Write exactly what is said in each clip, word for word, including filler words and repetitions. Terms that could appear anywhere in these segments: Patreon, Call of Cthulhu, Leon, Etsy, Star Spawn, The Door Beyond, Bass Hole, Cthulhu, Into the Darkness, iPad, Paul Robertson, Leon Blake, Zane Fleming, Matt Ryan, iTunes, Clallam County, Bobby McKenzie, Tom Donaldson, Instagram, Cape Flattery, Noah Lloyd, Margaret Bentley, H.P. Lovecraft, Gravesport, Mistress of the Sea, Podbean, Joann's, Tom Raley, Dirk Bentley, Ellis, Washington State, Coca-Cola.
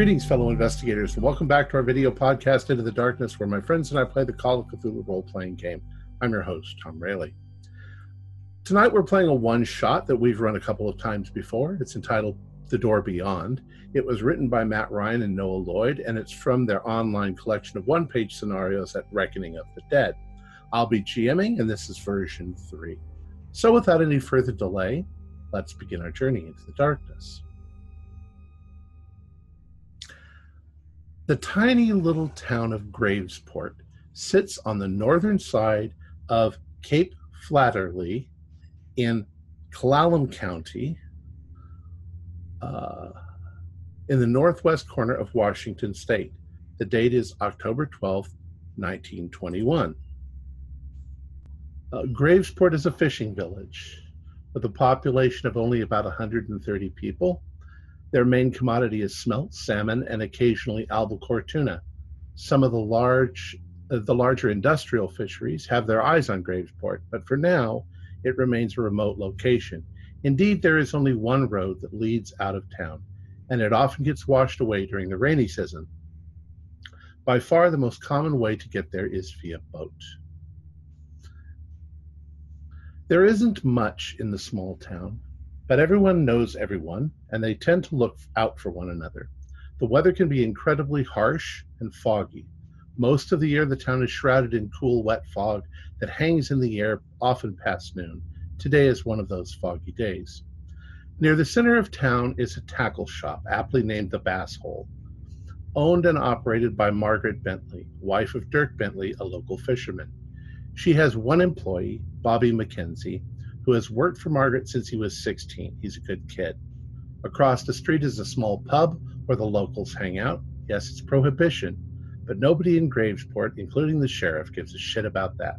Greetings, fellow investigators, and welcome back to our video podcast, Into the Darkness, where my friends and I play the Call of Cthulhu role-playing game. I'm your host, Tom Raley. Tonight we're playing a one-shot that we've run a couple of times before. It's entitled The Door Beyond. It was written by Matt Ryan and Noah Lloyd, and it's from their online collection of one-page scenarios at Reckoning of the Dead. I'll be GMing, and this is version three. So without any further delay, let's begin our journey into the darkness. The tiny little town of Gravesport sits on the northern side of Cape Flattery in Clallam County, uh, in the northwest corner of Washington State. The date is October twelfth, nineteen twenty-one. Uh, Gravesport is a fishing village with a population of only about one hundred thirty people. Their main commodity is smelt, salmon, and occasionally albacore tuna. Some of the large, uh, the larger industrial fisheries have their eyes on Gravesport, but for now, it remains a remote location. Indeed, there is only one road that leads out of town, and it often gets washed away during the rainy season. By far, the most common way to get there is via boat. There isn't much in the small town, but everyone knows everyone, and they tend to look out for one another. The weather can be incredibly harsh and foggy. Most of the year, the town is shrouded in cool, wet fog that hangs in the air often past noon. Today is one of those foggy days. Near the center of town is a tackle shop, aptly named the Bass Hole, owned and operated by Margaret Bentley, wife of Dirk Bentley, a local fisherman. She has one employee, Bobby McKenzie, who has worked for Margaret since he was sixteen. He's a good kid. Across the street is a small pub where the locals hang out. Yes, it's prohibition, but nobody in Gravesport, including the sheriff, gives a shit about that.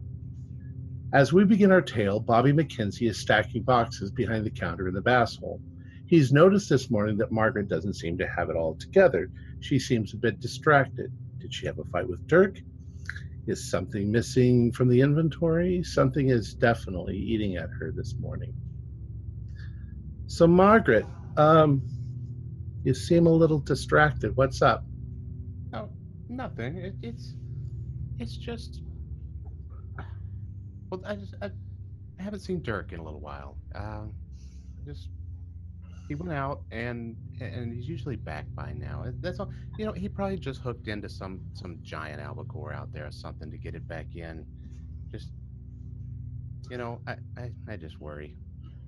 As we begin our tale, Bobby McKenzie is stacking boxes behind the counter in the Bass Hole. He's noticed this morning that Margaret doesn't seem to have it all together. She seems a bit distracted. Did she have a fight with Dirk? Is something missing from the inventory? Something is definitely eating at her this morning. So, Margaret, um, you seem a little distracted. What's up? Oh, nothing. It, it's, it's just. Well, I just I, I haven't seen Dirk in a little while. Uh, just he went out, and and he's usually back by now. That's all. You know, he probably just hooked into some some giant albacore out there or something to get it back in. Just, you know, I, I, I just worry.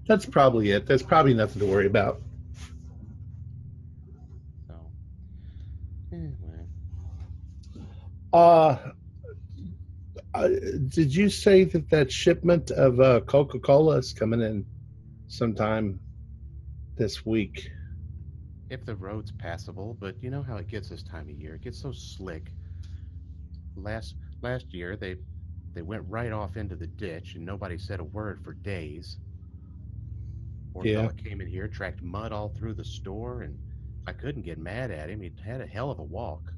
That's probably it. There's probably nothing to worry about. So, anyway. Uh, did you say that that shipment of uh, Coca-Cola is coming in sometime this week? If the road's passable, but you know how it gets this time of year. It gets so slick. Last last year, they they went right off into the ditch, and nobody said a word for days. Poor yeah. fella came in here, tracked mud all through the store, and I couldn't get mad at him. He had a hell of a walk.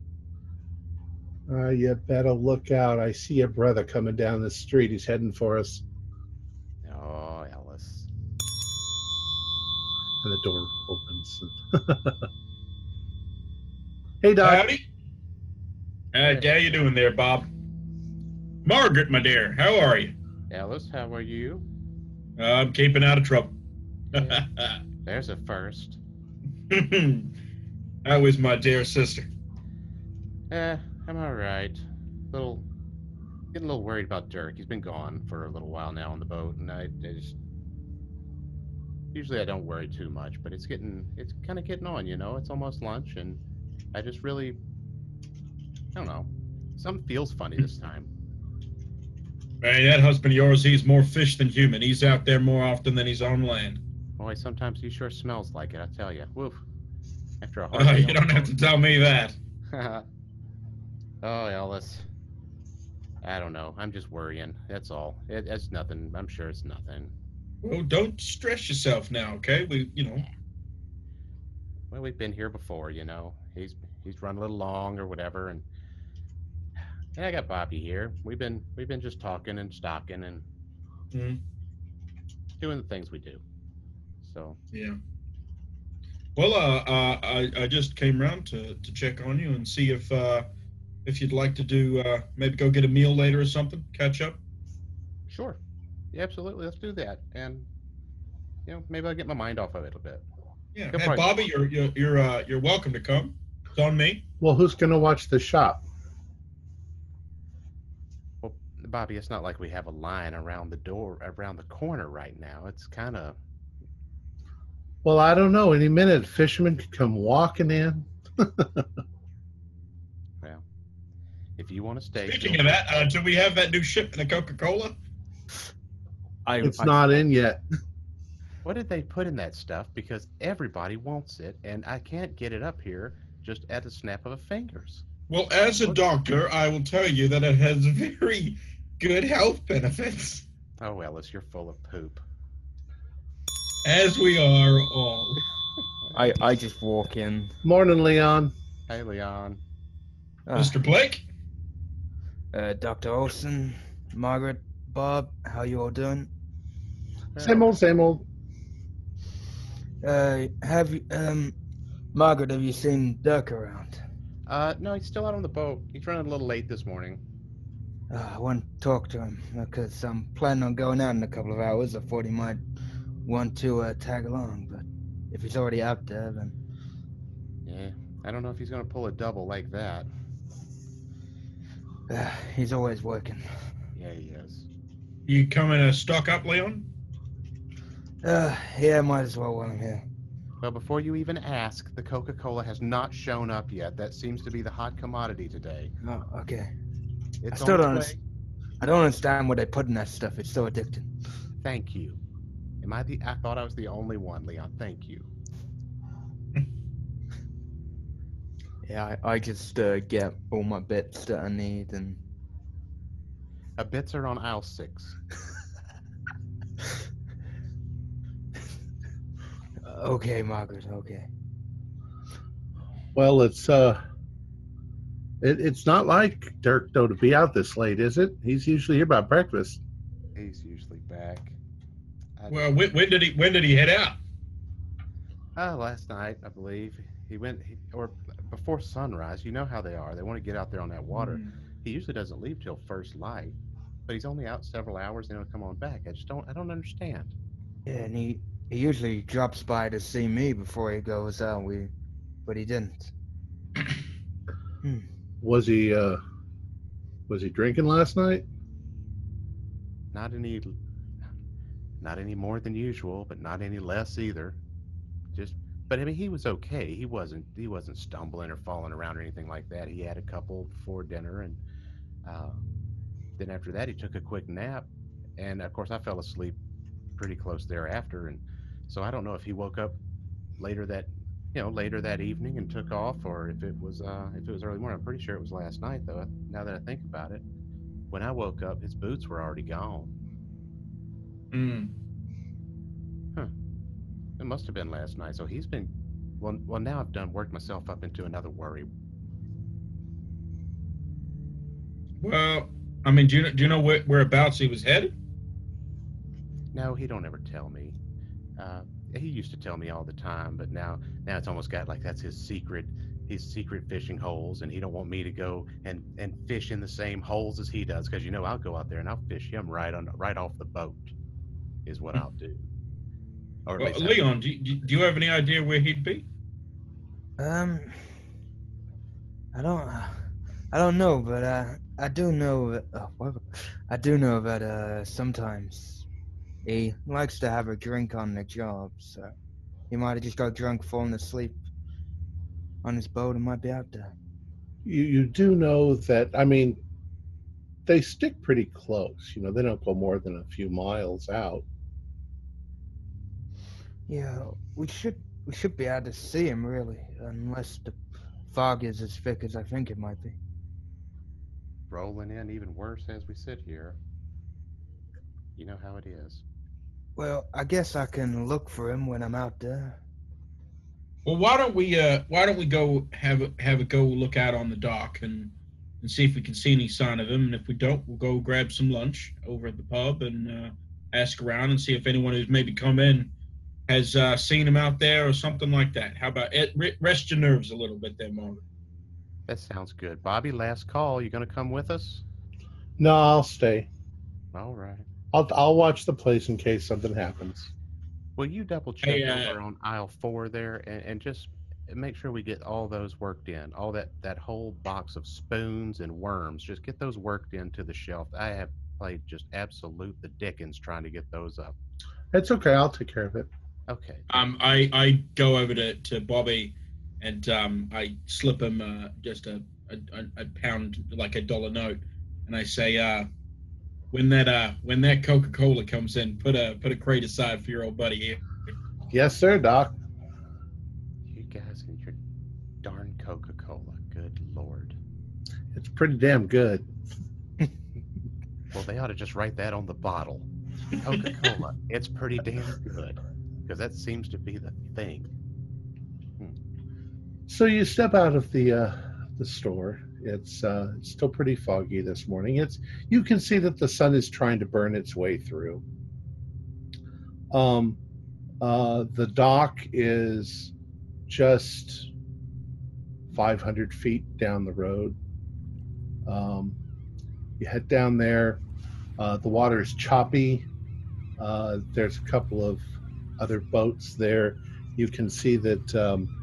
Uh, you better look out. I see your brother coming down the street. He's heading for us. Oh, Ellis. And the door opens. Hey, Doc. Howdy. Uh, how you doing there, Bob? Margaret, my dear, how are you? Ellis, how are you? Uh, I'm keeping out of trouble. Yeah. There's a first. How is my dear sister? Uh, I'm all right. Little, getting a little worried about Dirk. He's been gone for a little while now on the boat, and I, I just. Usually I don't worry too much, but it's getting, it's kind of getting on, you know? It's almost lunch, and I just really, I don't know. Something feels funny this time. Hey, that husband of yours, he's more fish than human. He's out there more often than he's on land. Boy, sometimes he sure smells like it, I tell you. Woof. After a hard uh, You don't have to tell me that. Oh, Ellis. I don't know. I'm just worrying. That's all. It, it's nothing. I'm sure it's nothing. Well, don't stress yourself now, okay? We, you know. Well, we've been here before, you know. He's he's run a little long or whatever, and and I got Bobby here. We've been we've been just talking and stocking and mm-hmm. doing the things we do. So yeah. Well, uh, uh, I, I just came around to, to check on you and see if uh, if you'd like to do, uh, maybe go get a meal later or something, catch up. Sure. Yeah, absolutely. Let's do that. And, you know, maybe I'll get my mind off of it a bit. Yeah. Good and price. Bobby, you're, you're, you're, uh, you're welcome to come. It's on me. Well, who's going to watch the shop? Well, Bobby, it's not like we have a line around the door, around the corner right now. It's kind of... Well, I don't know. Any minute, fishermen could come walking in. Well, if you want to stay. Speaking of that, uh, do we have that new shipment of Coca-Cola? I, it's I, not I, in yet. What did they put in that stuff? Because everybody wants it, and I can't get it up here just at the snap of a fingers. Well, as a doctor, I will tell you that it has very good health benefits. Oh, Ellis, you're full of poop. As we are all. I, I just walk in. Morning, Leon. Hey, Leon. Uh, Mister Blake? Uh, Doctor Olson, Margaret, Bob, how you all doing? Same old, same old. Uh, have you, um, Margaret, have you seen Dirk around? Uh, no, he's still out on the boat. He's running a little late this morning. Uh, I want to talk to him, because I'm planning on going out in a couple of hours. I thought he might want to uh, tag along, but if he's already out there, then... Yeah, I don't know if he's going to pull a double like that. Uh, he's always working. Yeah, he is. You coming to stock up, Leon? Uh, yeah, might as well while I'm here. Well, before you even ask, the Coca-Cola has not shown up yet. That seems to be the hot commodity today. Oh, okay. It's I still don't... Today. I don't understand what they put in that stuff. It's so addicting. Thank you. Am I the? I thought I was the only one, Leon. Thank you. Yeah, I, I just uh, get all my bits that I need, and uh, bits are on aisle six. Okay, Margaret. Okay. Well, it's uh, it, it's not like Dirk though to be out this late, is it? He's usually here by breakfast. He's usually back. Well, when, when did he when did he head out? Uh, last night, I believe. He went, he, or before sunrise. You know how they are. They want to get out there on that water. Mm. He usually doesn't leave till first light, but he's only out several hours and he'll come on back. I just don't, I don't understand. Yeah, and he, he usually drops by to see me before he goes out, we, but he didn't. hmm. Was he, uh, was he drinking last night? Not any... Not any more than usual, but not any less either. Just, but I mean, he was okay. He wasn't. He wasn't stumbling or falling around or anything like that. He had a couple before dinner, and uh, then after that, he took a quick nap. And of course, I fell asleep pretty close thereafter, and so I don't know if he woke up later that, you know, later that evening and took off, or if it was uh, if it was early morning. I'm pretty sure it was last night, though. Now that I think about it, when I woke up, his boots were already gone. Mm. Huh. It must have been last night. So he's been... Well, well now I've done worked myself up into another worry. Well, I mean, do you, do you know where, whereabouts he was headed? No, he don't ever tell me. Uh, he used to tell me all the time, but now now it's almost got like that's his secret, his secret fishing holes, and he don't want me to go and, and fish in the same holes as he does, because, you know, I'll go out there and I'll fish him right on right off the boat. Is what I'll do. Or well, Leon, do you, do you have any idea where he'd be? Um, I don't, I don't know, but I, I do know, that, oh, I do know that uh, sometimes he likes to have a drink on the job, so he might have just got drunk, falling asleep on his boat, and might be out there. You, you do know that, I mean, they stick pretty close, you know. They don't go more than a few miles out. Yeah, we should we should be able to see him, really, unless the fog is as thick as I think it might be. Rolling in even worse as we sit here. You know how it is. Well, I guess I can look for him when I'm out there. Well, why don't we uh, why don't we go have a, have a go look out on the dock and and see if we can see any sign of him, and if we don't, we'll go grab some lunch over at the pub and uh, ask around and see if anyone who's maybe come in has uh, seen him out there or something like that. How about it? Rest your nerves a little bit there, Margaret. That sounds good. Bobby, last call. You going to come with us? No, I'll stay. All right. I'll, I'll watch the place in case something happens. Will you double check hey, uh, over on aisle four there and, and just make sure we get all those worked in, all that, that whole box of spoons and worms. Just get those worked into the shelf. I have played just absolute the dickens trying to get those up. It's okay. I'll take care of it. Okay. Um, I, I go over to, to Bobby and um, I slip him uh, just a, a, a pound, like a dollar note. And I say, uh, when that uh, when that Coca-Cola comes in, put a put a crate aside for your old buddy here. Yes, sir, Doc. You guys and your darn Coca-Cola, good Lord. It's pretty damn good. Well, they ought to just write that on the bottle. Coca-Cola, it's pretty damn good. Because that seems to be the thing. Hmm. So you step out of the uh, the store. It's uh, it's still pretty foggy this morning. It's you can see that the sun is trying to burn its way through. Um, uh, the dock is just five hundred feet down the road. Um, you head down there. Uh, the water is choppy. Uh, there's a couple of other boats there. You can see that um,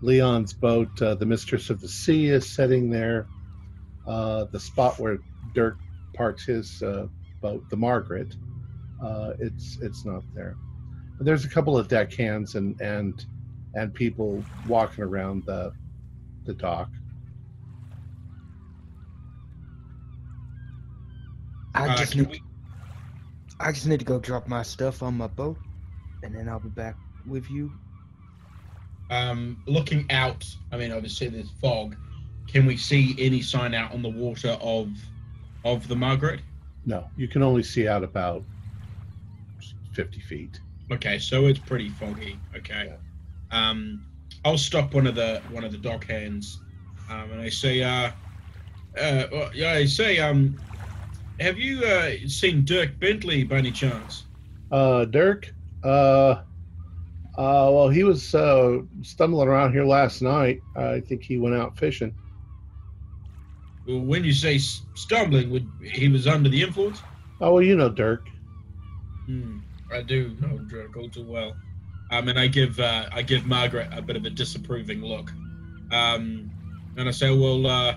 Leon's boat, uh, the Mistress of the Sea, is sitting there. Uh, the spot where Dirk parks his uh, boat, the Margaret, uh, it's it's not there. But there's a couple of deckhands and and and people walking around the the dock. I just need, I just need to go drop my stuff on my boat, and then I'll be back with you. Um, looking out, I mean, obviously there's fog. Can we see any sign out on the water of of the Margaret? No, you can only see out about fifty feet. Okay, so it's pretty foggy. Okay, yeah. um, I'll stop one of the one of the dock hands, um, and I say, uh, uh, well, yeah, I say, um, have you uh, seen Dirk Bentley by any chance? Uh, Dirk, uh. Uh, well, he was uh, stumbling around here last night. I think he went out fishing. Well, when you say stumbling, would, he was under the influence? Oh, well, you know Dirk. Hmm, I do know Dirk all too well. Um, and I give uh, I give Margaret a bit of a disapproving look. Um, and I say, well, uh,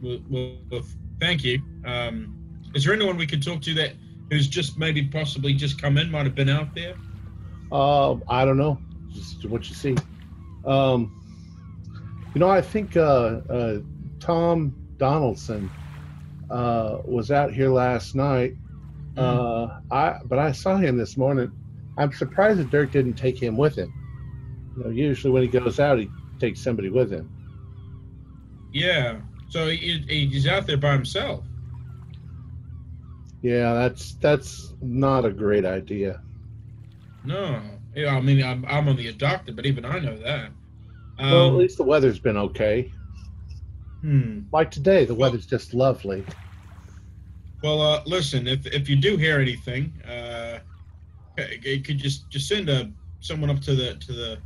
well, well, thank you. Um, is there anyone we could talk to that who's just maybe possibly just come in, might have been out there? Uh, I don't know, just what you see. Um, you know, I think uh, uh, Tom Donaldson uh, was out here last night, uh, mm. I but I saw him this morning. I'm surprised that Dirk didn't take him with him. You know, usually when he goes out, he takes somebody with him. Yeah, so he, he's out there by himself. Yeah, that's that's not a great idea. No, yeah, I mean, I'm, I'm only a doctor, but even I know that. Um, well, at least the weather's been okay. Hmm. Like today, the weather's just lovely. Well, uh, listen, if if you do hear anything, uh, you could just just send a, someone up to the to the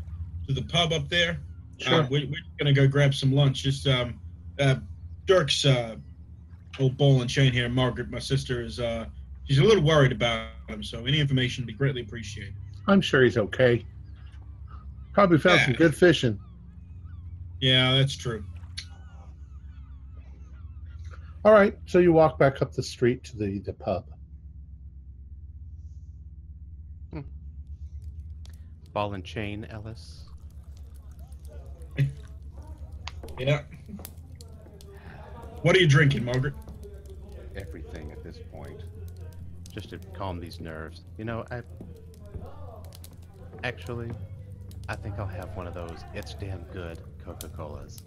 to the pub up there. Sure. Uh, we, we're gonna go grab some lunch. Just um, uh, Dirk's uh, old ball and chain here. Margaret, my sister, is uh, she's a little worried about him, so any information would be greatly appreciated. I'm sure he's okay. Probably found yeah. some good fishing. Yeah, that's true. All right, so you walk back up the street to the, the pub. Hmm. Ball and chain, Ellis. Yeah. What are you drinking, Margaret? Everything at this point. Just to calm these nerves. You know, I... Actually, I think I'll have one of those It's Damn Good Coca-Colas.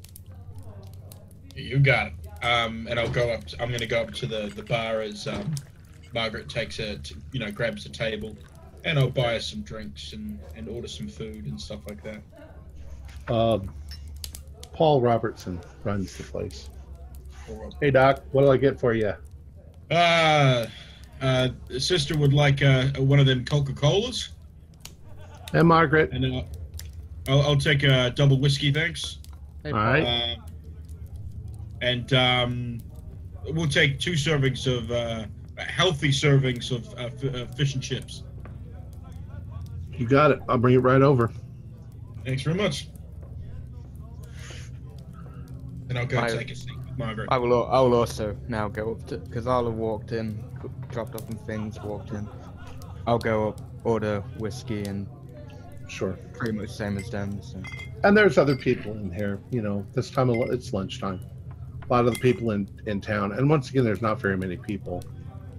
You got it. Um, and I'll go up, I'm going to go up to the, the bar as um, Margaret takes a, you know, grabs a table, and I'll buy her some drinks and, and order some food and stuff like that. Uh, Paul Robertson runs the place. Hey, Doc, what do I get for you? Uh, uh, sister would like uh, one of them Coca-Colas. And Margaret. And uh, I'll, I'll take a double whiskey, thanks. Hey, all right. Uh, and um, we'll take two servings of uh, healthy servings of uh, f uh, fish and chips. You got it. I'll bring it right over. Thanks very much. And I'll go I, take a seat with Margaret. I will. I will also now go up to, because I'll have walked in, dropped off some things, walked in. I'll go up, order whiskey, and sure, pretty much same as them. So. And there's other people in here. You know, this time of, it's lunchtime. A lot of the people in in town, and once again, there's not very many people.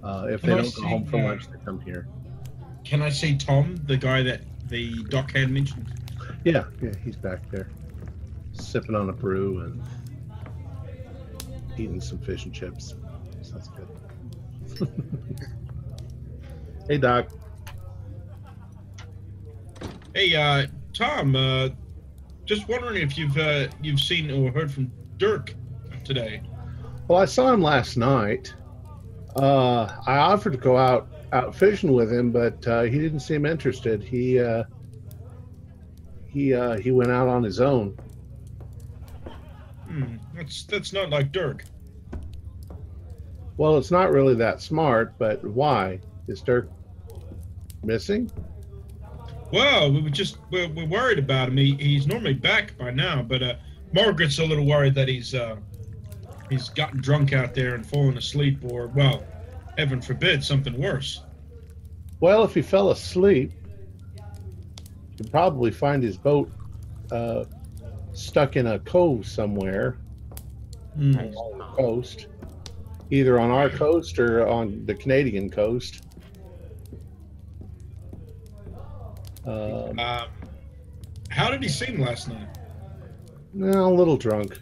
Uh, if Can they don't go home for lunch, they come here. Can I see Tom, the guy that the doc had mentioned? Yeah, yeah, he's back there, sipping on a brew and eating some fish and chips. Sounds good. Hey, Doc. Hey, uh, Tom. Uh, just wondering if you've uh, you've seen or heard from Dirk today. Well, I saw him last night. Uh, I offered to go out out fishing with him, but uh, he didn't seem interested. He uh, he uh, he went out on his own. Hmm. That's that's not like Dirk. Well, it's not really that smart, but why? Is Dirk missing? Well, we were just we're, we're worried about him. He, he's normally back by now, but uh, Margaret's a little worried that he's uh, he's gotten drunk out there and fallen asleep, or well, heaven forbid, something worse. Well, if he fell asleep, you could probably find his boat uh, stuck in a cove somewhere mm. on the coast, either on our coast or on the Canadian coast. Um, uh, how did he seem last night? No, a little drunk.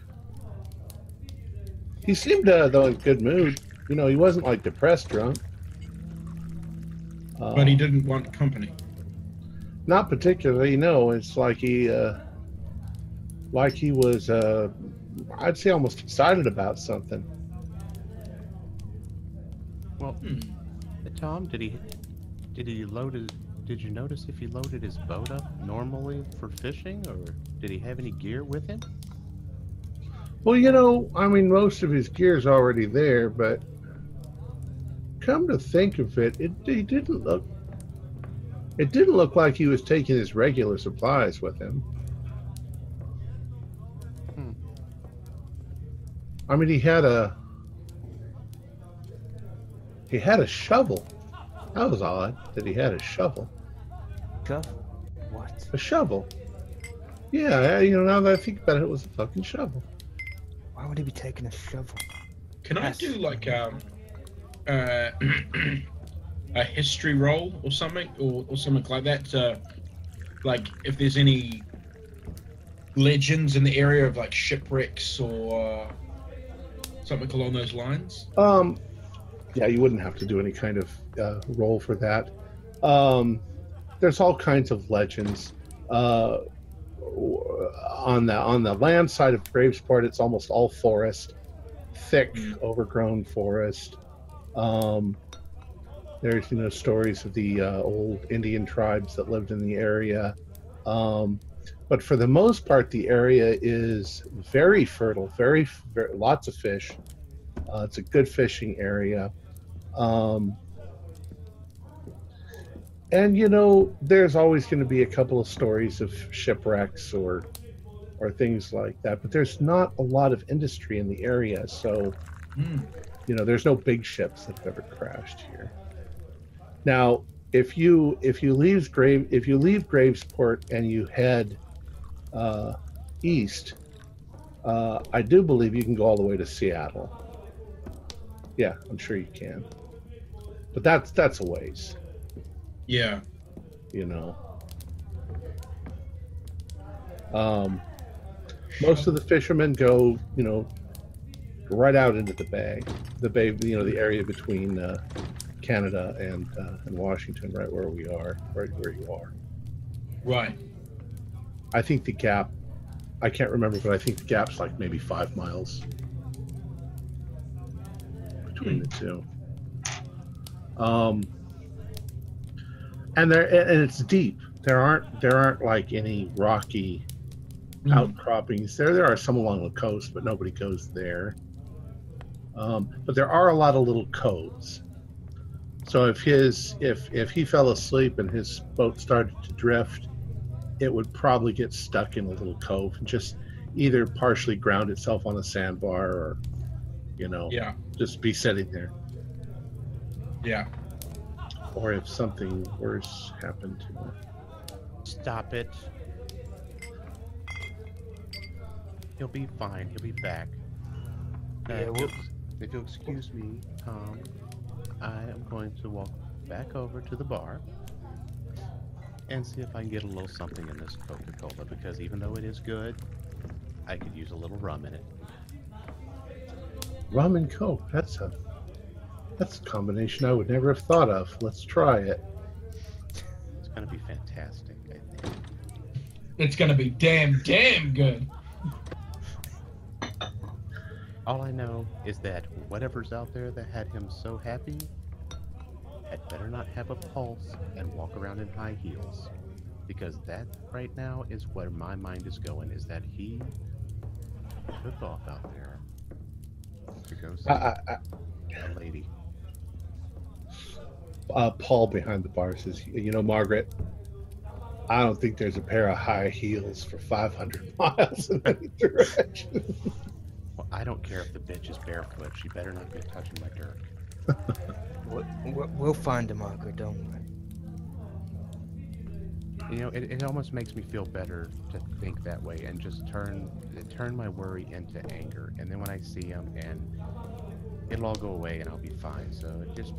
He seemed uh, though in good mood. You know, he wasn't like depressed drunk. Uh, but he didn't want company. Not particularly. No, it's like he, uh, like he was, uh, I'd say, almost excited about something. Well, hmm. Tom, did he, did he load his? Did you notice if he loaded his boat up normally for fishing, or did he have any gear with him? Well, you know, I mean, most of his gear's already there, but come to think of it, it he didn't look. It didn't look like he was taking his regular supplies with him. Hmm. I mean, he had a he had a shovel. That was odd that he had a shovel. What? A shovel. Yeah, you know, now that I think about it, it was a fucking shovel. Why would he be taking a shovel? Can I do like um, uh, a history roll or something, or, or something like that? Uh, like if there's any legends in the area of like shipwrecks or uh, something along those lines? Um. Yeah, you wouldn't have to do any kind of uh, role for that. Um, there's all kinds of legends uh, on the on the land side of Gravesport. It's almost all forest, thick, overgrown forest. Um, there's you know stories of the uh, old Indian tribes that lived in the area, um, but for the most part, the area is very fertile, very, very lots of fish. Uh, it's a good fishing area. Um, and, you know, there's always going to be a couple of stories of shipwrecks or or things like that. But there's not a lot of industry in the area. So, mm. you know, there's no big ships that have ever crashed here. Now, if you if you leave, Grave, if you leave Gravesport and you head uh, east, uh, I do believe you can go all the way to Seattle. Yeah, I'm sure you can, but that's that's a ways. Yeah, you know. Um, most of the fishermen go, you know, right out into the bay, the bay, you know, the area between uh, Canada and uh, and Washington, right where we are, right where you are. Right. I think the gap, I can't remember, but I think the gap's like maybe five miles. Between the two, um, and there and it's deep. there aren't there aren't like any rocky mm-hmm. outcroppings. There there are some along the coast, but nobody goes there. Um, but there are a lot of little coves. So if his if if he fell asleep and his boat started to drift, it would probably get stuck in a little cove and just either partially ground itself on a sandbar or, you know, yeah. just be sitting there. Yeah. Or if something worse happened to him. Stop it. He'll be fine. He'll be back. Uh, yeah, well, if you'll excuse me, Tom, I am going to walk back over to the bar and see if I can get a little something in this Coca-Cola, because even though it is good, I could use a little rum in it. Rum and Coke, that's a that's a combination I would never have thought of. Let's try it. It's gonna be fantastic, I think. It's gonna be damn, damn good. All I know is that whatever's out there that had him so happy had better not have a pulse and walk around in high heels, because that right now is where my mind is going, is that he took off out there to go see uh, uh, a lady. Uh, Paul behind the bar says, you know, Margaret, I don't think there's a pair of high heels for five hundred miles in any direction. Well, I don't care if the bitch is barefoot. She better not get touching my Dirk. we'll, we'll find a Margaret, don't worry. You know, it, it almost makes me feel better to think that way and just turn turn my worry into anger. And then when I see him, and it'll all go away and I'll be fine. So just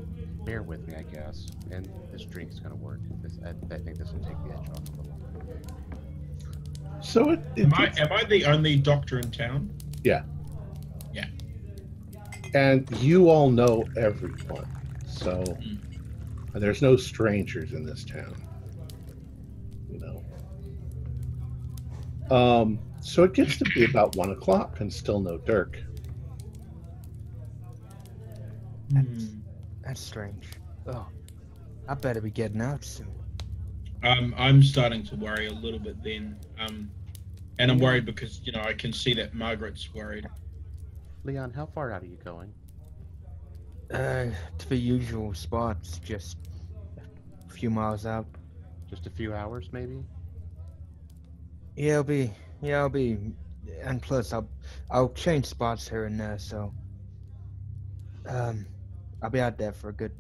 bear with me, I guess. And this drink's going to work. This, I, I think this will take the edge off a little bit. So it, it am, I, am I the only doctor in town? Yeah. Yeah. And you all know everyone, so and there's no strangers in this town, you know. Um, so it gets to be about one o'clock and still no Dirk. That's, that's strange. Oh, I better be getting out soon. Um, I'm starting to worry a little bit then. Um, and I'm worried because, you know, I can see that Margaret's worried. Leon, how far out are you going? Uh, to the usual spots, just a few miles out. Just a few hours, maybe? Yeah, I'll be, yeah, I'll be, and plus I'll, I'll change spots here and there, so, um, I'll be out there for a good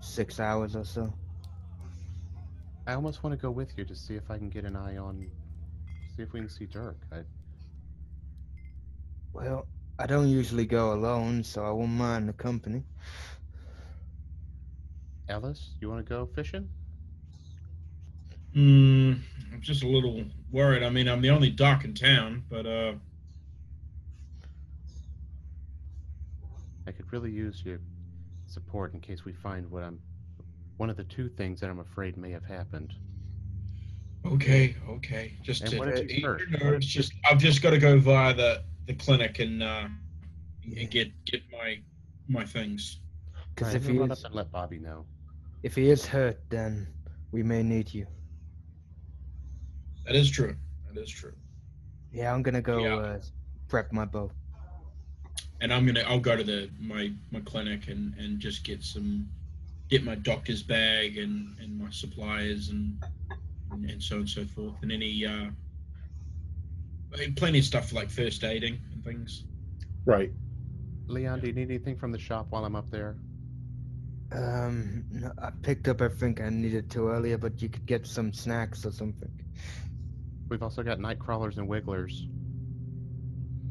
six hours or so. I almost want to go with you to see if I can get an eye on, see if we can see Dirk. I, Well, I don't usually go alone, so I won't mind the company. Ellis, you want to go fishing? Hmm, I'm just a little worried. I mean, I'm the only doc in town, but, uh... I could really use your support in case we find what I'm... one of the two things that I'm afraid may have happened. Okay, okay. Just and to... what did you know, it's just, I've just got to go via the... the clinic and uh, yeah. and get get my my things. Because if he run up and let Bobby know, if he is hurt, then we may need you. That is true. That is true. Yeah, I'm gonna go yeah. uh, prep my boat. And I'm gonna I'll go to the my my clinic and and just get some get my doctor's bag and and my supplies and and, and so and so forth and any. Uh, Plenty of stuff like first aiding and things. Right. Leon, do you need anything from the shop while I'm up there? Um, no, I picked up everything I needed to earlier, but you could get some snacks or something. We've also got night crawlers and wigglers.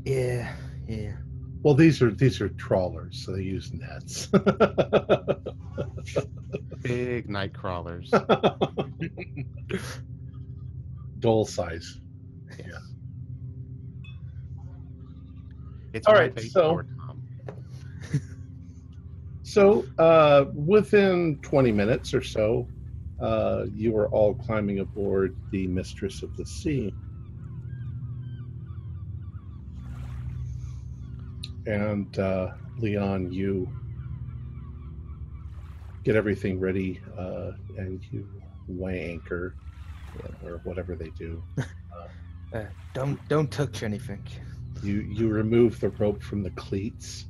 Yeah, yeah. Well, these are these are trawlers, so they use nets. Big night crawlers. Dole size. Yeah. It's all right, so, so uh, within twenty minutes or so, uh, you are all climbing aboard the Mistress of the Sea. And uh, Leon, you get everything ready, uh, and you weigh anchor, or whatever they do. Uh, don't don't touch anything. You you remove the rope from the cleats,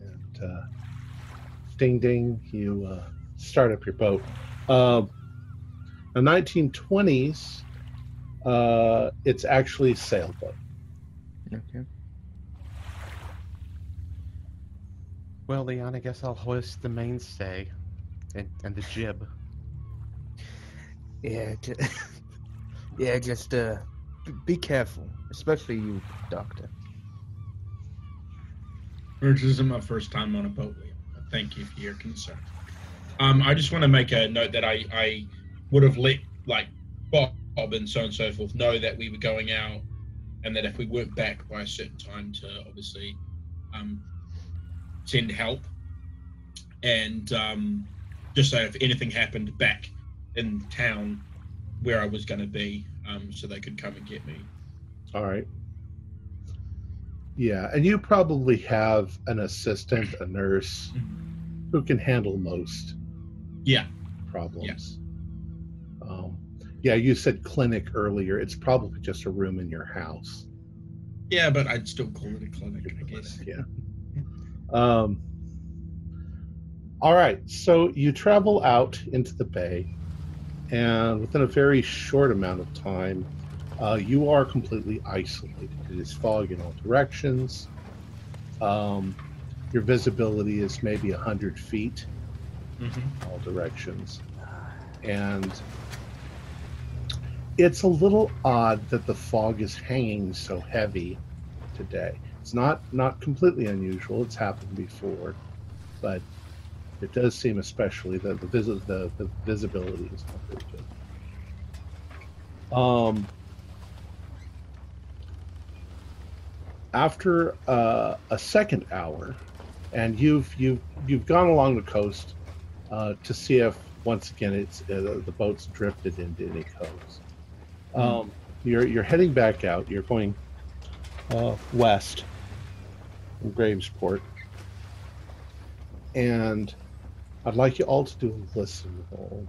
and uh, ding ding, you uh, start up your boat. Uh, the nineteen twenties, uh, it's actually a sailboat. Okay. Well, Leon, I guess I'll hoist the mainstay and, and the jib. Yeah, t- yeah, just uh, b- be careful, especially you, Doctor. This isn't my first time on a boat, Liam. Thank you for your concern. Um, I just want to make a note that I, I would have let like Bob and so on and so forth know that we were going out, and that if we weren't back by a certain time, to obviously um. send help, and um, just so if anything happened back in town where I was going to be, um, so they could come and get me. All right. Yeah, and you probably have an assistant, a nurse, mm-hmm. who can handle most yeah. problems. Yeah. Um, yeah, you said clinic earlier. It's probably just a room in your house. Yeah, but I'd still call it a clinic, I guess. Yeah. Um, all right, so you travel out into the bay, and within a very short amount of time, uh, you are completely isolated. It is fog in all directions. Um, your visibility is maybe one hundred feet mm-hmm. in all directions. And it's a little odd that the fog is hanging so heavy today. It's not, not completely unusual. It's happened before, but it does seem especially that the, vis- the, the visibility is not very good. Um, after uh, a second hour, and you've you've you've gone along the coast uh, to see if once again it's uh, the boat's drifted into any coves. Um, mm. You're you're heading back out. You're going uh, west. Gravesport, and I'd like you all to do a listen roll.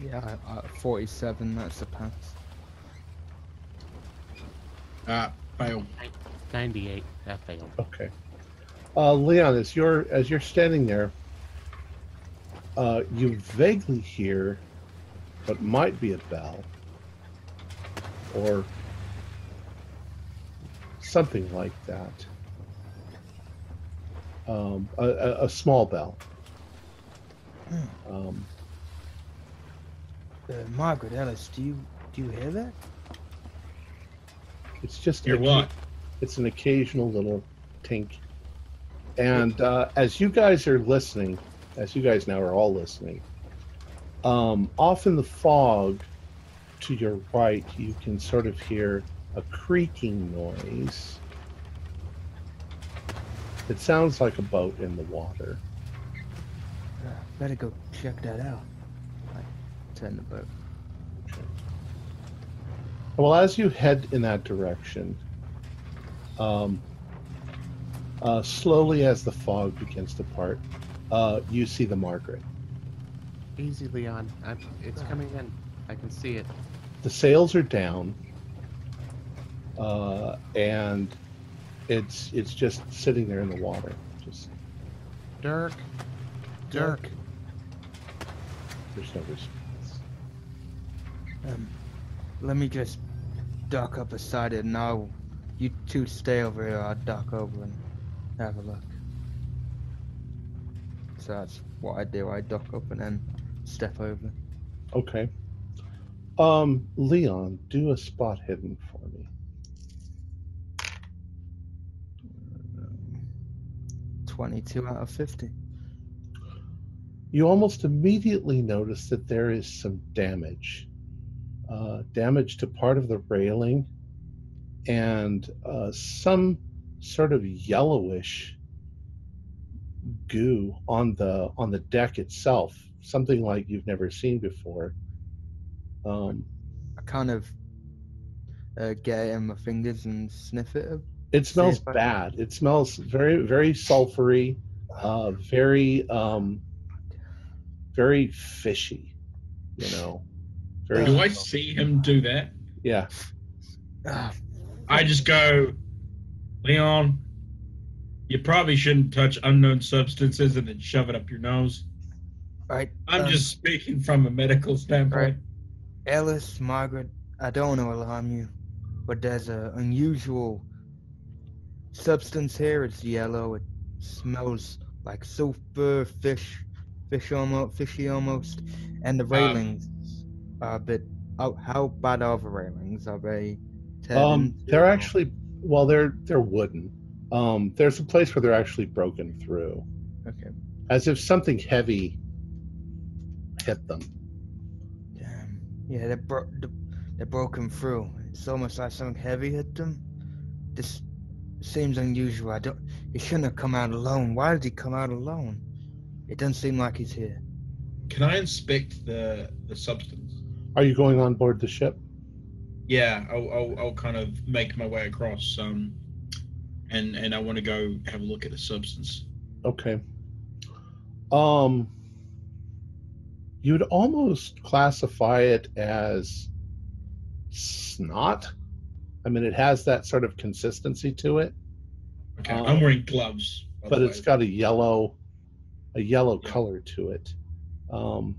Yeah, uh, forty-seven. That's a pass. Ah, uh, fail. Ninety-eight. That failed. Okay. Uh, Leon, as you're as you're standing there, uh, you vaguely hear what might be a bell or something like that. Um, a, a, a small bell. Um, uh, Margaret, Ellis, do you do you hear that? It's just hear what? It's an occasional little tink. And uh, as you guys are listening, as you guys now are all listening, Um, off in the fog to your right, you can sort of hear a creaking noise. It sounds like a boat in the water. Uh, better go check that out. Right, turn the boat. Okay. Well, as you head in that direction, um, uh, slowly as the fog begins to part, uh, you see the Margaret. Easy, Leon. I'm, it's coming in. I can see it. The sails are down, uh, and it's it's just sitting there in the water. Just Dirk, Dirk. Dirk. There's no response. Um, let me just dock up beside it, and I'll you two stay over here. I'll dock over and have a look. So that's what I do. I dock up and then step over. Okay. Um, Leon, do a spot hidden for me. twenty-two out of fifty. You almost immediately notice that there is some damage. Uh, damage to part of the railing and uh, some sort of yellowish goo on the on the deck itself, something like you've never seen before. Um, I kind of uh, get it in my fingers and sniff it? It smells bad. It smells very, very sulfury, uh, very, um, very fishy, you know. Very do sulfury. I see him do that? Yeah. I just go, Leon, you probably shouldn't touch unknown substances and then shove it up your nose. Right. I'm um, just speaking from a medical standpoint. Right. Ellis, Margaret, I don't want to alarm you, but there's an unusual substance here. It's yellow. It smells like sulfur, fish, fish almost, fishy almost, and the railings um, are a bit. Oh, how bad are the railings? Are they? Um, they're or? actually well, they're they're wooden. Um, there's a place where they're actually broken through. Okay. As if something heavy hit them. Damn. Yeah, they're bro- they're broken through. It's almost like something heavy hit them. This seems unusual. I don't. He shouldn't have come out alone. Why did he come out alone? It doesn't seem like he's here. Can I inspect the the substance? Are you going on board the ship? Yeah, I'll I'll, I'll kind of make my way across, um, and and I want to go have a look at the substance. Okay. Um, you'd almost classify it as snot. I mean, it has that sort of consistency to it. Okay, um, I'm wearing gloves, but it's got a yellow, a yellow yeah. color to it. Um,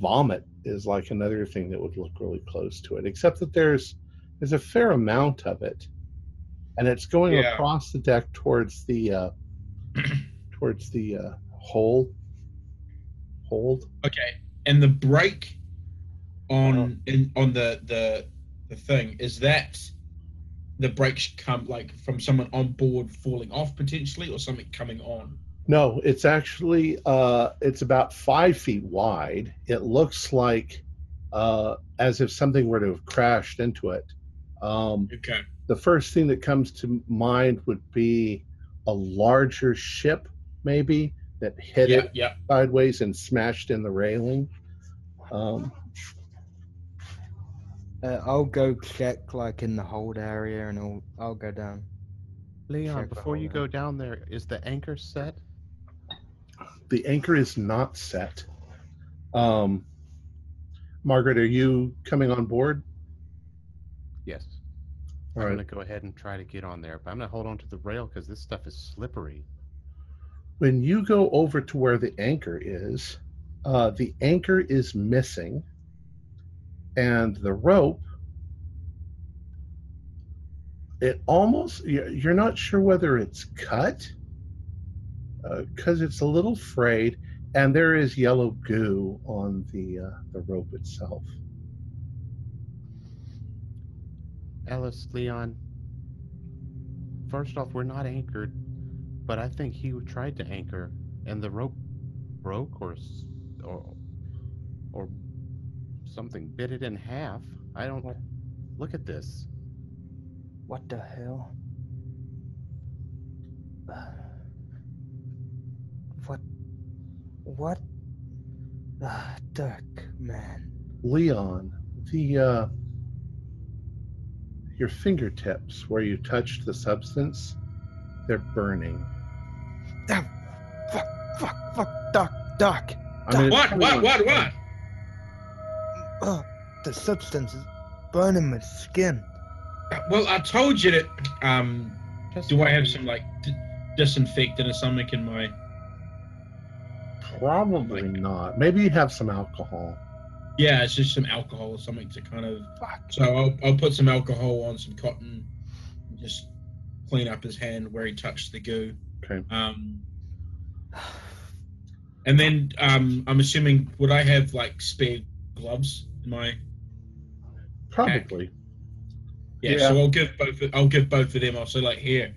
vomit is like another thing that would look really close to it, except that there's there's a fair amount of it, and it's going yeah. across the deck towards the uh, towards the uh, hole. Hold. Okay, and the break on um, in, on the the. The thing is that the brakes come like from someone on board falling off potentially, or something coming on. No, it's actually uh, it's about five feet wide. It looks like uh, as if something were to have crashed into it. Um, okay. The first thing that comes to mind would be a larger ship, maybe that hit yeah, it yeah. sideways and smashed in the railing. Um, Uh, I'll go check, like, in the hold area, and I'll, I'll go down. Leon, before you go down there, is the anchor set? The anchor is not set. Um, Margaret, are you coming on board? Yes. All I'm right. going to go ahead and try to get on there, but I'm going to hold on to the rail because this stuff is slippery. When you go over to where the anchor is, uh, the anchor is missing. And the rope, it almost, you're not sure whether it's cut, because uh, it's a little frayed, and there is yellow goo on the uh, the rope itself. Ellis, Leon, first off, we're not anchored, but I think he tried to anchor, and the rope broke or or or. Something bit it in half. I don't what? Look at this. What the hell? What? What? Ah, Dirk, man. Leon, the uh, your fingertips where you touched the substance, they're burning. Ah, fuck! Fuck! Fuck! Doc! Doc! I mean, what? What? What? What? Oh, the substance is burning my skin. Well, I told you that. Um, do I have some like d- disinfectant or something in my? Probably like, not. Maybe you have some alcohol. Yeah, it's just some alcohol or something to kind of. Fuck. So I'll I'll put some alcohol on some cotton, and just clean up his hand where he touched the goo. Okay. Um. And then um, I'm assuming would I have like spare gloves in my probably pack? Yeah, yeah, so I'll give both I'll give both of them. I'll say like, here,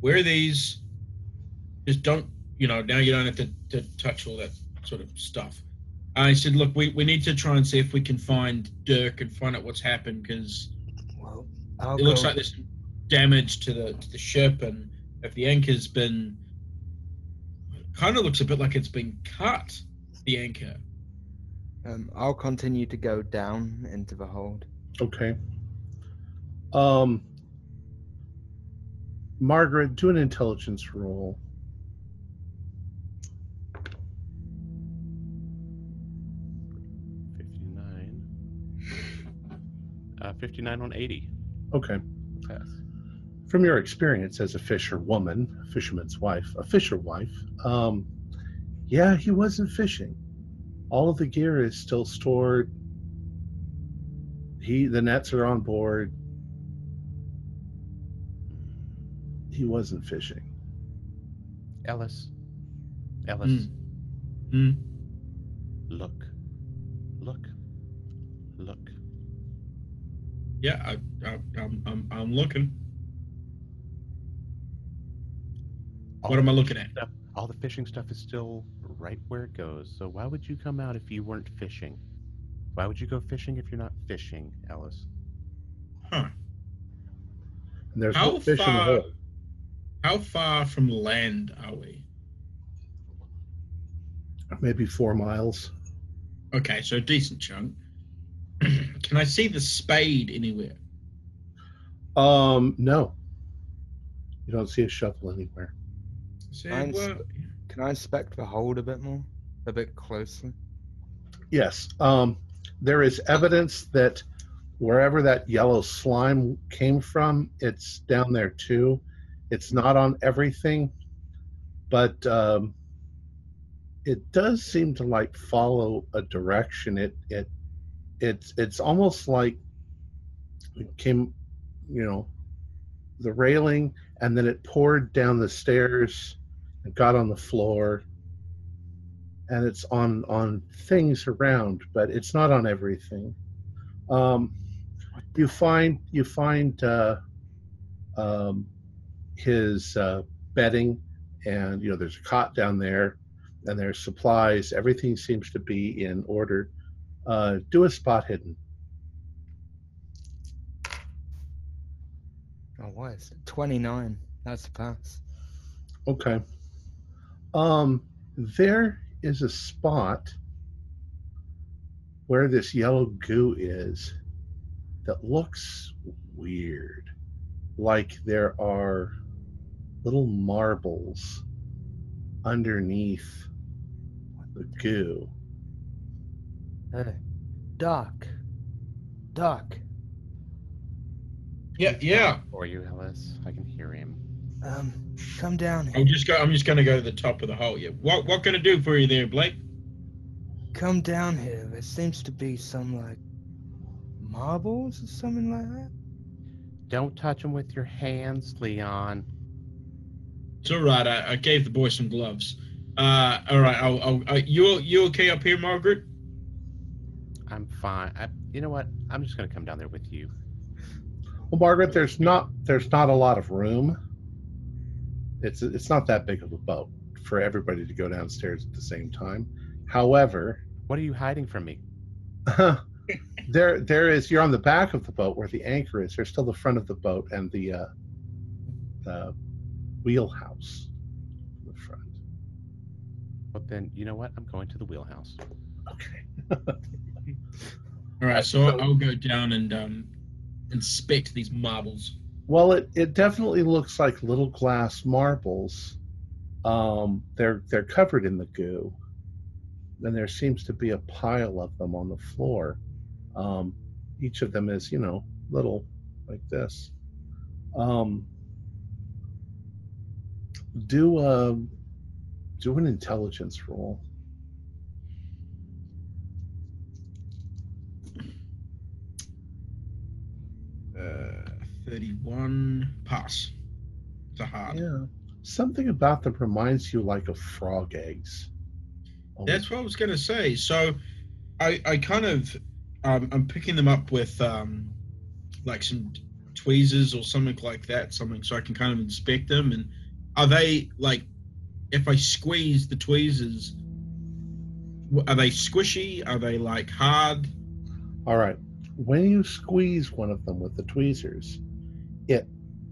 wear these, just don't, you know, now you don't have to, to touch all that sort of stuff. I said, look, we, we need to try and see if we can find Dirk and find out what's happened, because well, it looks like there's some damage to the to the ship, and if the anchor's been, kind of looks a bit like it's been cut, the anchor. Um, I'll continue to go down into the hold. Okay. Um, Margaret, do an intelligence roll. fifty-nine. Uh, fifty-nine on eighty. Okay. Yes. From your experience as a fisherwoman, a fisherman's wife, a fisher wife, um, yeah, he wasn't fishing. All of the gear is still stored. He, the nets are on board. He wasn't fishing. Ellis. Ellis. Mm. Mm. Look. Look. Look. Yeah, I, I, I'm, I'm, I'm looking. All what am I looking at? Stuff, all the fishing stuff is still right where it goes. So why would you come out if you weren't fishing? Why would you go fishing if you're not fishing, Ellis? Huh. And there's how no fish far, in the hole. How far from land are we? Maybe four miles. Okay, so a decent chunk. Can I see the spade anywhere? Um, no. You don't see a shovel anywhere. Can I, inspe- can I inspect the hold a bit more? A bit closely? Yes. Um, there is evidence that wherever that yellow slime came from, it's down there too. It's not on everything, but um, it does seem to like follow a direction. It it it's it's almost like it came, you know, the railing, and then it poured down the stairs and got on the floor, and it's on on things around, but it's not on everything. Um, you find you find uh, um, his uh, bedding, and you know there's a cot down there, and there's supplies. Everything seems to be in order. Uh, do a spot hidden. Oh, what is it? twenty-nine. That's a pass. Okay. Um, there is a spot where this yellow goo is that looks weird, like there are little marbles underneath the goo. Hey, Doc. Doc. Yeah, yeah. Or you, Ellis. I can hear him. Um, come down here. I'm just go. I'm just gonna go to the top of the hole. Yeah. What What can I do for you there, Blake? Come down here. There seems to be some like marbles or something like that. Don't touch them with your hands, Leon. It's all right. I, I gave the boy some gloves. Uh, all right. I'll, I'll, I'll, you You okay up here, Margaret? I'm fine. I, you know what? I'm just gonna come down there with you. Well, Margaret, there's not there's not a lot of room. It's it's not that big of a boat for everybody to go downstairs at the same time. However, what are you hiding from me? there there is. You're on the back of the boat where the anchor is. There's still the front of the boat and the uh, the wheelhouse in the front. But then you know what? I'm going to the wheelhouse. Okay. All right. So, so I'll go down and. Um... inspect these marbles. Well, it, it definitely looks like little glass marbles. Um, they're they're covered in the goo, and there seems to be a pile of them on the floor. Um, each of them is, you know, little like this. Um, do a do an intelligence roll. thirty-one pass. It's a hard. Yeah. Something about them reminds you like of frog eggs. Oh. That's what I was going to say. So I I kind of, um, I'm picking them up with um, like some tweezers or something like that, something so I can kind of inspect them. And are they like, if I squeeze the tweezers, are they squishy? Are they like hard? All right. When you squeeze one of them with the tweezers, it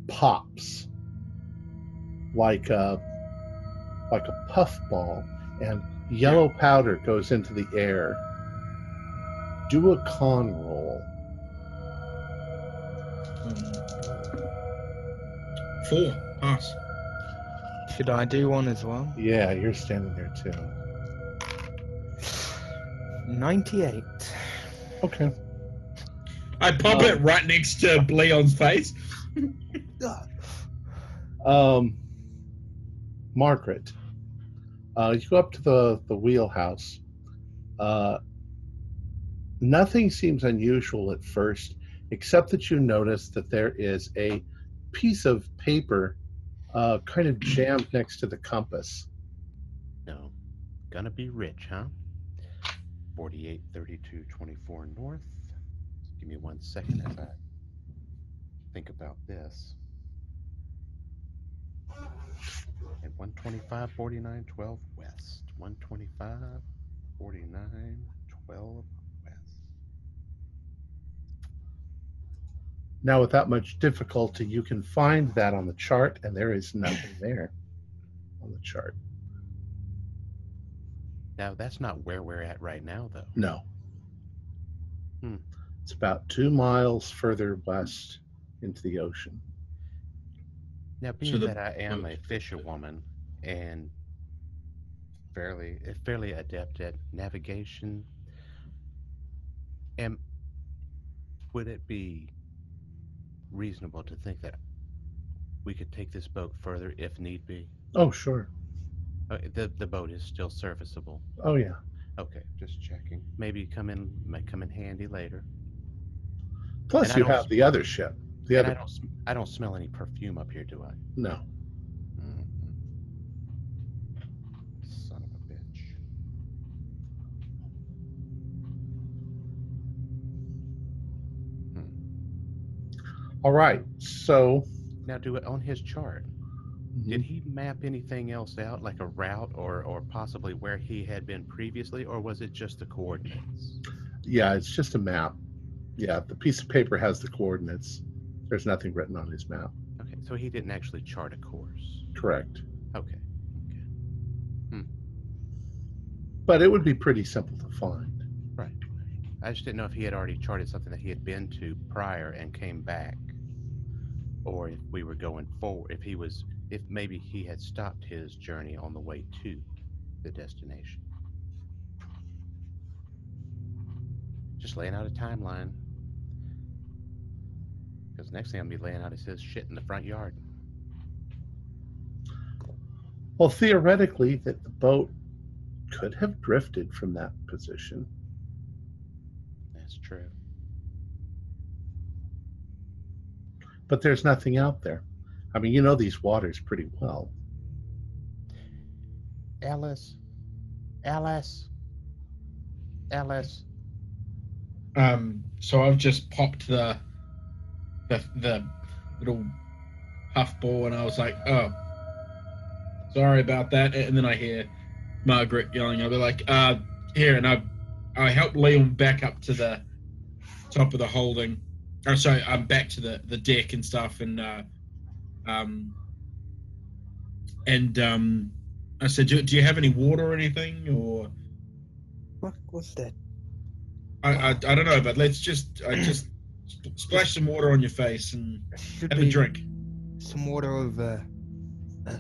pops like a like a puffball, and yellow powder goes into the air. Do a con roll. Um, four. Pass. Should I do one as well? Yeah, you're standing there too. ninety-eight. Okay. I pop um, it right next to Leon's face. um, Margaret, uh, you go up to the, the wheelhouse. Uh, nothing seems unusual at first, except that you notice that there is a piece of paper uh, kind of jammed next to the compass. No. Gonna be rich, huh? forty-eight, thirty-two, twenty-four north. Give me one second as I think about this. And one twenty-five, forty-nine, twelve west. one twenty-five, forty-nine, twelve west. Now, without much difficulty, you can find that on the chart, and there is nothing there on the chart. Now, that's not where we're at right now, though. No. Hmm. It's about two miles further west into the ocean. Now, being that I am a fisherwoman and fairly fairly adept at navigation, am, would it be reasonable to think that we could take this boat further if need be? Oh, sure. Uh, the the boat is still serviceable. Oh yeah. Okay, just checking. Maybe come in might come in handy later. Plus, and you have the other ship. The other. I don't, I don't smell any perfume up here, do I? No. Mm-hmm. Son of a bitch. Hmm. All right. So now, do it on his chart. Mm-hmm. Did he map anything else out, like a route or or possibly where he had been previously, or was it just the coordinates? Yeah, it's just a map. Yeah, the piece of paper has the coordinates. There's nothing written on his map. Okay, so he didn't actually chart a course. Correct. Okay. Okay. Hmm. But it would be pretty simple to find. Right. I just didn't know if he had already charted something that he had been to prior and came back, or if we were going forward. If he was, if maybe he had stopped his journey on the way to the destination. Just laying out a timeline. Because the next thing I'm going to be laying out is his shit in the front yard. Well, theoretically, that the boat could have drifted from that position. That's true. But there's nothing out there. I mean, you know these waters pretty well. Ellis. Ellis. Ellis. Um, so I've just popped the, the the little puff ball, and I was like, oh, sorry about that. And then I hear Margaret yelling. I'll be like, uh, here, and I I help Leon back up to the top of the holding. Oh, sorry, I'm back to the, the deck and stuff, and uh, um, and um, I said, do, do you have any water or anything, or what was that? I, I, I don't know, but let's just I just splash some water on your face and should have a drink. Some water over. Uh,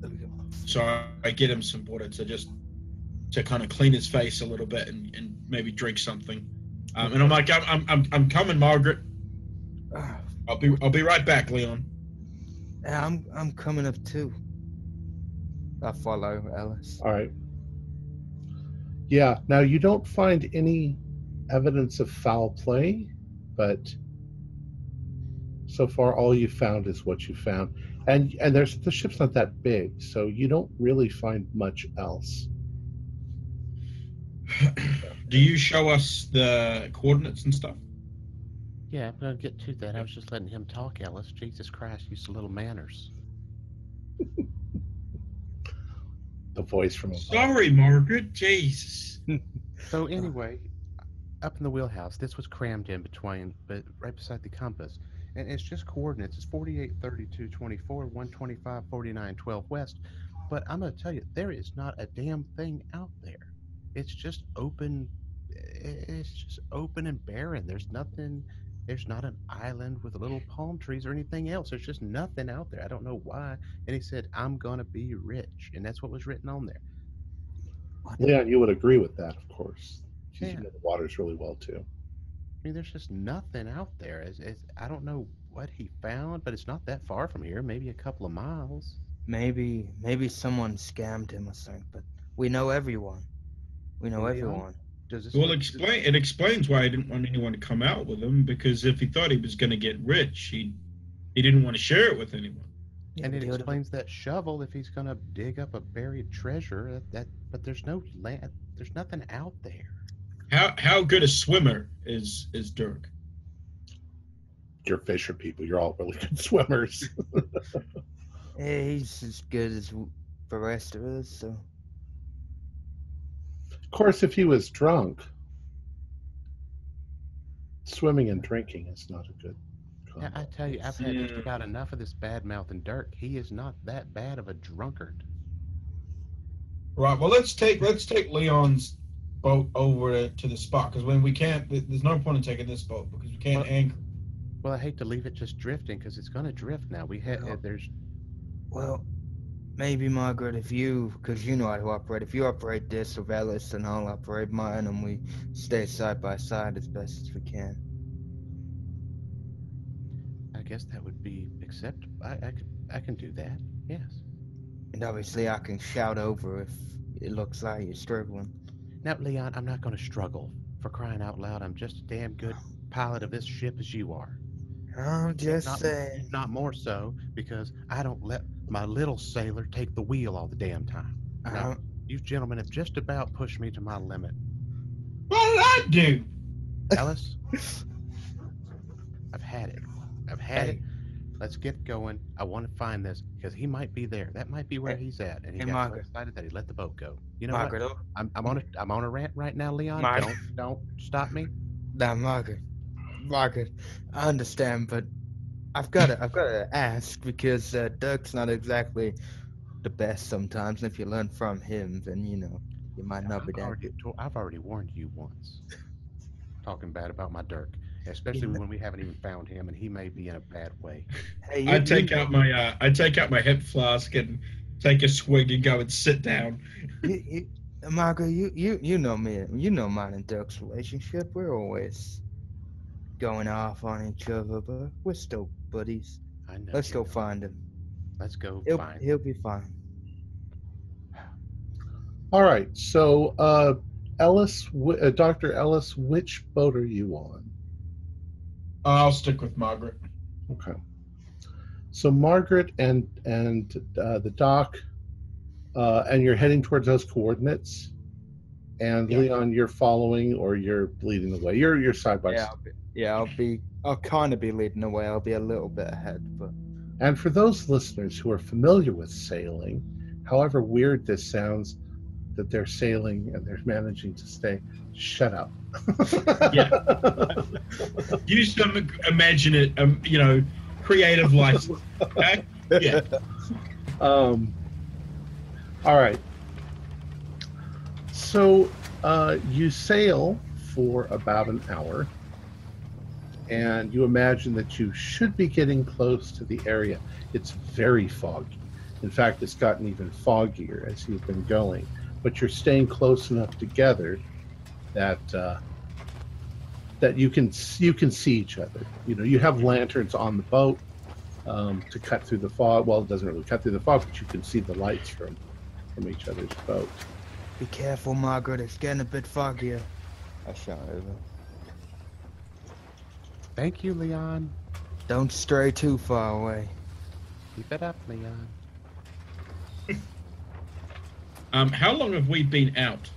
there we go. So I, I get him some water to just to kind of clean his face a little bit and, and maybe drink something. Um, and I'm like, I'm I'm I'm, I'm coming, Margaret. I'll be I'll be right back, Leon. I'm I'm coming up too. I follow Ellis. All right. Yeah. Now you don't find any evidence of foul play, but so far all you found is what you found, and and there's the ship's not that big, so you don't really find much else. Do you show us the coordinates and stuff? Yeah, I'm gonna get to that. I was just letting him talk, Ellis. Jesus Christ, use a little manners. The voice from above. Sorry, Margaret. Jesus. So anyway, up in the wheelhouse, this was crammed in between, but right beside the compass, and it's just coordinates. It's forty-eight, thirty-two, twenty-four, one twenty-five, forty-nine, twelve west. But I'm gonna tell you, there is not a damn thing out there. It's just open. It's just open and barren. There's nothing There's not an island with little palm trees or anything else. There's just nothing out there. I don't know why. And he said, I'm going to be rich. And that's what was written on there. Leon, you would agree with that, of course. Yeah. You know the waters really well, too. I mean, there's just nothing out there. It's, it's, I don't know what he found, but it's not that far from here. Maybe a couple of miles. Maybe maybe someone scammed him or something, but we know everyone. We know Leon, everyone. Does this well, make, explain, it explains why I didn't want anyone to come out with him, because if he thought he was going to get rich, he, he didn't want to share it with anyone. Yeah, and it explains that shovel if he's going to dig up a buried treasure. That, that but there's no land. There's nothing out there. How how good a swimmer is is Dirk? You're fisher people. You're all really good swimmers. Yeah, he's as good as the rest of us. So, of course, if he was drunk, swimming and drinking is not a good. Yeah, I tell you, I've had yeah. just about enough of this bad mouth and Dirk. He is not that bad of a drunkard. Right. Well, let's take let's take Leon's boat over to the spot, because when we can't, there's no point in taking this boat because we can't well, anchor. Well, I hate to leave it just drifting because it's going to drift now. We had well, there's. Well, maybe Margaret, if you, because you know how to operate. If you operate this with Ellis, and I'll operate mine, and we stay side by side as best as we can. I guess that would be acceptable. I, I, could, I can do that, yes. And obviously I can shout over if it looks like you're struggling. Now, Leon, I'm not going to struggle. For crying out loud, I'm just a damn good pilot of this ship as you are. I'm just not, saying. Not more so, because I don't let my little sailor take the wheel all the damn time. Now, you gentlemen have just about pushed me to my limit. What did I do? Ellis, I've had it. I've had hey. it. Let's get going. I want to find this because he might be there. That might be where hey. he's at. And he hey, got Margaret. so excited that he let the boat go. You know Margaret, what? I'm, I'm on a I'm on a rant right now, Leon. Margaret. Don't don't stop me. Now, Margaret, Margaret, I understand, but I've got to I've got to ask because uh, Dirk's not exactly the best sometimes. And if you learn from him, then you know you might not I've be there. I've already warned you once. Talking bad about my Dirk. Especially when we haven't even found him, and he may be in a bad way. Hey, I take you, out my uh, I take out my hip flask and take a swig and go and sit down. You, you, Margaret, you, you you know me, you know mine and Dirk's relationship. We're always going off on each other, but we're still buddies. I know. Let's go know. find him. Let's go he'll, find. He'll him. be fine. All right, so uh, Ellis, uh, Doctor Ellis, which boat are you on? I'll stick with Margaret. Okay. So Margaret and and uh, the doc, uh, and you're heading towards those coordinates, and yeah. Leon, you're following or you're leading the way. You're you're side by yeah, side. I'll be, yeah, I'll be. I'll kind of be leading the way. I'll be a little bit ahead, but. And for those listeners who are familiar with sailing, however weird this sounds, that they're sailing and they're managing to stay. Shut up. Yeah. Use some imaginative, um, you know, creative license. Okay? Yeah. Um, all right. So uh, you sail for about an hour, and you imagine that you should be getting close to the area. It's very foggy. In fact, it's gotten even foggier as you've been going. But you're staying close enough together that uh, that you can you can see each other. You know, you have lanterns on the boat um, to cut through the fog. Well, it doesn't really cut through the fog, but you can see the lights from from each other's boat. Be careful, Margaret. It's getting a bit foggier. I shot over. Thank you, Leon. Don't stray too far away. Keep it up, Leon. Um, how long have we been out?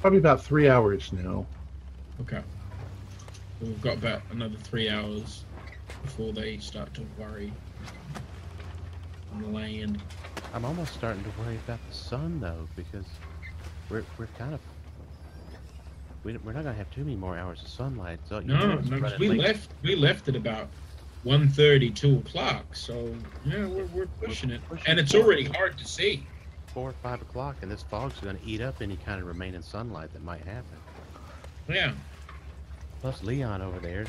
Probably about three hours now. Okay. We've got about another three hours before they start to worry on the land. I'm almost starting to worry about the sun, though, because we're we're kind of... We're not going to have too many more hours of sunlight. So no, no cause we, left, we left at about one thirty, two o'clock, so yeah, we're, we're pushing we're it. Pushing and it's already hard to see. Four or five o'clock, and this fog's going to eat up any kind of remaining sunlight that might happen. Yeah. Plus, Leon over there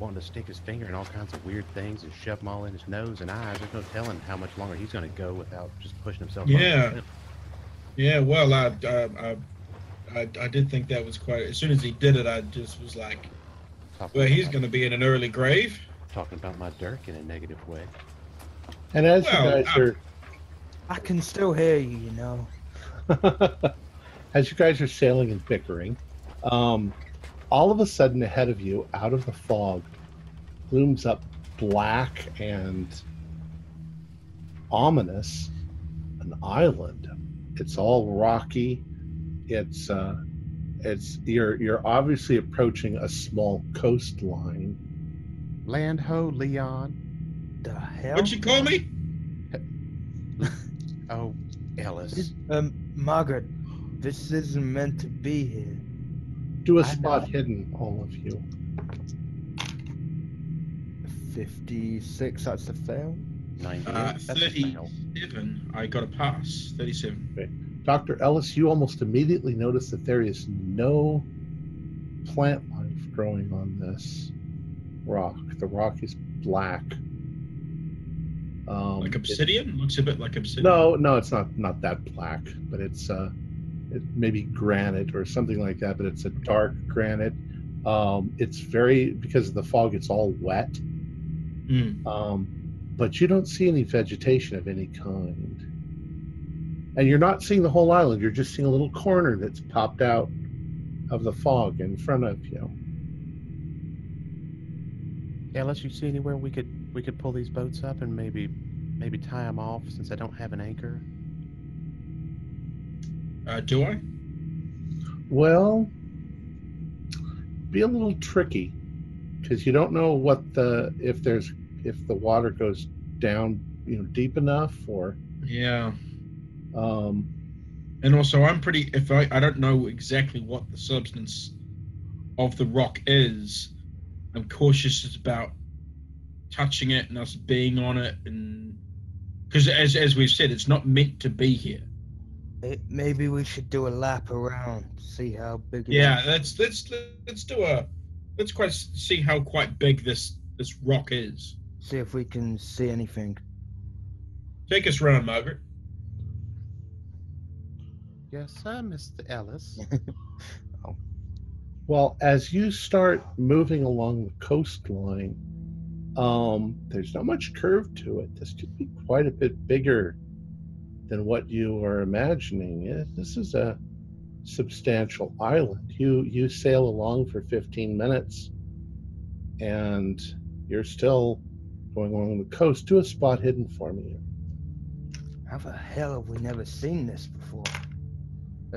wanting to stick his finger in all kinds of weird things and shove them all in his nose and eyes. There's no telling how much longer he's going to go without just pushing himself. Yeah. Him. Yeah, well, I, I, I, I did think that was quite... As soon as he did it, I just was like, talking well, he's going to be in an early grave. Talking about my Dirk in a negative way. And as well, you guys I, are... I can still hear you, you know. As you guys are sailing and bickering, um, all of a sudden ahead of you, out of the fog, looms up black and ominous an island. It's all rocky. It's uh, it's you're you're obviously approaching a small coastline. Land ho, Leon. The hell? What'd you call me? Oh, Ellis. This, um, Margaret, this isn't meant to be here. Do a I spot know. hidden, all of you. fifty-six, that's the fail. ninety. Uh, thirty-seven, I got a pass. thirty-seven. Okay. Doctor Ellis, you almost immediately notice that there is no plant life growing on this rock. The rock is black. Um, like obsidian? It looks a bit like obsidian. No, no, it's not not that black, but it's uh, it maybe granite or something like that. But it's a dark granite. Um, it's very because of the fog, it's all wet. Mm. Um, but you don't see any vegetation of any kind, and you're not seeing the whole island. You're just seeing a little corner that's popped out of the fog in front of you. Yeah, unless you see anywhere we could. We could pull these boats up and maybe maybe tie them off since I don't have an anchor. Uh, do I? Well, be a little tricky because you don't know what the if there's if the water goes down, you know, deep enough or yeah. Um, and also, I'm pretty. If I I don't know exactly what the substance of the rock is, I'm cautious about touching it and us being on it, and because as as we've said, it's not meant to be here. It, maybe we should do a lap around, see how big. It yeah, is. let's let's let's do a let's quite see how quite big this this rock is. See if we can see anything. Take us round, Margaret. Yes, sir, Mister Ellis. Oh. Well, as you start moving along the coastline. Um, there's not much curve to it. This could be quite a bit bigger than what you are imagining. This is a substantial island. You you sail along for fifteen minutes, and you're still going along the coast. Do a spot hidden for me. How the hell have we never seen this before?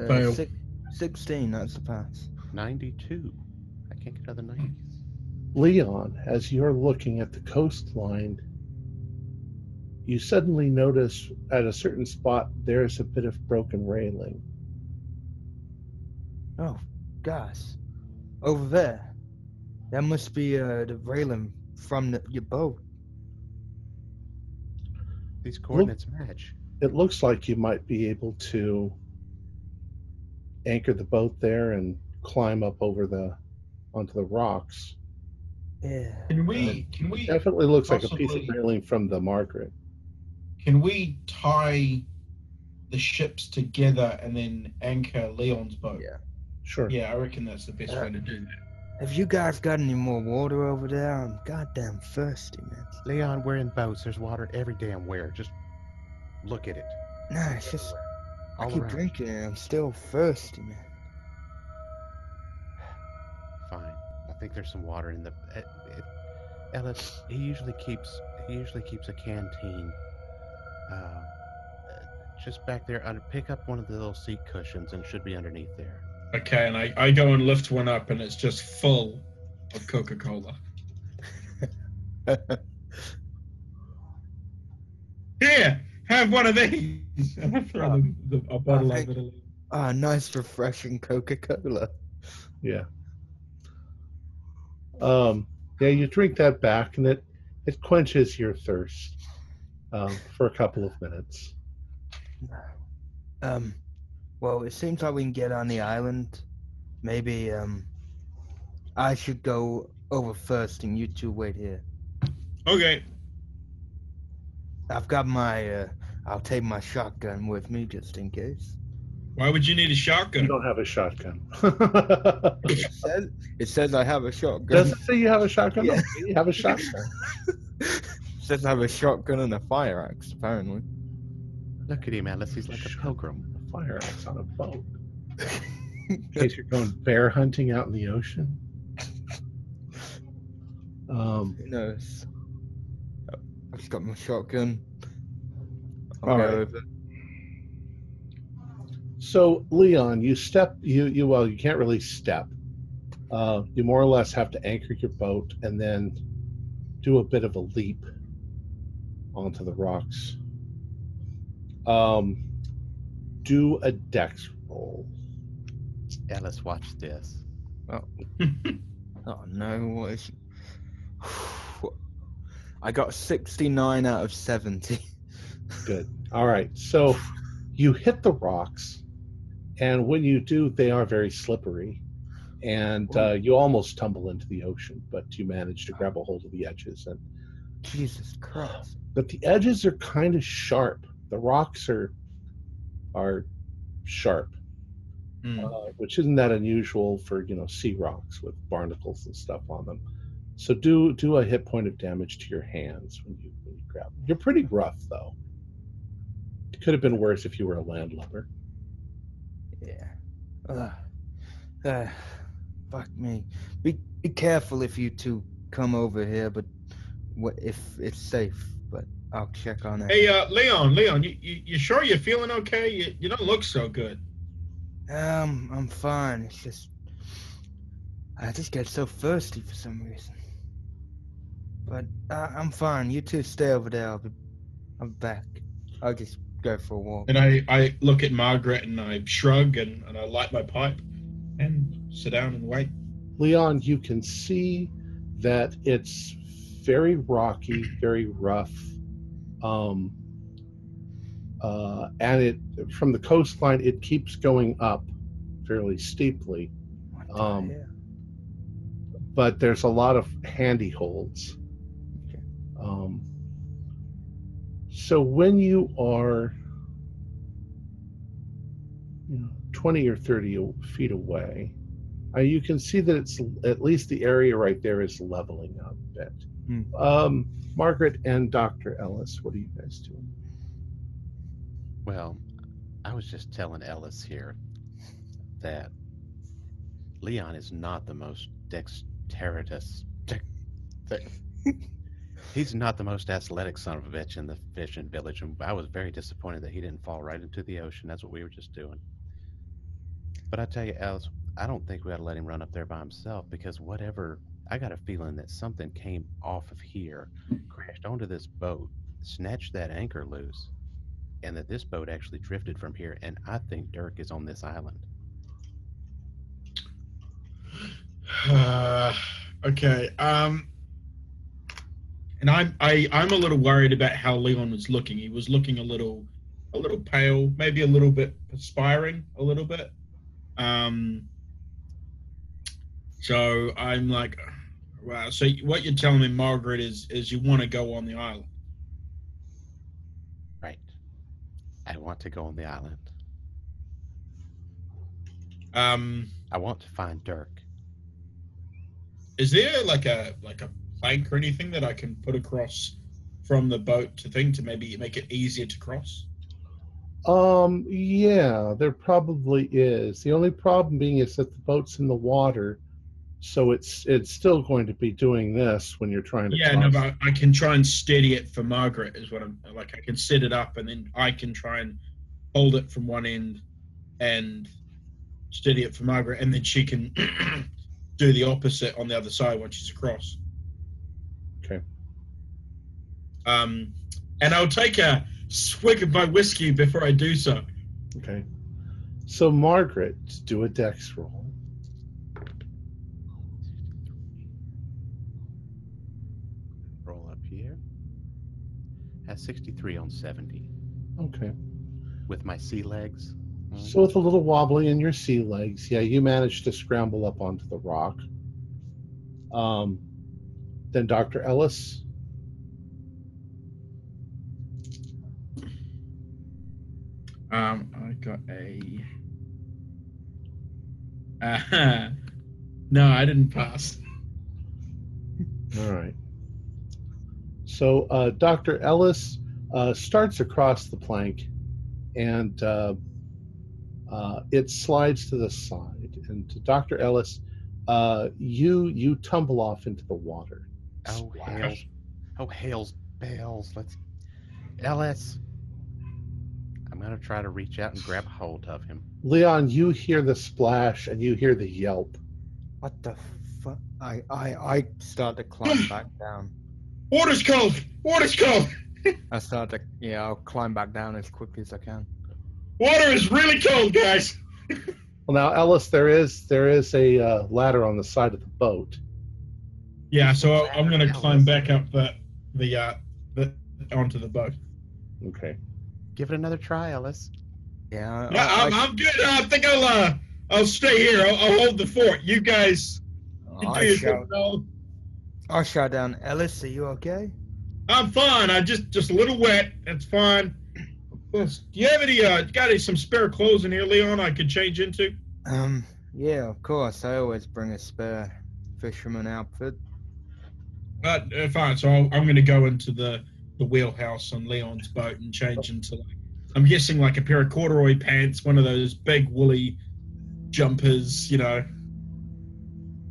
Uh, six, sixteen, that's the pass. ninety-two. I can't get another ninety. Leon, as you're looking at the coastline, you suddenly notice at a certain spot there's a bit of broken railing. Oh, gosh. Over there. That must be uh, the railing from the, your boat. These coordinates Look, match. It looks like you might be able to anchor the boat there and climb up over the onto the rocks. Yeah. Can we? Can we? It definitely looks possibly, like a piece of railing from the Margaret. Can we tie the ships together and then anchor Leon's boat? Yeah. Sure. Yeah, I reckon that's the best uh, way to do that. Have you guys got any more water over there? I'm goddamn thirsty, man. Leon, we're in boats. There's water every damn where. Just look at it. Nah, it's just All I keep around. drinking and I'm still thirsty, man. Fine. I think there's some water in the it, it, Ellis. He usually keeps he usually keeps a canteen, uh, just back there. Under, pick up one of the little seat cushions, and it should be underneath there. Okay, and I, I go and lift one up, and it's just full of Coca-Cola. Here, have one of these. And I throw um, them a bottle of it. Ah, nice, refreshing Coca-Cola. Yeah. Um, yeah, you drink that back, and it, it quenches your thirst um, for a couple of minutes. Um, well, it seems like we can get on the island. Maybe um, I should go over first, and you two wait here. Okay. I've got my, uh, I'll take my shotgun with me just in case. Why would you need a shotgun? You don't have a shotgun. It says, it says I have a shotgun. Does it say you have a shotgun? Yeah. You have a shotgun. It says I have a shotgun and a fire axe, apparently. Look at him, Alice. He's like a pilgrim. A fire axe on a boat. In case you're going bear hunting out in the ocean. Um, Who knows? I've just got my shotgun. I'll all right. So, Leon, you step, you, you, well, you can't really step. Uh, you more or less have to anchor your boat and then do a bit of a leap onto the rocks. Um, do a dex roll. Ellis, watch this. Oh, oh no. What is... I got sixty-nine out of seventy. Good. All right. So you hit the rocks, and when you do, they are very slippery, and uh, you almost tumble into the ocean, but you manage to grab a hold of the edges. And Jesus Christ. But the edges are kind of sharp. The rocks are are sharp, mm. uh, which isn't that unusual for, you know, sea rocks with barnacles and stuff on them. So do do a hit point of damage to your hands when you, when you grab them. You're pretty rough, though. It could have been worse if you were a landlubber. Yeah. Uh, uh, fuck me. Be be careful if you two come over here, but what if it's safe? But I'll check on it. Hey, uh, Leon, Leon, you, you you sure you're feeling okay? You you don't look so good. Um, I'm fine. It's just I just get so thirsty for some reason. But uh, I'm fine. You two stay over there. I'll be, I'll be back. I'll just go for a walk. And I, I look at Margaret and I shrug and, and I light my pipe and sit down and wait. Leon, you can see that it's very rocky, very rough. Um, uh, and it from the coastline, it keeps going up fairly steeply. What the um, hell? But there's a lot of handy holds. Okay. Um, so when you are, you know, twenty or thirty feet away, uh, you can see that it's at least the area right there is leveling up a bit. Mm. Um, Margaret and Doctor Ellis, what are you guys doing? Well, I was just telling Ellis here that Leon is not the most dex. Terrorist. He's not the most athletic son of a bitch in the fishing village, and I was very disappointed that he didn't fall right into the ocean. That's what we were just doing. But I tell you, Alice, I don't think we ought to let him run up there by himself, because whatever, I got a feeling that something came off of here, crashed onto this boat, snatched that anchor loose, and that this boat actually drifted from here, and I think Dirk is on this island. Uh, okay, um, and I'm I, I'm a little worried about how Leon was looking. He was looking a little, a little pale, maybe a little bit perspiring, a little bit. Um, so I'm like, wow. So what you're telling me, Margaret, is is you want to go on the island? Right. I want to go on the island. Um, I want to find Dirk. Is there like a like a plank or anything that I can put across from the boat to thing to maybe make it easier to cross? Um, yeah, there probably is. The only problem being is that the boat's in the water, so it's it's still going to be doing this when you're trying to. Yeah, cross. No, but I can try and steady it for Margaret. Is what I'm like. I can set it up, and then I can try and hold it from one end and steady it for Margaret, and then she can. Do the opposite on the other side once she's across. Okay. Um, and I'll take a swig of my whiskey before I do so. Okay. So, Margaret, do a dex roll. Roll up here. At sixty-three on seventy. Okay. With my sea legs. So with a little wobbly in your sea legs, yeah, you managed to scramble up onto the rock. Um, then Doctor Ellis. Um, I got a. Uh, no, I didn't pass. All right. So uh, Doctor Ellis uh, starts across the plank, and uh, uh, it slides to the side. And to Doctor Ellis, uh, you you tumble off into the water. Oh, hail! Oh, hails bells! Let's, Ellis. I'm going to try to reach out and grab a hold of him. Leon, you hear the splash and you hear the yelp. What the fuck? I, I, I start to climb back down. Water's cold! Water's cold! I start to, yeah, I'll climb back down as quickly as I can. Water is really cold, guys! Well, now, Ellis, there is there is a uh, ladder on the side of the boat. Yeah, so I, I'm going to climb back up the, the, uh, the onto the boat. Okay. Give it another try, Ellis. Yeah. No, I, I'm, I, I'm good. I think I'll uh, I'll stay here. I'll, I'll hold the fort. You guys. You I shout. I shout down. Ellis, are you okay? I'm fine. I just just a little wet. That's fine. Do you have any? Uh, got any some spare clothes in here, Leon? I could change into. Um. Yeah, of course. I always bring a spare fisherman outfit. Uh, fine. So I'll, I'm going to go into the. the wheelhouse on Leon's boat and change into, like, I'm guessing like a pair of corduroy pants, one of those big woolly jumpers, you know.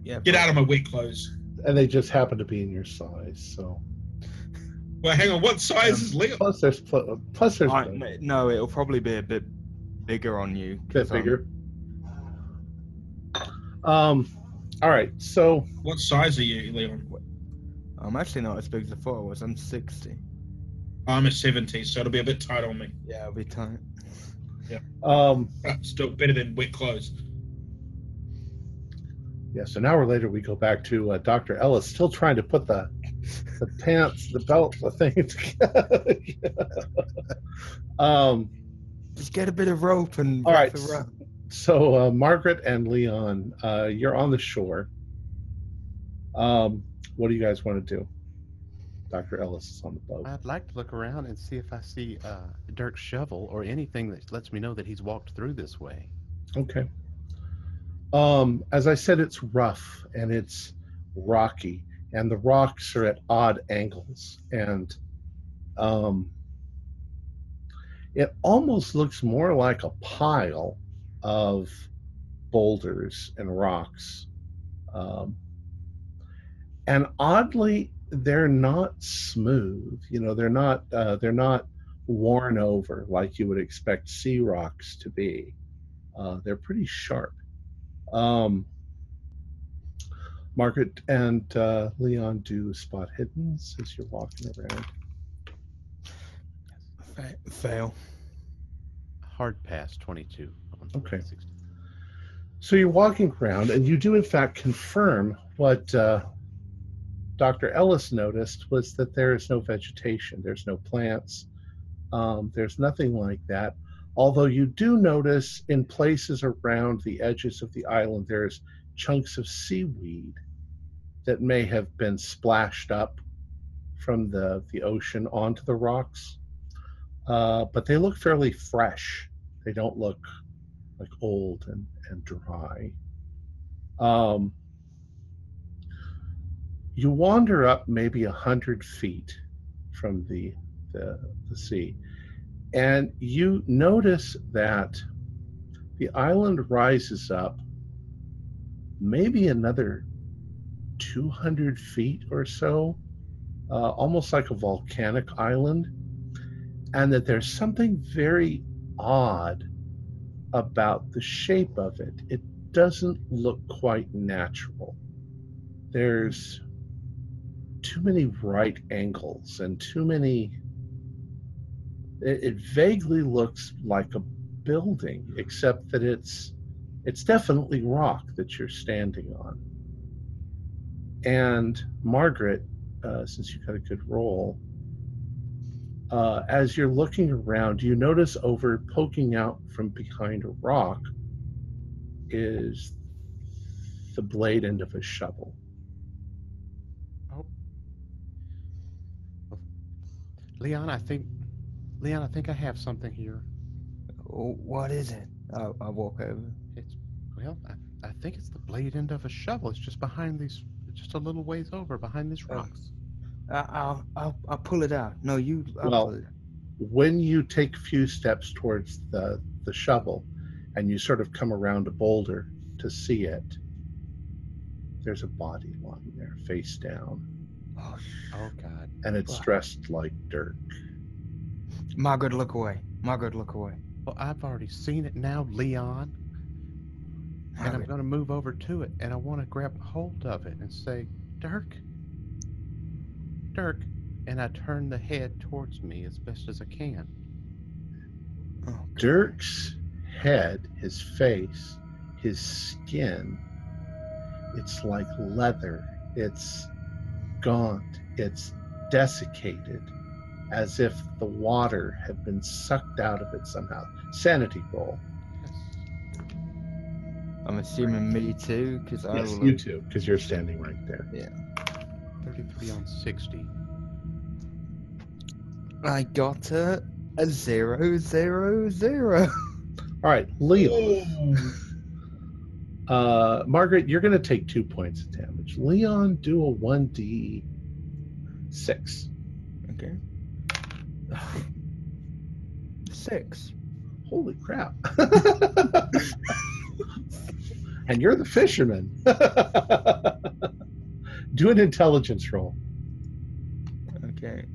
Yeah. Get out of my wet clothes. And they just happen to be in your size, so. Well, hang on. What size um, is Leon? Plus, there's pl plus there's. I, no, it'll probably be a bit bigger on you. A bit bigger. I'm... Um. All right. So. What size are you, Leon? I'm actually not as big as I thought I was. I'm sixty. I'm a seventy, so it'll be a bit tight on me. Yeah, it'll be tight. Yeah. Um, still better than wet clothes. Yeah, so an hour later we go back to uh, Doctor Ellis, still trying to put the the pants, the belt, the thing together. Yeah. um, Just get a bit of rope and all right. So uh, Margaret and Leon, uh, you're on the shore. Um, What do you guys want to do? Doctor Ellis is on the boat. I'd like to look around and see if I see uh, Dirk's shovel or anything that lets me know that he's walked through this way. Okay. Um, as I said, it's rough and it's rocky, and the rocks are at odd angles, and um, it almost looks more like a pile of boulders and rocks. Um, And oddly, they're not smooth. You know, they're not uh, they're not worn over like you would expect sea rocks to be. Uh, they're pretty sharp. Um, Margaret and uh, Leon do spot hidden as you're walking around. Fail. Hard pass. Twenty-two. Okay. So you're walking around, and you do in fact confirm what. Uh, Doctor Ellis noticed was that there is no vegetation. There's no plants. Um, there's nothing like that. Although you do notice in places around the edges of the island, there's chunks of seaweed that may have been splashed up from the, the ocean onto the rocks. Uh, but they look fairly fresh. They don't look like old and, and dry. Um, You wander up maybe a hundred feet from the, the the sea, and you notice that the island rises up maybe another two hundred feet or so, uh, almost like a volcanic island, and that there's something very odd about the shape of it. It doesn't look quite natural. There's too many right angles and too many, it, it vaguely looks like a building, except that it's it's definitely rock that you're standing on. And Margaret, uh, since you got a good roll, uh, as you're looking around, you notice over poking out from behind a rock is the blade end of a shovel. Leon, I think, Leon, I think I have something here. What is it? I, I walk over. It's, well, I, I think it's the blade end of a shovel. It's just behind these, just a little ways over, behind these rocks. Uh, I'll, I'll, I'll pull it out. No, you, I'll well, pull it out. When you take a few steps towards the, the shovel, and you sort of come around a boulder to see it, there's a body lying there, face down. Oh, oh God. And it's dressed like Dirk. Margaret, look away. Margaret, look away. Well, I've already seen it now, Leon. Margaret. And I'm going to move over to it, and I want to grab hold of it and say, Dirk, Dirk. And I turn the head towards me as best as I can. Oh, Dirk's head, his face, his skin, it's like leather. It's gaunt. It's desiccated, as if the water had been sucked out of it somehow. Sanity roll. I'm assuming me too, because I yes, will... you too, because you're standing right there. Yeah. thirty-three on sixty. I got a, a zero, zero, zero. All right, Leon. uh, Margaret, you're going to take two points of damage. Leon, do a one d six. Okay. Six. Holy crap. And you're the fisherman. Do an intelligence roll. Okay.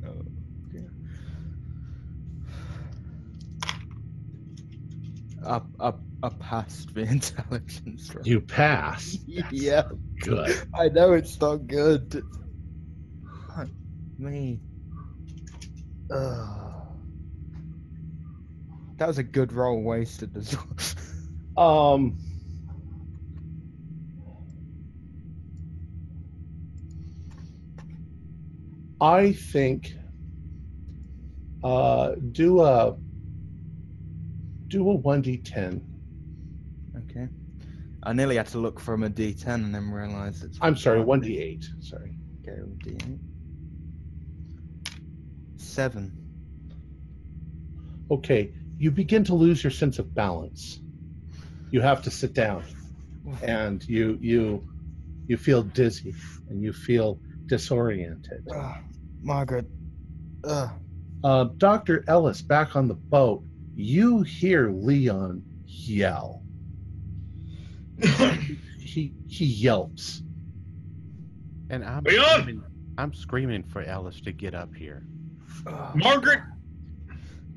Up, up, up! Past the intelligence. Right? You pass. Yeah. Good. I know it's not good. Fuck me. Ugh. That was a good roll wasted as well. Um. I think. Uh, do a. Do a one d ten. Okay. I nearly had to look from a d ten and then realized it's... I'm sorry, one d eight. Sorry. Okay, d eight. Seven. Okay, you begin to lose your sense of balance. You have to sit down. And you you you feel dizzy and you feel disoriented. Uh, Margaret. Uh. Uh, Doctor Ellis, back on the boat, you hear Leon yell. he he yelps. And I'm screaming, I'm screaming for Ellis to get up here. Uh, Margaret!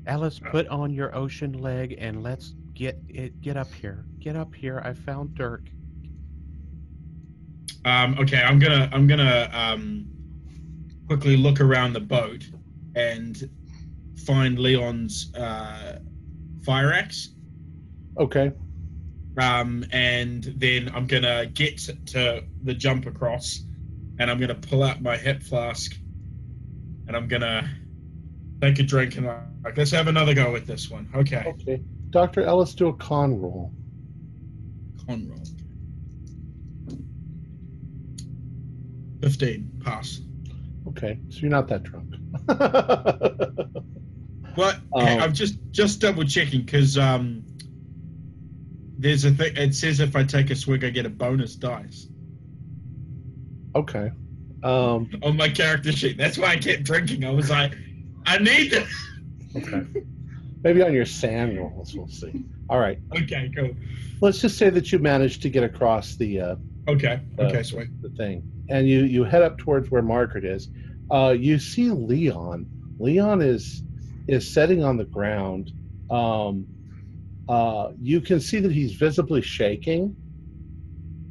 Ellis, put on your ocean leg and let's get it get up here. Get up here. I found Dirk. Um, okay, I'm gonna I'm gonna um quickly look around the boat and find Leon's uh, fire axe. Okay. Um, and then I'm going to get to the jump across and I'm going to pull out my hip flask and I'm going to take a drink and I'm like, let's have another go with this one. Okay. Okay. Doctor Ellis, do a con roll. Con roll. fifteen. Pass. Okay. So you're not that drunk. But okay, um, I'm just, just double checking because um, there's a thing. It says if I take a swig, I get a bonus dice. Okay. Um, on my character sheet, that's why I kept drinking. I was like, I need this. Okay. Maybe on your sand rolls, we'll see. All right. Okay. Cool. Let's just say that you managed to get across the. Uh, okay. Okay. Uh, sweet. The thing, and you you head up towards where Margaret is. Uh, you see Leon. Leon is. is sitting on the ground. Um, uh, you can see that he's visibly shaking.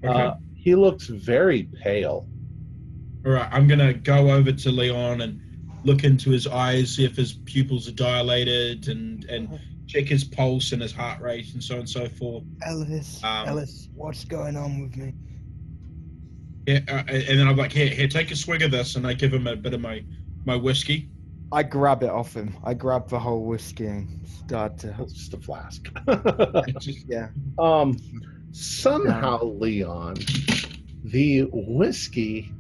Okay. Uh, he looks very pale. All right, I'm going to go over to Leon and look into his eyes, see if his pupils are dilated and, and check his pulse and his heart rate and so on and so forth. Ellis, um, Ellis, what's going on with me? Yeah, uh, and then I'm like, here, here, take a swig of this, and I give him a bit of my, my whiskey. I grab it off him. I grab the whole whiskey and start to... It's just a flask. Yeah. Um, somehow, yeah. Leon, the whiskey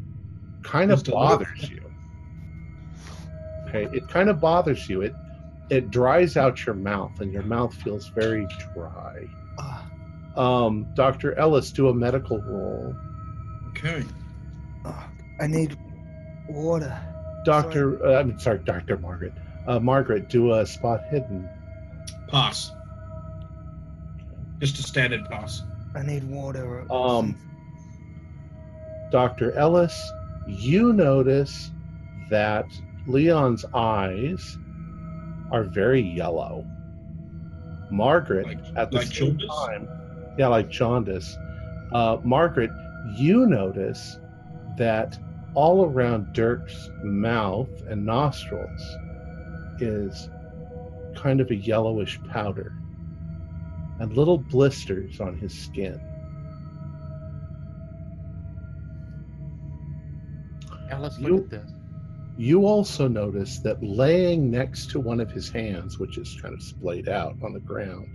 kind of bothers you. okay, it kind of bothers you. It it dries out your mouth, and your mouth feels very dry. Um, Doctor Ellis, do a medical roll. Okay. Oh, I need water. Doctor, sorry. Uh, I'm sorry, Doctor Margaret. Uh, Margaret, do a spot hidden. Pass. Just a standard pass. I need water. Um, Doctor Ellis, you notice that Leon's eyes are very yellow. Margaret, like, at the like same jaundice? time, yeah, like jaundice. Uh, Margaret, you notice that all around Dirk's mouth and nostrils is kind of a yellowish powder and little blisters on his skin. Now let's look you, at this. You also notice that laying next to one of his hands, which is kind of splayed out on the ground,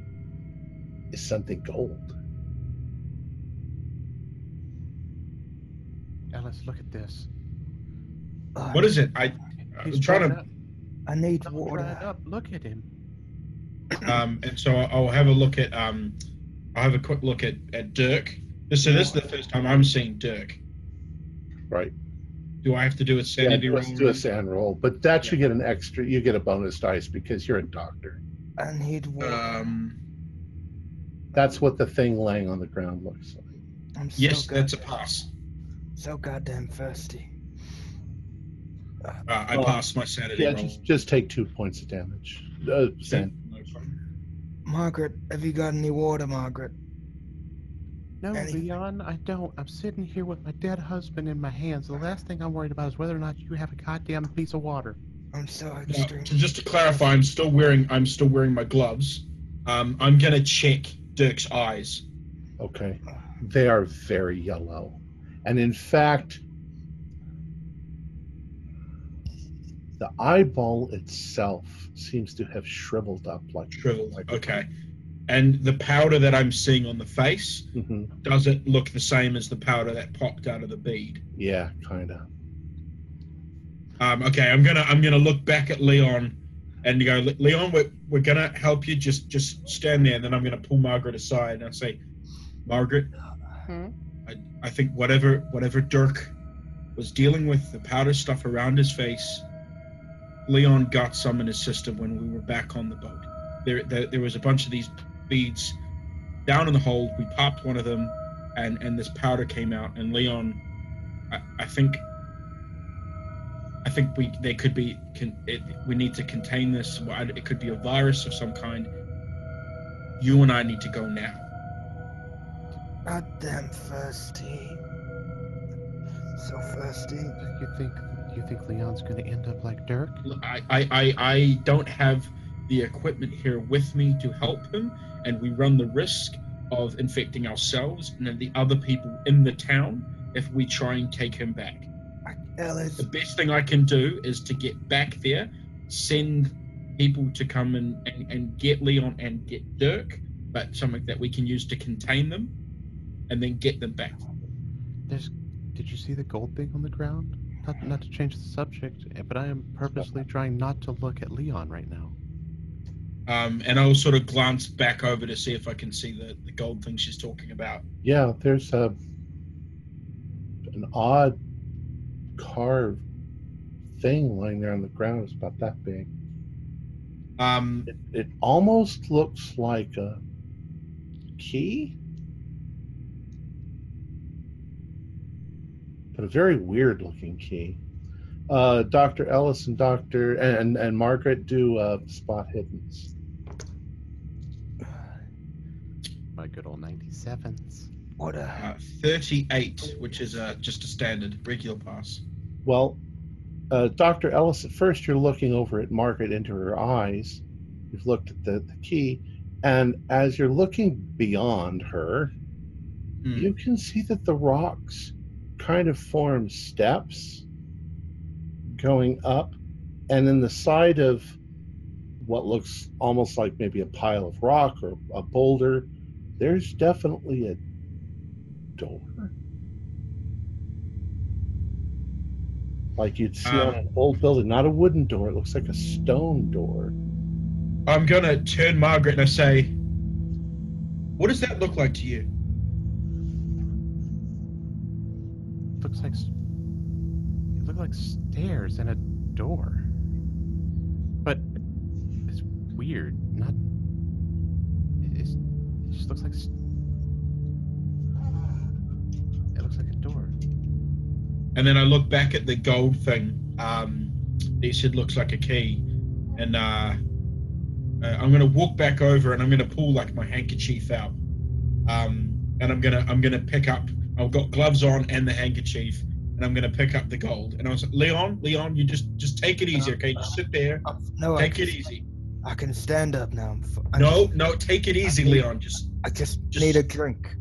is something gold. Ellis, look at this. Uh, what is it? I, I was trying to... I need Don't water. Up. Look at him. Um, and so I'll, I'll have a look at... Um, I'll have a quick look at, at Dirk. So this is the first time I'm seeing Dirk. Right. Do I have to do a sanity yeah, let's roll? Let's do a sand roll, but that yeah. you get an extra... You get a bonus dice because you're a doctor. I need water. Um, That's what the thing laying on the ground looks like. I'm so yes, good. That's a pass. So goddamn thirsty. Uh, uh, I well, passed my sanity yeah, roll. Just, just take two points of damage. Uh, sand. No Margaret, have you got any water, Margaret? No, any... Leon, I don't. I'm sitting here with my dead husband in my hands. The last thing I'm worried about is whether or not you have a goddamn piece of water. I'm so extreme. Yeah, just to clarify, I'm still wearing. I'm still wearing my gloves. Um, I'm gonna check Dirk's eyes. Okay, they are very yellow. And in fact, the eyeball itself seems to have shriveled up like shriveled. Like okay. And the powder that I'm seeing on the face, mm-hmm. does it look the same as the powder that popped out of the bead? Yeah, kind of. Um, okay, I'm gonna I'm gonna look back at Leon, and go, Leon, we're we're gonna help you. Just just stand there, and then I'm gonna pull Margaret aside, and I'll say, Margaret. Hmm? I think whatever whatever Dirk was dealing with, the powder stuff around his face, Leon got some in his system when we were back on the boat. There, there, there was a bunch of these beads down in the hold. We popped one of them, and, and this powder came out. And Leon, I, I think, I think we they could be. Can, it, we need to contain this. It could be a virus of some kind. You and I need to go now. Goddamn thirsty. So thirsty. You think you think Leon's gonna end up like Dirk? I, I, I, I don't have the equipment here with me to help him, and we run the risk of infecting ourselves and then the other people in the town if we try and take him back. Ellis. The best thing I can do is to get back there, send people to come and, and, and get Leon and get Dirk, but something that we can use to contain them. And then get them back. There's, did you see the gold thing on the ground? Not, not to change the subject, but I am purposely trying not to look at Leon right now. Um, and I'll sort of glance back over to see if I can see the, the gold thing she's talking about. Yeah, there's a, an odd carved thing lying there on the ground. It's about that big. Um, it, it almost looks like a key. But a very weird looking key. Uh, Doctor Ellis and Doctor and, and Margaret do uh, spot hiddens. My good old ninety-sevens. What a uh, thirty-eight, which is uh, just a standard regular pass. Well, uh, Doctor Ellis, at first you're looking over at Margaret into her eyes. You've looked at the, the key, and as you're looking beyond her, mm. you can see that the rocks kind of forms steps going up, and in the side of what looks almost like maybe a pile of rock or a boulder, there's definitely a door. like you'd see um, on an old building. Not a wooden door. It looks like a stone door. I'm going to turn Margaret and I say, what does that look like to you? It looks like, it looked like stairs and a door. But it's weird. Not. It's, it just looks like stairs. And then I look back at the gold thing. Um, he said, looks like a key. And uh, uh, I'm going to walk back over and I'm going to pull like my handkerchief out. Um, and I'm going to, I'm going to pick up, I've got gloves on and the handkerchief, and I'm going to pick up the gold. And I was like, Leon, Leon, you just, just take it easy. Okay. Just sit there. Uh, no, take can, it easy. I can stand up now. I'm no, just, no, take it easy, need, Leon. Just, I just, just need a drink.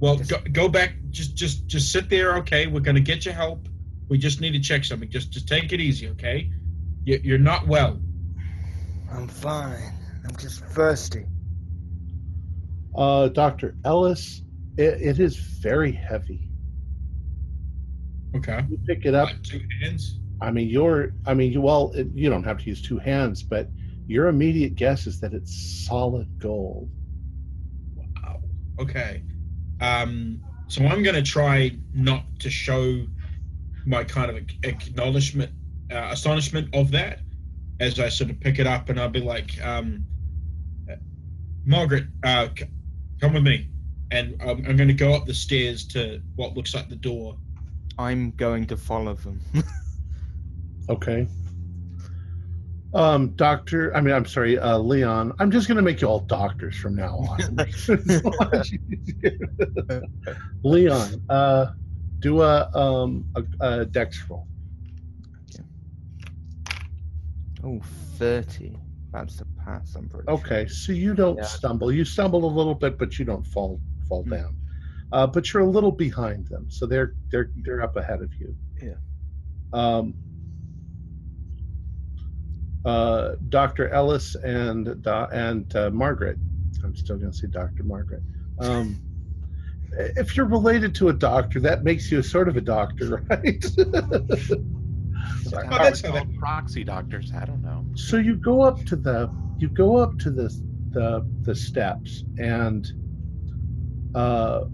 Well, go, go back. Just, just, just sit there. Okay, we're gonna get you help. We just need to check something. Just, just take it easy. Okay, you, you're not well. I'm fine. I'm just thirsty. Uh, Doctor Ellis, it, it is very heavy. Okay. You pick it up. Like two hands. I mean, you're. I mean, you. Well, it, you don't have to use two hands, but your immediate guess is that it's solid gold. Wow. Okay. Um, so I'm going to try not to show my kind of acknowledgement, uh, astonishment of that as I sort of pick it up, and I'll be like, um, Margaret, uh, c- come with me. And I'm, I'm going to go up the stairs to what looks like the door. I'm going to follow them. Okay. Um, doctor, I mean, I'm sorry, uh, Leon, I'm just going to make you all doctors from now on. Leon, uh, do a, um, a, a dex roll. Okay. Oh, thirty. That's the pass, I'm pretty Okay, sure. So you don't yeah. stumble. You stumble a little bit, but you don't fall fall mm-hmm. down. Uh, but you're a little behind them, so they're they're they're up ahead of you. Yeah. Um. Uh, Doctor Ellis and uh, and uh, Margaret. I'm still going to say Doctor Margaret. Um, if you're related to a doctor, that makes you a sort of a doctor, right? Sorry. Oh, that's how they proxy doctors. I don't know. So you go up to the you go up to the the, the steps, and uh,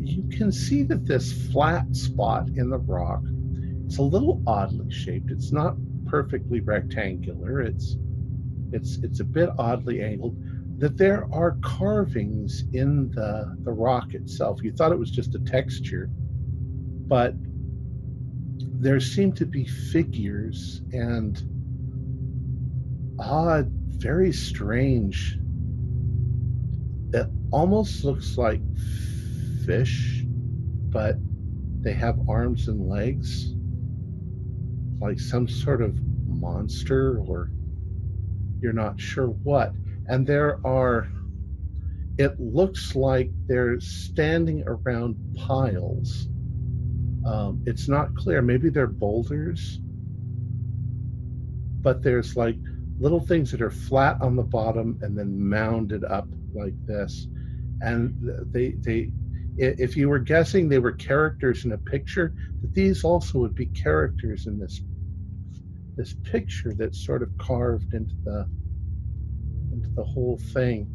you can see that this flat spot in the rock. It's a little oddly shaped. It's not perfectly rectangular. It's it's it's a bit oddly angled. That there are carvings in the the rock itself. You thought it was just a texture, but there seem to be figures and odd, very strange. It almost looks like fish, but they have arms and legs. Like some sort of monster, or you're not sure what. And there are, it looks like they're standing around piles. Um, it's not clear. Maybe they're boulders, but there's like little things that are flat on the bottom and then mounded up like this. And they, they, if you were guessing they were characters in a picture, that these also would be characters in this this picture that's sort of carved into the into the whole thing.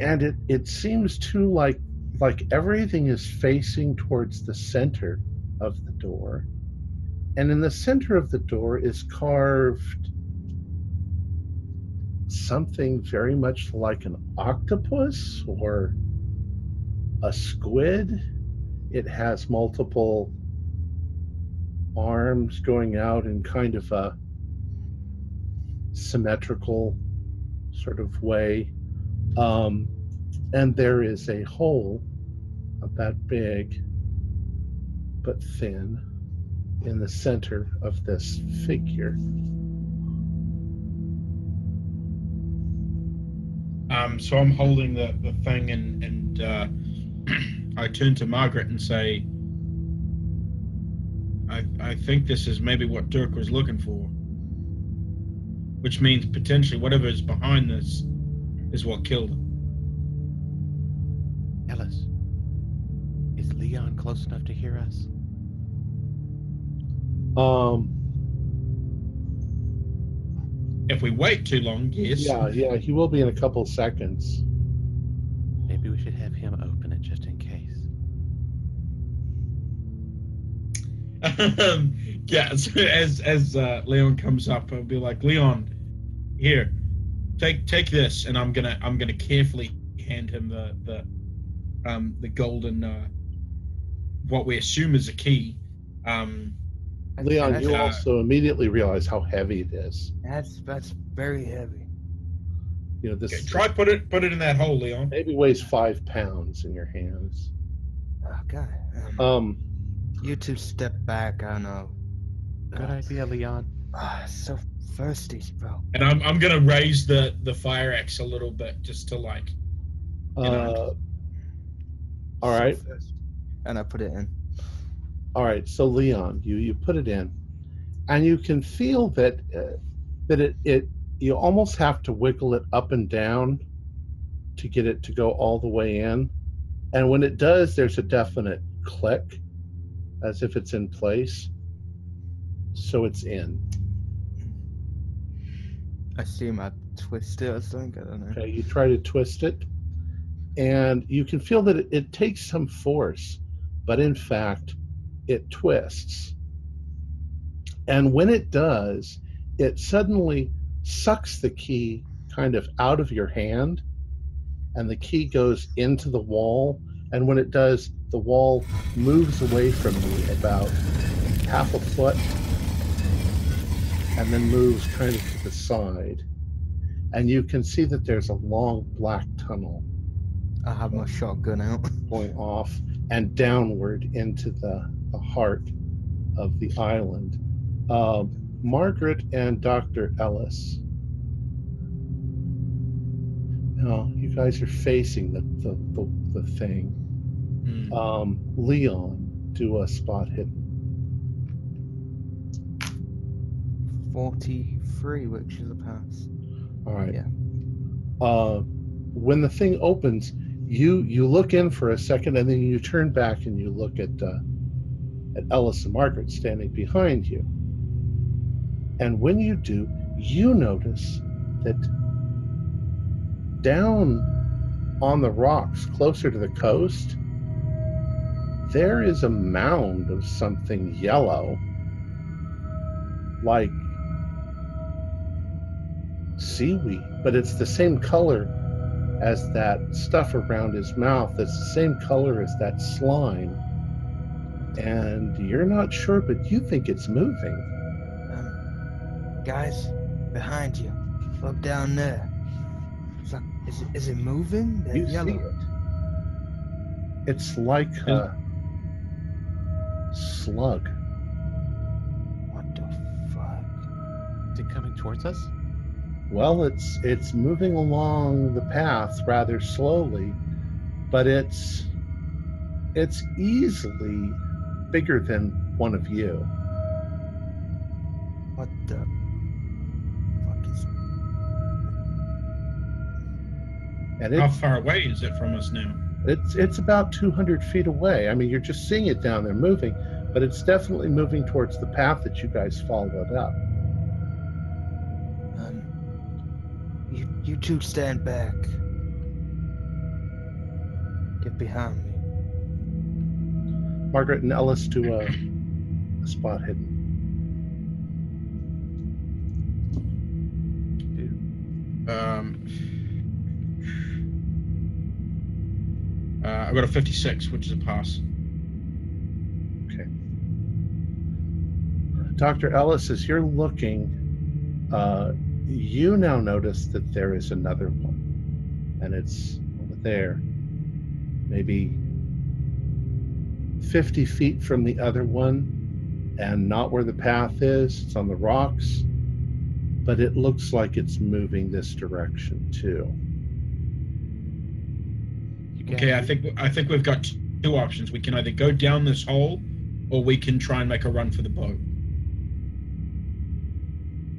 And it, it seems too like like everything is facing towards the center of the door. And in the center of the door is carved something very much like an octopus or a squid. It has multiple arms going out in kind of a symmetrical sort of way. Um, and there is a hole about big but thin in the center of this figure. Um, so I'm holding the, the thing and, and uh, I turn to Margaret and say, I, I think this is maybe what Dirk was looking for, which means potentially whatever is behind this is what killed him. Ellis, is Leon close enough to hear us? Um, if we wait too long, yes. Yeah, yeah, he will be in a couple seconds. Maybe we should have him open it just in case. Um, yeah, so as as uh, Leon comes up, I'll be like, Leon, here, take take this, and I'm gonna I'm gonna carefully hand him the the um the golden uh, what we assume is a key. Um, Leon, you uh, also immediately realize how heavy it is. That's that's very heavy. You know this. Okay, try put it put it in that hole, Leon. Maybe weighs five pounds in your hands. Oh God. Um, um you two step back. I know. Good idea, Leon. Ah, oh, so thirsty, bro. And I'm I'm gonna raise the the fire axe a little bit just to like. You uh, know, all so right. Thirsty. And I put it in. All right, so Leon, you, you put it in, and you can feel that uh, that it, it you almost have to wiggle it up and down to get it to go all the way in, and when it does, there's a definite click, as if it's in place. So it's in. I assume I twist it. I think I don't know. Okay, you try to twist it, and you can feel that it, it takes some force, but in fact. It twists, and when it does, it suddenly sucks the key kind of out of your hand, and the key goes into the wall, and when it does, the wall moves away from you about half a foot, and then moves kind of to the side, and you can see that there's a long black tunnel. I have my shotgun out. Going off and downward into the the heart of the island. Uh, Margaret and Doctor Ellis. Now, you guys are facing the, the, the, the thing. Mm. Um, Leon, do a spot hidden. forty-three, which is a pass. All right. Yeah. Uh, when the thing opens, you, you look in for a second, and then you turn back and you look at... Uh, at Ellis and Margaret standing behind you. And when you do, you notice that down on the rocks closer to the coast, there is a mound of something yellow, like seaweed, but it's the same color as that stuff around his mouth. It's the same color as that slime. And you're not sure, but you think it's moving. Um, guys, behind you, look down there. It's like, is it, is it moving? That you yellow. See it. It's like uh, a slug. What the fuck? Is it coming towards us? Well, it's it's moving along the path rather slowly, but it's it's easily. Bigger than one of you. What the fuck is that? And how far away is it from us now? It's it's about two hundred feet away. I mean, you're just seeing it down there moving, but it's definitely moving towards the path that you guys followed up. Um, you, you two stand back. Get behind me. Margaret and Ellis to a, a spot hidden. Um, uh, I got a fifty-six, which is a pass. Okay. Doctor Ellis, as you're looking, uh, you now notice that there is another one, and it's over there. Maybe fifty feet from the other one, and not where the path is. It's on the rocks, but it looks like it's moving this direction too. Okay, I think I think we've got two options. We can either go down this hole, or we can try and make a run for the boat.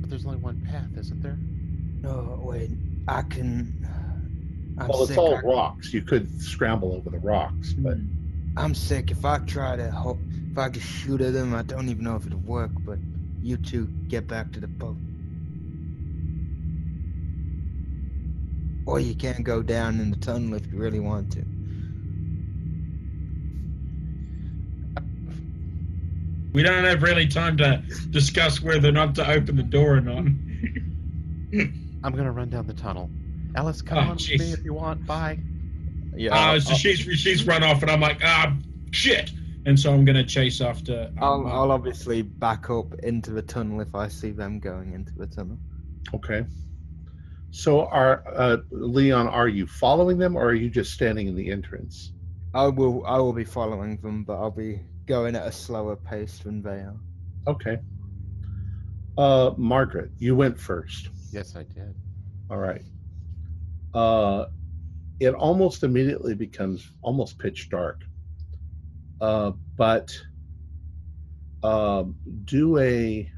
But there's only one path, isn't there? No, wait. I can. I'm well, it's sick. all I... rocks. You could scramble over the rocks, but. Mm. I'm sick. If I try to ho- if I could shoot at him, I don't even know if it'll work, but you two get back to the boat. Or you can go down in the tunnel if you really want to. We don't have really time to discuss whether or not to open the door or not. I'm going to run down the tunnel. Alice, come oh, on geez. with me if you want. Bye. Yeah. Uh, so she's she's run off, and I'm like, ah, shit. And so I'm going to chase after. Um, I'll, I'll obviously back up into the tunnel if I see them going into the tunnel. Okay. So, are uh, Leon, are you following them, or are you just standing in the entrance? I will. I will be following them, but I'll be going at a slower pace than they are. Okay. Uh, Margaret, you went first. Yes, I did. All right. Uh, it almost immediately becomes almost pitch dark. Uh, but uh, do a,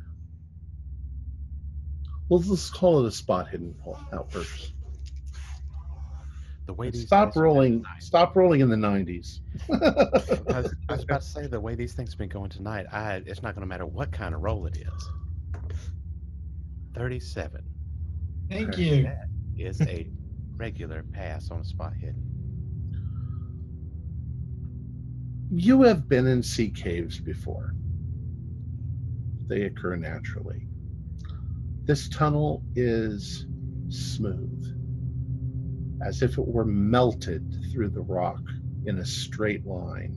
well, let's call it a spot hidden out first. The way these stop rolling, stop rolling in the nineties. I, was, I was about to say, the way these things have been going tonight, I, it's not going to matter what kind of roll it is. thirty-seven. Thank Her you. That is a regular pass on spot hidden. You have been in sea caves before. They occur naturally. This tunnel is smooth, as if it were melted through the rock in a straight line.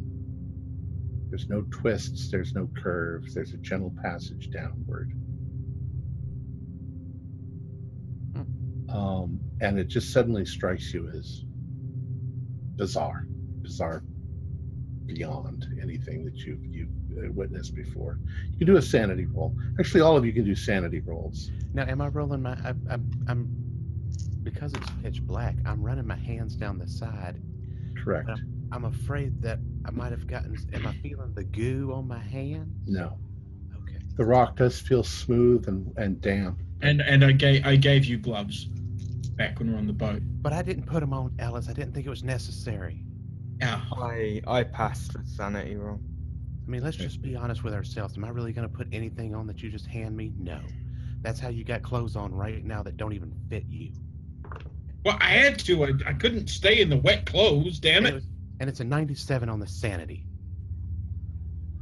There's no twists, there's no curves, there's a gentle passage downward. Hmm. Um, and it just suddenly strikes you as bizarre, bizarre. Beyond anything that you've, you've witnessed before. You can do a sanity roll. Actually, all of you can do sanity rolls. Now, am I rolling my... I, I, I'm because it's pitch black, I'm running my hands down the side. Correct. I'm, I'm afraid that I might have gotten... Am I feeling the goo on my hand? No. Okay. The rock does feel smooth and, and damp. And and I gave, I gave you gloves back when we were on the boat. But I didn't put them on, Ellis. I didn't think it was necessary. Yeah. I I passed the sanity roll. I mean, let's just be honest with ourselves. Am I really going to put anything on that you just hand me? No. That's how you got clothes on right now that don't even fit you. Well, I had to. I, I couldn't stay in the wet clothes, damn it. And, it was, and it's a ninety-seven on the sanity.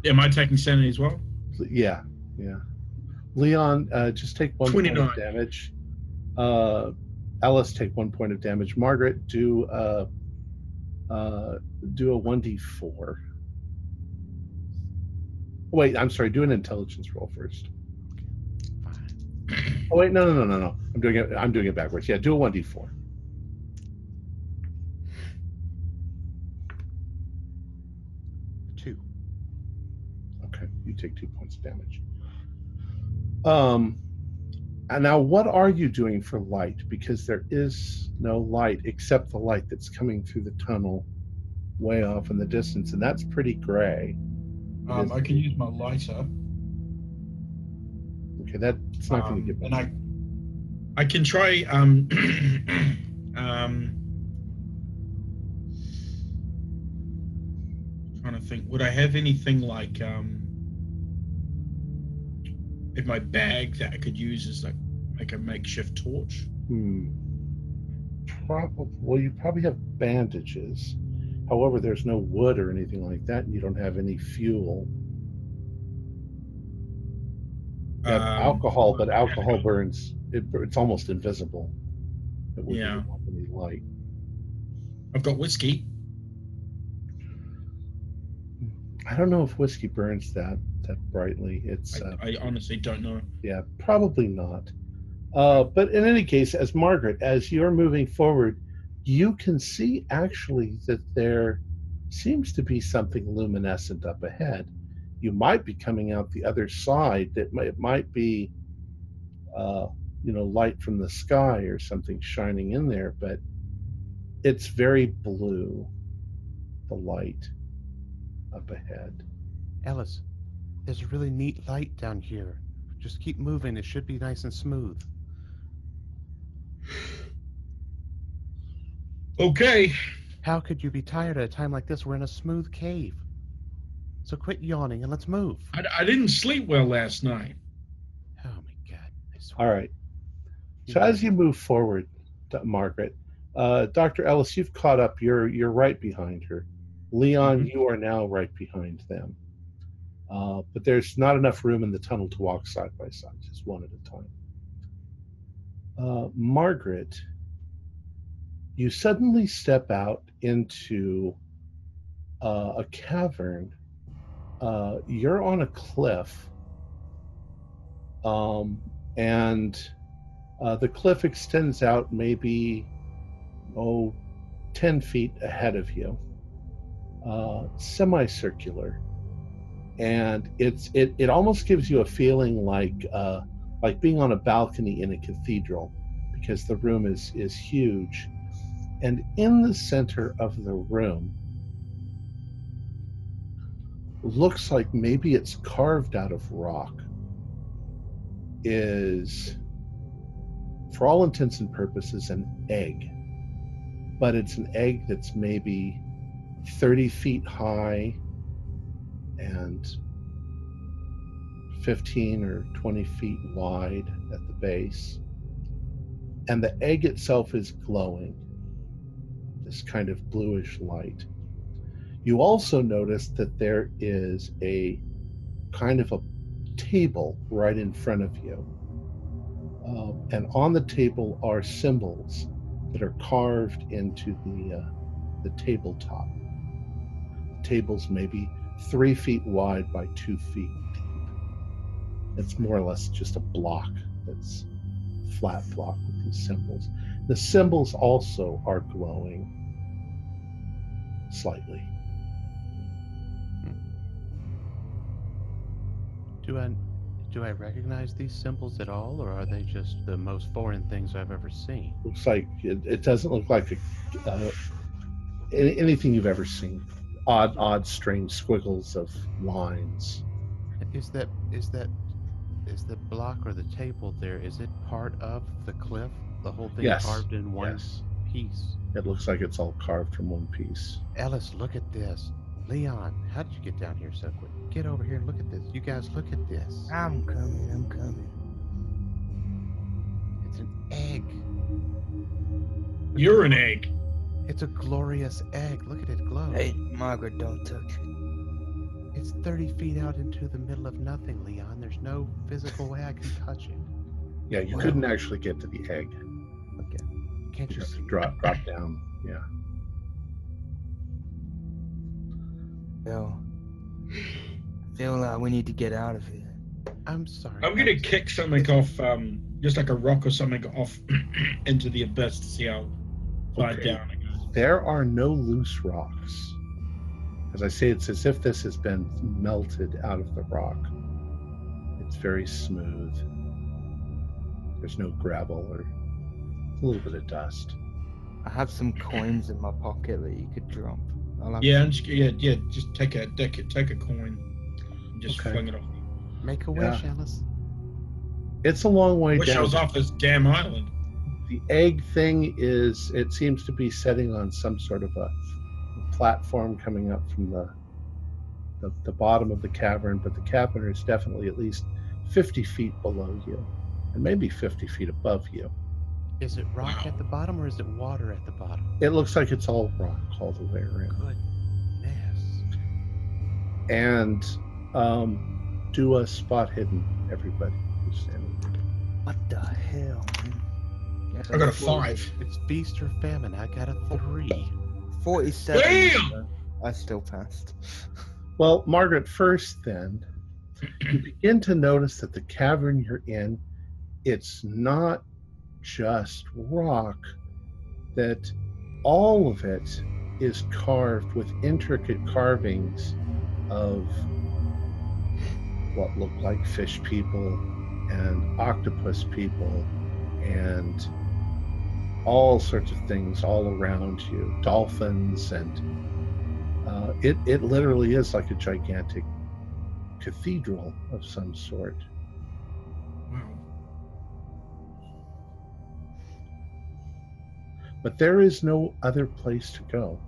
Am I taking sanity as well? Yeah, yeah. Leon, uh, just take one twenty-nine. Point of damage. Uh, Alice, take one point of damage. Margaret, do... Uh, Uh, do a one d four. Wait, I'm sorry. Do an intelligence roll first. Fine. Oh wait, no, no, no, no, no. I'm doing it. I'm doing it backwards. Yeah, do a one d four. Two. Okay, you take two points of damage. Um, and now what are you doing for light? Because there is no light except the light that's coming through the tunnel way off in the distance, and that's pretty gray. Um, I can use my lighter. Okay, that's not um, going to get better. And I, I can try... Um, um, trying to think. Would I have anything like... Um, in my bag that I could use as like like a makeshift torch? Hmm. Probably. Well, you probably have bandages. However, there's no wood or anything like that, and you don't have any fuel. You have um, alcohol, but alcohol yeah. burns. It, it's almost invisible. It wouldn't yeah. have any light. I've got whiskey. I don't know if whiskey burns that. that brightly. It's uh, I, I honestly don't know. Yeah, probably not. Uh, but in any case, as Margaret, as you're moving forward, you can see actually that there seems to be something luminescent up ahead. You might be coming out the other side. That might, it might be, uh, you know, light from the sky or something shining in there, but it's very blue, the light up ahead. Ellis, there's a really neat light down here. Just keep moving. It should be nice and smooth. Okay. How could you be tired at a time like this? We're in a smooth cave. So quit yawning and let's move. I, I didn't sleep well last night. Oh, my God. I swear. All right. So as you move forward, Margaret, uh, Doctor Ellis, you've caught up. You're, you're right behind her. Leon, mm-hmm. you are now right behind them. Uh, but there's not enough room in the tunnel to walk side by side, just one at a time. Uh, Margaret, you suddenly step out into uh, a cavern. Uh, you're on a cliff, um, and uh, the cliff extends out maybe, oh, ten feet ahead of you, uh, semicircular. And it's it, it almost gives you a feeling like uh, like being on a balcony in a cathedral, because the room is is huge. And in the center of the room, looks like maybe it's carved out of rock, is, for all intents and purposes, an egg. But it's an egg that's maybe thirty feet high and fifteen or twenty feet wide at the base. And the egg itself is glowing, this kind of bluish light. You also notice that there is a kind of a table right in front of you. Um, and on the table are symbols that are carved into the, uh, the tabletop. The table's maybe three feet wide by two feet deep. It's more or less just a block that's flat block with these symbols. The symbols also are glowing slightly. Hmm. Do I do I recognize these symbols at all, or are they just the most foreign things I've ever seen? Looks like it, it doesn't look like a, uh, any, anything you've ever seen. Odd, odd, strange squiggles of lines. Is that, is that, is the block or the table there, is it part of the cliff? The whole thing yes. carved in one yes. piece? It looks like it's all carved from one piece. Ellis, look at this. Leon, how did you get down here so quick? Get over here and look at this. You guys, look at this. I'm coming, I'm coming. It's an egg. You're an egg. It's a glorious egg. Look at it glow. Hey, Margaret, don't touch it. It's thirty feet out into the middle of nothing, Leon. There's no physical way I can touch it. Yeah, you wow. couldn't actually get to the egg. Okay. Can't you, you see? Drop, drop down. Yeah. No. I feel like we need to get out of here. I'm sorry. I'm going to kick something off, um, just like a rock or something off into the abyss to see how far okay. down it goes. There are no loose rocks. As I say, it's as if this has been melted out of the rock. It's very smooth. There's no gravel or a little bit of dust. I have some coins in my pocket that you could drop. I'll have yeah, just, yeah, yeah. Just take a take a, take a coin and just okay. fling it off. Make a wish, yeah. Alice. It's a long way wish down. Wish I was off this damn island. The egg thing is, it seems to be sitting on some sort of a platform coming up from the, the the bottom of the cavern, but the cavern is definitely at least fifty feet below you, and maybe fifty feet above you. Is it rock wow. at the bottom, or is it water at the bottom? It looks like it's all rock all the way around. Goodness. And um, do a spot hidden, everybody who's standing there. What the hell, man? I got a five. It's feast or famine. I got a three. forty-seven. Damn! I still passed. Well, Margaret, first then, you begin to notice that the cavern you're in, it's not just rock, that all of it is carved with intricate carvings of what look like fish people and octopus people and all sorts of things all around you, dolphins, and uh, it, it literally is like a gigantic cathedral of some sort. Wow. But there is no other place to go.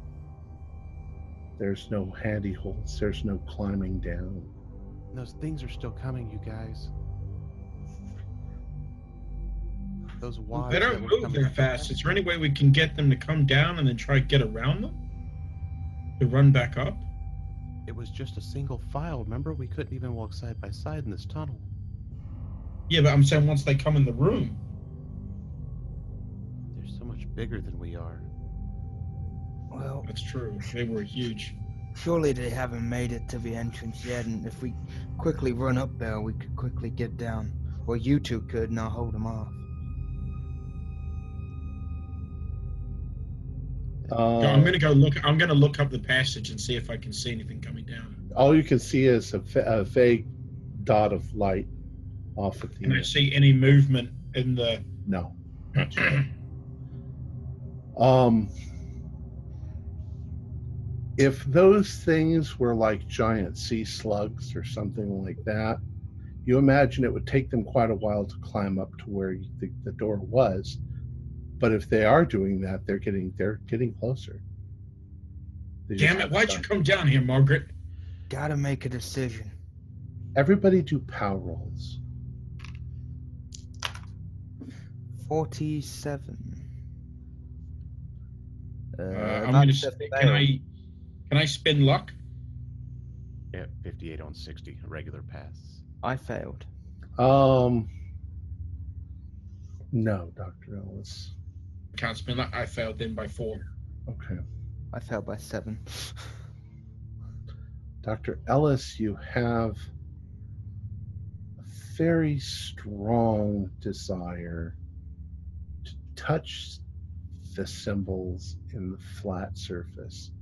There's no handy holds. There's no climbing down. And those things are still coming, you guys. Those wads. They don't move that fast. Is there any way we can get them to come down and then try to get around them? To run back up? It was just a single file. Remember, we couldn't even walk side by side in this tunnel. Yeah, but I'm saying once they come in the room. They're so much bigger than we are. Well, that's true. They were huge. Surely they haven't made it to the entrance yet, and if we quickly run up there, we could quickly get down. Or you two could, and I'll hold them off. Uh, no, I'm going to go look. I'm going to look up the passage and see if I can see anything coming down. All you can see is a, a vague dot of light off of the. Can I see any movement in the? No. um. If those things were like giant sea slugs or something like that, you imagine it would take them quite a while to climb up to where you think the door was. But if they are doing that, they're getting they're getting closer. They Damn it! Why'd you come down here, Margaret? Gotta make a decision. Everybody do power rolls. Forty-seven. Uh, uh, I'm gonna. Can I? Can I spin luck? Yeah, fifty-eight on sixty, a regular pass. I failed. Um. No, Doctor Ellis. Can't spin luck. I failed then by four. Okay. I failed by seven. Doctor Ellis, you have a very strong desire to touch the symbols in the flat surface,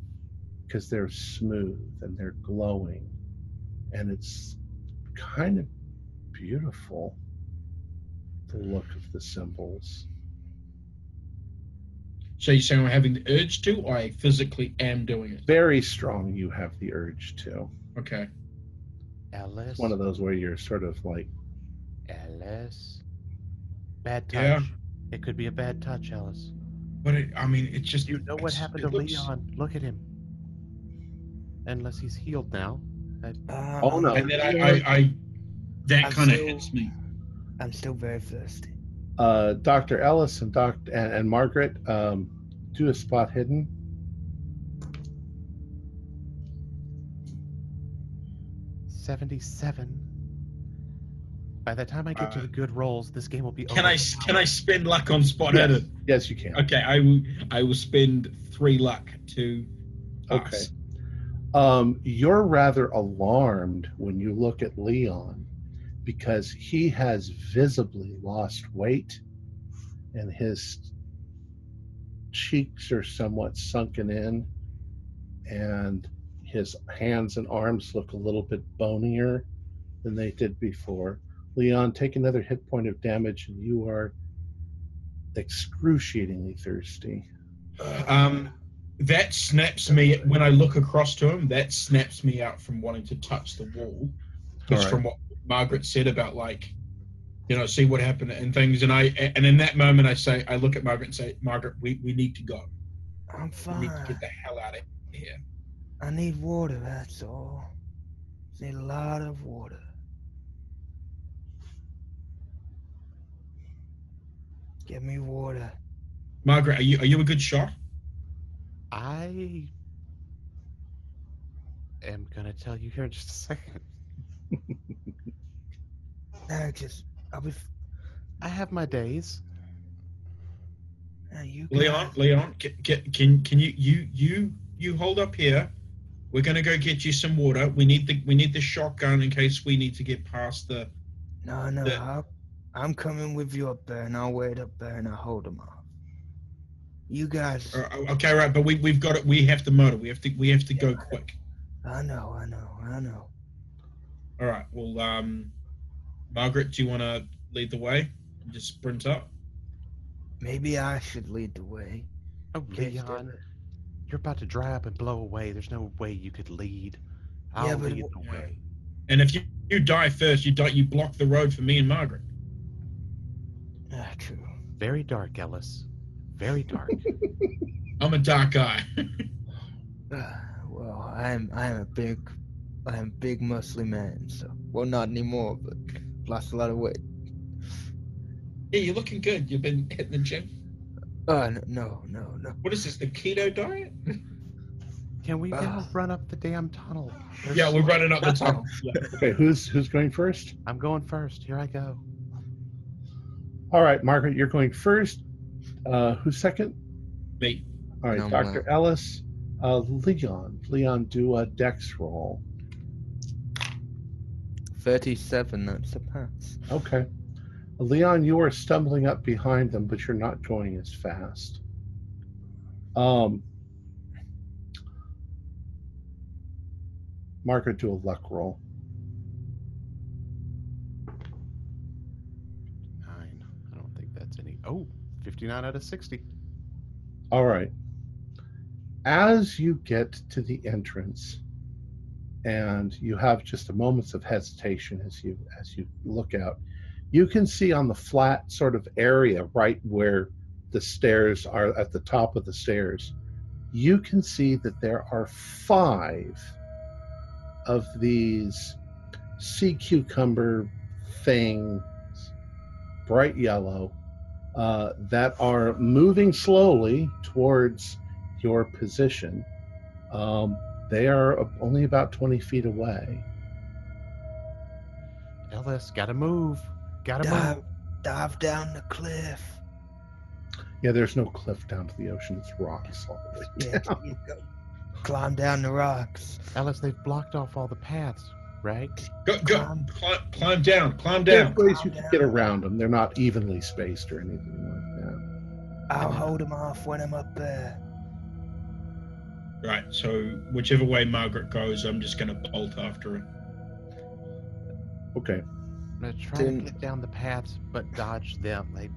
because they're smooth and they're glowing and it's kind of beautiful, the look of the symbols. So you're saying I'm having the urge to, or I physically am doing it? Very strong, you have the urge to. Okay. Ellis. It's one of those where you're sort of like... Ellis. Bad touch. Yeah. It could be a bad touch, Ellis. But it, I mean, it's just... You know what happened to looks... Leon? Look at him. Unless he's healed now. Uh, oh no! And then I, I, I that kind of hits me. I'm still very thirsty. Uh, Doctor Ellis and Doctor and, and Margaret, um, do a spot hidden. Seventy-seven. By the time I get uh, to the good rolls, this game will be over. Can I can I spend luck on spot yes. hidden? Yes, you can. Okay, I will. I will spend three luck to. Okay. Us. Um, you're rather alarmed when you look at Leon, because he has visibly lost weight and his cheeks are somewhat sunken in and his hands and arms look a little bit bonier than they did before. Leon, take another hit point of damage and you are excruciatingly thirsty. Um... That snaps me, when I look across to him, that snaps me out from wanting to touch the wall. It's right. From what Margaret said about, like, you know, see what happened and things. And I, and in that moment, I say, I look at Margaret and say, Margaret, we, we need to go. I'm fine. We need to get the hell out of here. I need water, that's all. I need a lot of water. Give me water. Margaret, are you, are you a good shot? I am gonna tell you here in just a second. No, just I'll be. F I have my days. Now you Leon, Leon, get, get, can can you you you you hold up here? We're gonna go get you some water. We need the we need the shotgun in case we need to get past the. No, no, the, I'll, I'm coming with you up there, and I'll wait up there, and I'll hold them off. You guys. Okay, right, but we we've got it. We have to motor. We have to we have to yeah, go quick. I know, I know, I know. All right. Well, um, Margaret, do you want to lead the way? And just sprint up. Maybe I should lead the way. Oh, Leon, you're about to dry up and blow away. There's no way you could lead. I'll yeah, lead the way. And if you you die first, you die. You block the road for me and Margaret. Ah, true. Very dark, Ellis. Very dark. I'm a dark guy. uh, well, I'm I'm a big, I'm a big muscly man. So, well, not anymore, but lost a lot of weight. Yeah, you're looking good. You've been hitting the gym. Uh, no, no, no, no. What is this? The keto diet? Can we uh, run up the damn tunnel? There's yeah, we're running up the tunnel. Yeah. Okay, who's who's going first? I'm going first. Here I go. All right, Margaret, you're going first. Uh, who's second? Me. All right, no, Doctor Well. Ellis. Uh, Leon. Leon, do a dex roll. thirty-seven, that's a pass. Okay. Leon, you are stumbling up behind them, but you're not going as fast. Um, Margaret, do a luck roll. Nine. I don't think that's any. Oh, fifty-nine out of sixty. All right. As you get to the entrance, and you have just a moments of hesitation as you as you look out, you can see on the flat sort of area right where the stairs are at the top of the stairs, you can see that there are five of these sea cucumber things, bright yellow, uh, that are moving slowly towards your position. Um, they are only about twenty feet away. Ellis, gotta move. Gotta dive, move. Dive down the cliff. Yeah, there's no cliff down to the ocean. It's rocks all the way down. Yeah, go. Climb down the rocks. Ellis, they've blocked off all the paths, right? Go, go. Climb, climb, climb down, climb down. There's ways you can get around them. They're not evenly spaced or anything like that. I'll um, hold them off when I'm up there. Right, so whichever way Margaret goes, I'm just going to bolt after her. Okay. I'm going to try Didn't... to get down the paths, but dodge them. They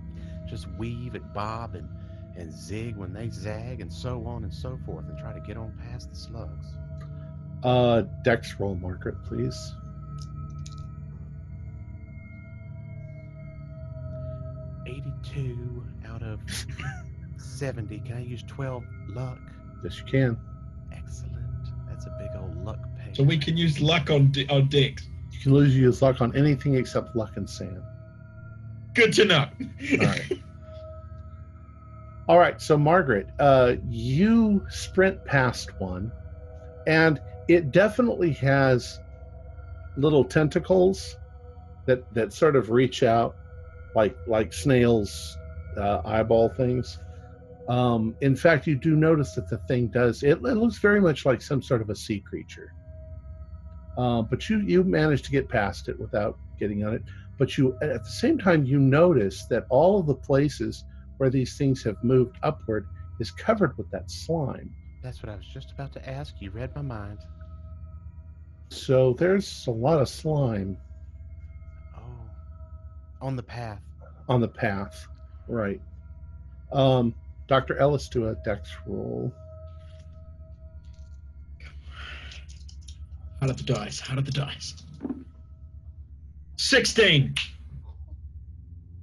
just weave and bob and, and zig when they zag and so on and so forth, and try to get on past the slugs. Uh, dex roll, Margaret, please. eighty-two out of seventy. Can I use twelve luck? Yes, you can. Excellent. That's a big old luck page. So we can use luck on di- on dicks. You can lose use luck on anything except luck and sand. Good to know. All right. All right. So Margaret, uh, you sprint past one, and it definitely has little tentacles that that sort of reach out, like like snails' uh, eyeball things. Um, in fact, you do notice that the thing does, it, it looks very much like some sort of a sea creature. Uh, but you, you manage to get past it without getting on it. But you, at the same time, you notice that all of the places where these things have moved upward is covered with that slime. That's what I was just about to ask. You read my mind. So there's a lot of slime. Oh. On the path. On the path. Right. Um... Doctor Ellis, do a dex roll. Out of the dice, out of the dice. sixteen.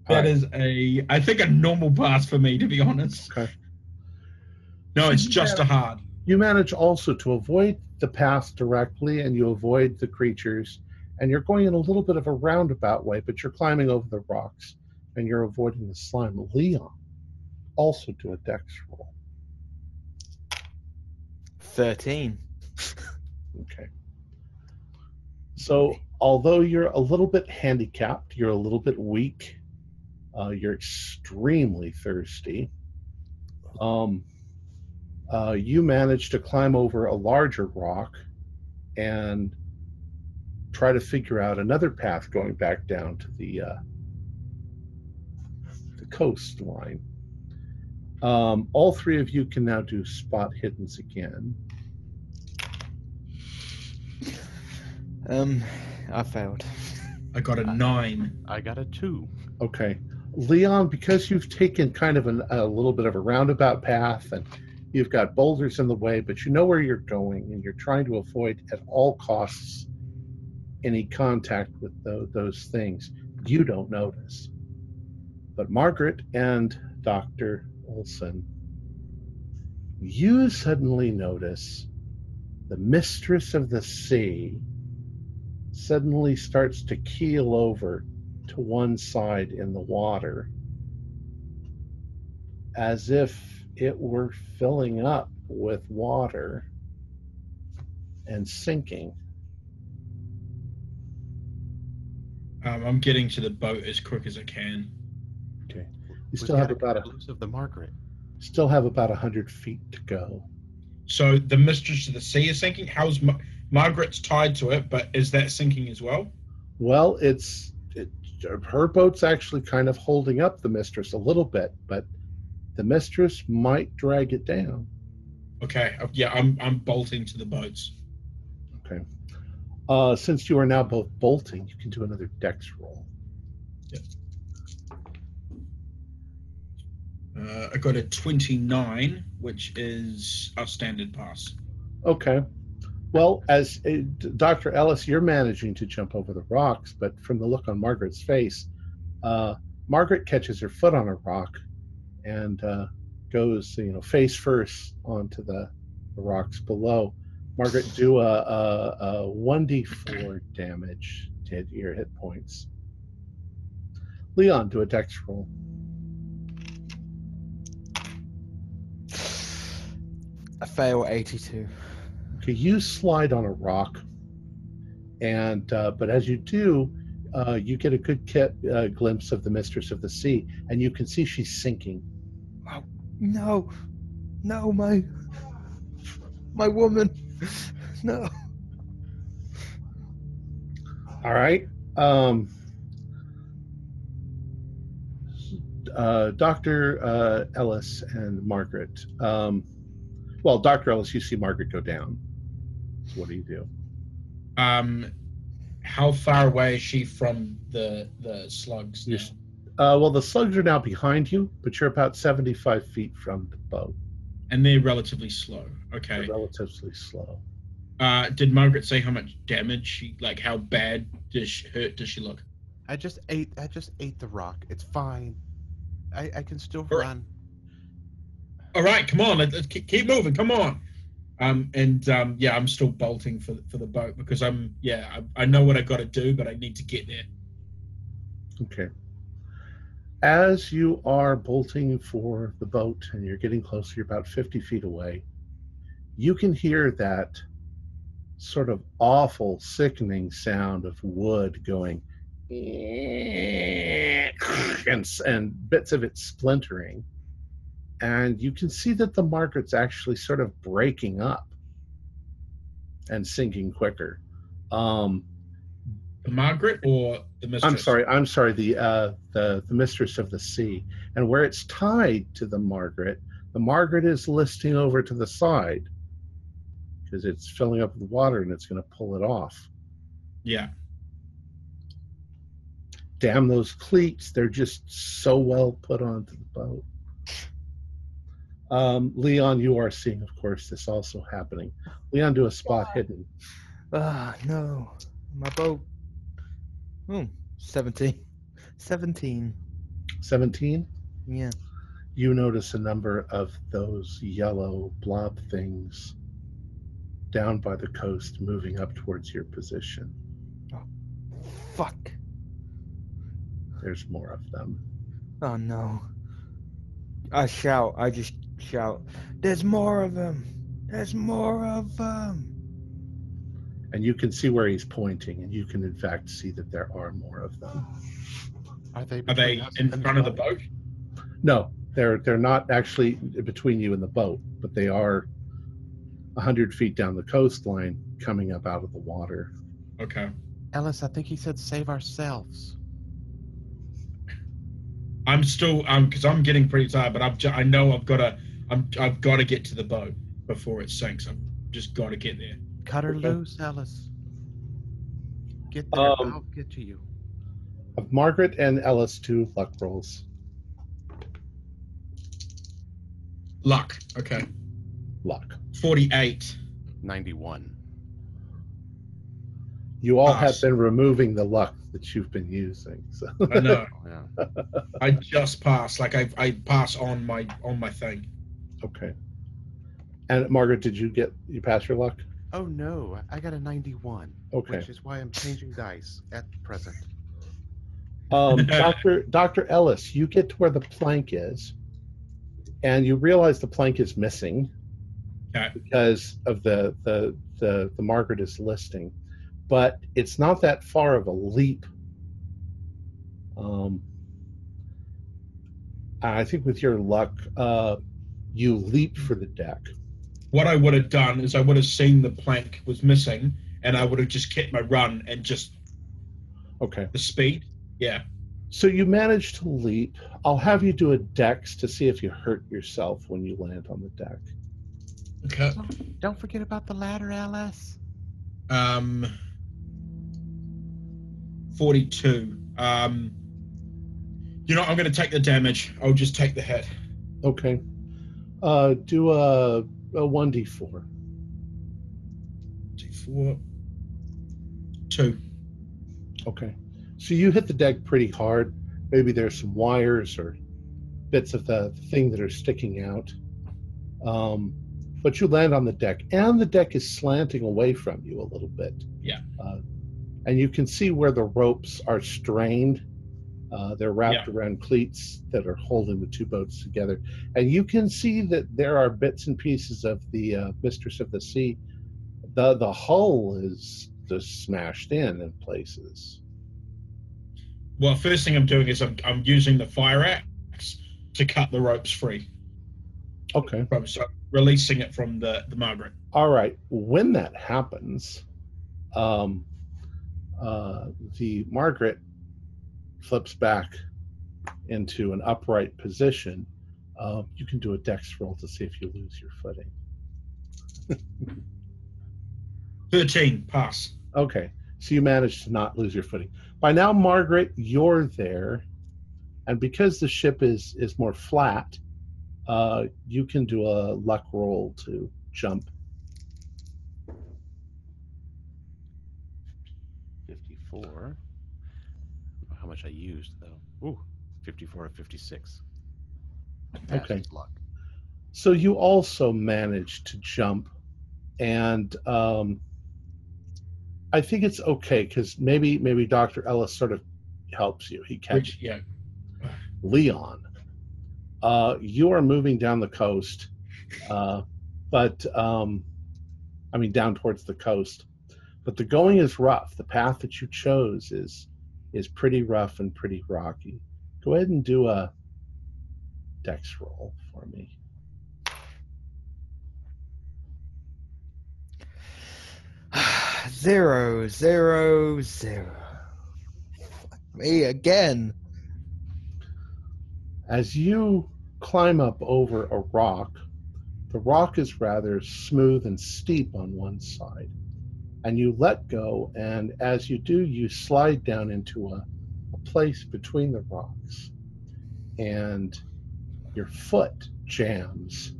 All that right. is a, I think, a normal pass for me, to be honest. Okay. No, it's just manage, a hard. You manage also to avoid the path directly, and you avoid the creatures, and you're going in a little bit of a roundabout way, but you're climbing over the rocks, and you're avoiding the slime. Leon, also do a dex roll. thirteen. Okay. So, although you're a little bit handicapped, you're a little bit weak, uh, you're extremely thirsty, um, uh, you manage to climb over a larger rock and try to figure out another path going back down to the, uh, the coastline. Um, all three of you can now do spot hiddens again. Um, I failed. I got a I, nine. I got a two. Okay. Leon, because you've taken kind of an, a little bit of a roundabout path and you've got boulders in the way, but you know where you're going and you're trying to avoid at all costs any contact with the, those things, you don't notice. But Margaret and Doctor Olson, you suddenly notice the Mistress of the Sea suddenly starts to keel over to one side in the water, as if it were filling up with water and sinking. Um, I'm getting to the boat as quick as I can. Okay. You still have about a of the Margaret. Still have about a hundred feet to go. So the Mistress of the Sea is sinking. How's Ma- Margaret's tied to it? But is that sinking as well? Well, it's it, her boat's actually kind of holding up the Mistress a little bit, but the Mistress might drag it down. Okay. Yeah, I'm I'm bolting to the boats. Okay. Uh, since you are now both bolting, you can do another dex roll. Yep. Uh, I got a twenty-nine, which is a standard pass. Okay. Well, as a, Doctor Ellis, you're managing to jump over the rocks, but from the look on Margaret's face, uh, Margaret catches her foot on a rock and uh, goes, you know, face first onto the, the rocks below. Margaret, do a, a, a one d four damage to your hit points. Leon, do a dex roll. I fail eighty-two. Okay, you slide on a rock, and uh, but as you do, uh, you get a good kit, uh, glimpse of the Mistress of the Sea, and you can see she's sinking. Oh, no, no, my, my woman. No. All right. Um, uh, Doctor Uh, Ellis and Margaret. Um, well, Doctor Ellis, you see Margaret go down. So what do you do? Um, how far away is she from the the slugs? Now? Uh, well, the slugs are now behind you, but you're about seventy-five feet from the boat. And they're relatively slow. Okay. They're relatively slow. Uh, did Margaret say how much damage she, like, how bad does she hurt? Does she look? I just ate. I just ate the rock. It's fine. I, I can still All right. run. All right, come on. Let's keep moving. Come on. Um, and um, yeah, I'm still bolting for for the boat because I'm yeah I, I know what I got to do, but I need to get there. Okay. As you are bolting for the boat and you're getting closer, you're about fifty feet away, you can hear that sort of awful, sickening sound of wood going and, and bits of it splintering. And you can see that the Margaret's actually sort of breaking up and sinking quicker. Um, The Margaret or the Mistress? I'm sorry, I'm sorry, the, uh, the the Mistress of the Sea. And where it's tied to the Margaret, the Margaret is listing over to the side because it's filling up with water and it's going to pull it off. Yeah. Damn those cleats, they're just so well put onto the boat. Um, Leon, you are seeing, of course, this also happening. Leon, do a spot yeah. hidden. Ah, no, my boat. Hmm, seventeen. seventeen. seventeen? Yeah. You notice a number of those yellow blob things down by the coast moving up towards your position. Oh, fuck. There's more of them. Oh, no. I shout. I just shout. There's more of them. There's more of them. And you can see where he's pointing, and you can, in fact, see that there are more of them. Are they, are they in front of the boat? No, they're they're not actually between you and the boat, but they are one hundred feet down the coastline coming up out of the water. Okay. Ellis, I think he said save ourselves. I'm still, um, because I'm getting pretty tired, but I've ju- I know I've got to, I'm, I've got to get to the boat before it sinks. I've just got to get there. Cut her okay. loose, Ellis. Get there, um, I'll get to you. Margaret and Ellis, two luck rolls. Luck, okay. Luck. forty-eight. ninety-one. You all Pass. have been removing the luck that you've been using. So. I know. Yeah. I just pass. Like, I I pass on my on my thing. Okay. And, Margaret, did you get, you pass your luck? Oh no, I got a ninety-one, okay, which is why I'm changing dice at present. Um, Doctor Doctor Ellis, you get to where the plank is, and you realize the plank is missing, okay, because of the the the the Margaret is listing, but it's not that far of a leap. Um, I think with your luck, uh, you leap for the deck. What I would have done is I would have seen the plank was missing, and I would have just kept my run and just okay the speed. Yeah. So you managed to leap. I'll have you do a dex to see if you hurt yourself when you land on the deck. Okay. Don't, don't forget about the ladder, L S. Um. forty-two. Um. You know, I'm going to take the damage. I'll just take the hit. Okay. Uh, do a, a one d four. d four. two. Okay. So you hit the deck pretty hard. Maybe there's some wires or bits of the thing that are sticking out. Um, but you land on the deck. And the deck is slanting away from you a little bit. Yeah. Uh, and you can see where the ropes are strained. Uh, they're wrapped yeah. around cleats that are holding the two boats together. And you can see that there are bits and pieces of the uh, Mistress of the Sea. The the hull is just smashed in in places. Well, first thing I'm doing is I'm, I'm using the fire axe to cut the ropes free. Okay. So releasing it from the, the Margaret. All right. When that happens, um, uh, the Margaret flips back into an upright position. Uh, you can do a dex roll to see if you lose your footing. thirteen, pass. Okay, so you managed to not lose your footing. By now, Margaret, you're there, and because the ship is is more flat, uh, you can do a luck roll to jump. fifty-four. How much I used though. Ooh, fifty-four or fifty-six. Okay. Luck. So you also managed to jump, and um, I think it's okay because maybe maybe Doctor Ellis sort of helps you. He catches. Yeah. Leon, uh, you are moving down the coast, uh, but um, I mean down towards the coast, but the going is rough. The path that you chose is. is pretty rough and pretty rocky. Go ahead and do a dex roll for me. Zero, zero, zero. Me again. As you climb up over a rock, the rock is rather smooth and steep on one side. And you let go, and as you do, you slide down into a, a place between the rocks, and your foot jams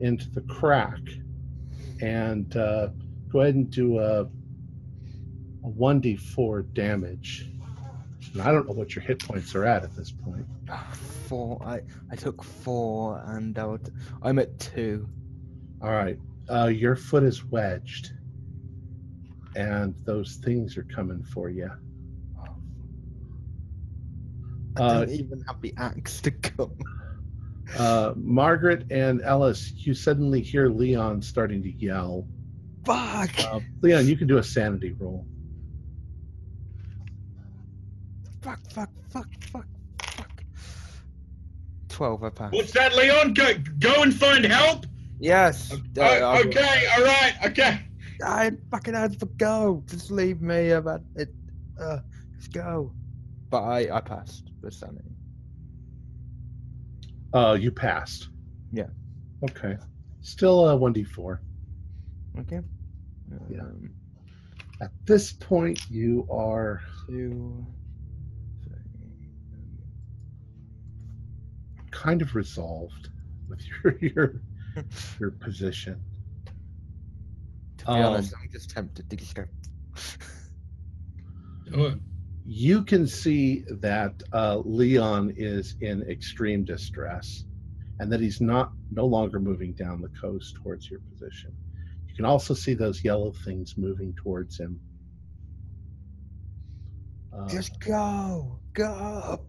into the crack. And uh, go ahead and do a, a one d four damage. And I don't know what your hit points are at at this point. Four. I, I took four, and I would, I'm at two. All right. Uh, your foot is wedged. And those things are coming for you. I don't uh, even have the axe to come. uh, Margaret and Ellis, you suddenly hear Leon starting to yell. Fuck! Uh, Leon, you can do a sanity roll. Fuck, fuck, fuck, fuck, fuck. twelve, I passed. What's that, Leon? Go, go and find help? Yes. Uh, uh, okay, all right, okay. I fucking had to go. Just leave me about it. Uh, let's go. But I, I passed the sanity. Uh, you passed. Yeah. Okay. Still a one d four. Okay. Yeah. Um, At this point, you are two, three, kind of resolved with your your your position. To be honest, um, I'm just tempted to just go. You can see that uh, Leon is in extreme distress, and that he's not no longer moving down the coast towards your position. You can also see those yellow things moving towards him. Uh, Just go, go.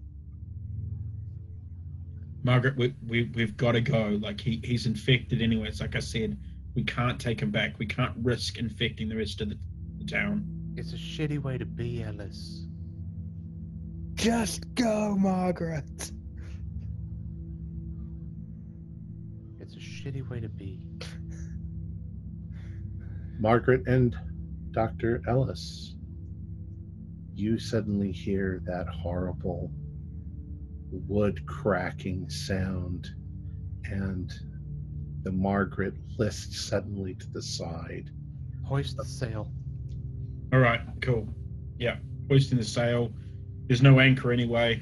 Margaret, we, we, we've got to go. Like, he, he's infected anyway. It's like I said, we can't take him back. We can't risk infecting the rest of the, the town. It's a shitty way to be, Ellis. Just go, Margaret. It's a shitty way to be. Margaret and Doctor Ellis, you suddenly hear that horrible wood cracking sound, and the Margaret lists suddenly to the side. Hoist the sail. All right, cool. Yeah, hoisting the sail. There's no anchor anyway.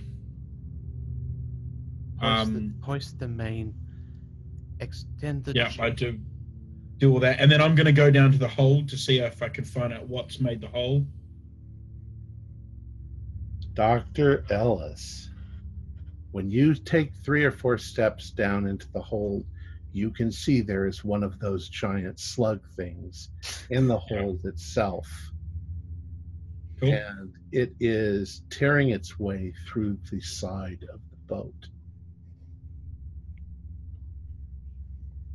Hoist, um, the, hoist the main. Extend the. Yeah, I do. Do all that, and then I'm going to go down to the hold to see if I can find out what's made the hole. Doctor Ellis, when you take three or four steps down into the hold, you can see there is one of those giant slug things in the hold yeah. itself. Cool. And it is tearing its way through the side of the boat.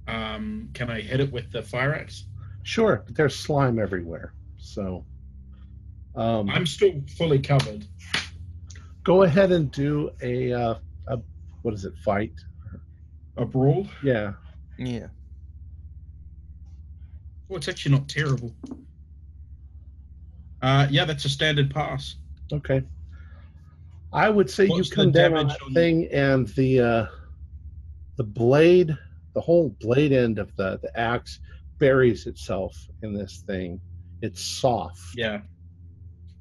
Um, can I hit it with the fire axe? Sure, but there's slime everywhere, so... Um, I'm still fully covered. Go ahead and do a, uh, a what is it, fight? A brawl? Yeah. Yeah. Well, it's actually not terrible. Uh, yeah, that's a standard pass. Okay. I would say What's you come down on that on thing you? and the, uh, the blade... The whole blade end of the, the axe buries itself in this thing. It's soft. Yeah.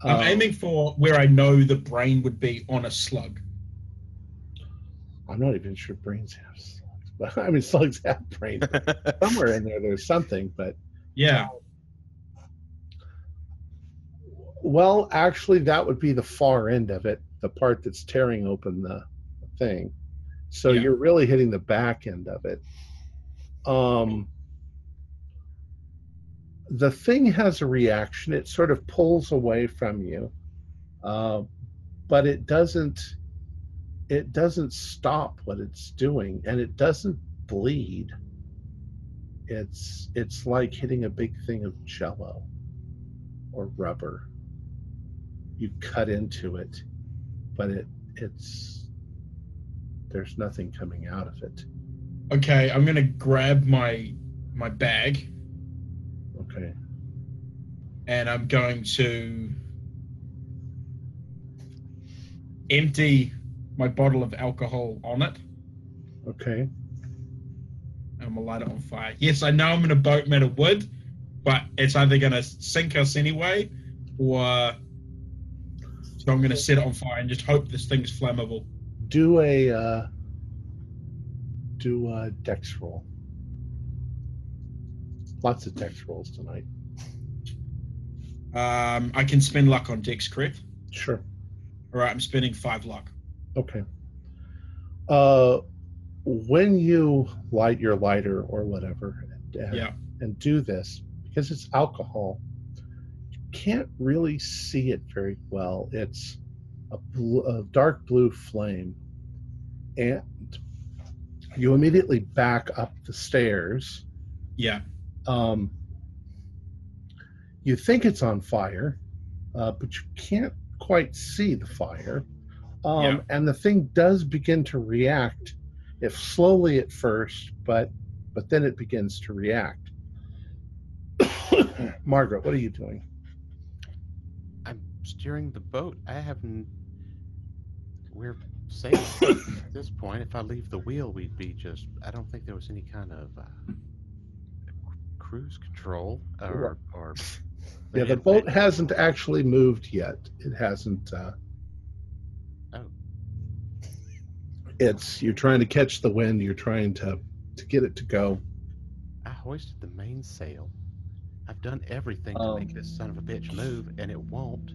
I'm um, aiming for where I know the brain would be on a slug. I'm not even sure brains have slugs. But, I mean, slugs have brains. Somewhere in there there's something, but... Yeah. Um, well, actually, that would be the far end of it, the part that's tearing open the thing. So yeah. You're really hitting the back end of it. Um, the thing has a reaction. It sort of pulls away from you, uh, but it doesn't. It doesn't stop what it's doing, and it doesn't bleed. It's it's like hitting a big thing of Jello or rubber. You cut into it, but it it's. There's nothing coming out of it. Okay, I'm gonna grab my my bag. Okay. And I'm going to empty my bottle of alcohol on it. Okay. And I'm gonna light it on fire. Yes, I know I'm in a boat made of wood, but it's either gonna sink us anyway, or so I'm gonna set it on fire and just hope this thing's flammable. Do a uh, do a dex roll. Lots of dex rolls tonight. Um, I can spend luck on dex, correct? Sure. All right, I'm spending five luck. Okay. Uh, when you light your lighter or whatever, and, yeah. and do this because it's alcohol, you can't really see it very well. It's A, blue, a dark blue flame, and you immediately back up the stairs. Yeah. Um, you think it's on fire, uh, but you can't quite see the fire. Um, yeah. And the thing does begin to react, if slowly at first, but but then it begins to react. Margaret, what are you doing? I'm steering the boat. I haven't... We're safe at this point. If I leave the wheel, we'd be just... I don't think there was any kind of uh, cruise control or... or yeah, the boat made... hasn't actually moved yet. It hasn't... Uh, oh. It's... You're trying to catch the wind. You're trying to, to get it to go. I hoisted the mainsail. I've done everything to um, make this son of a bitch move, and it won't.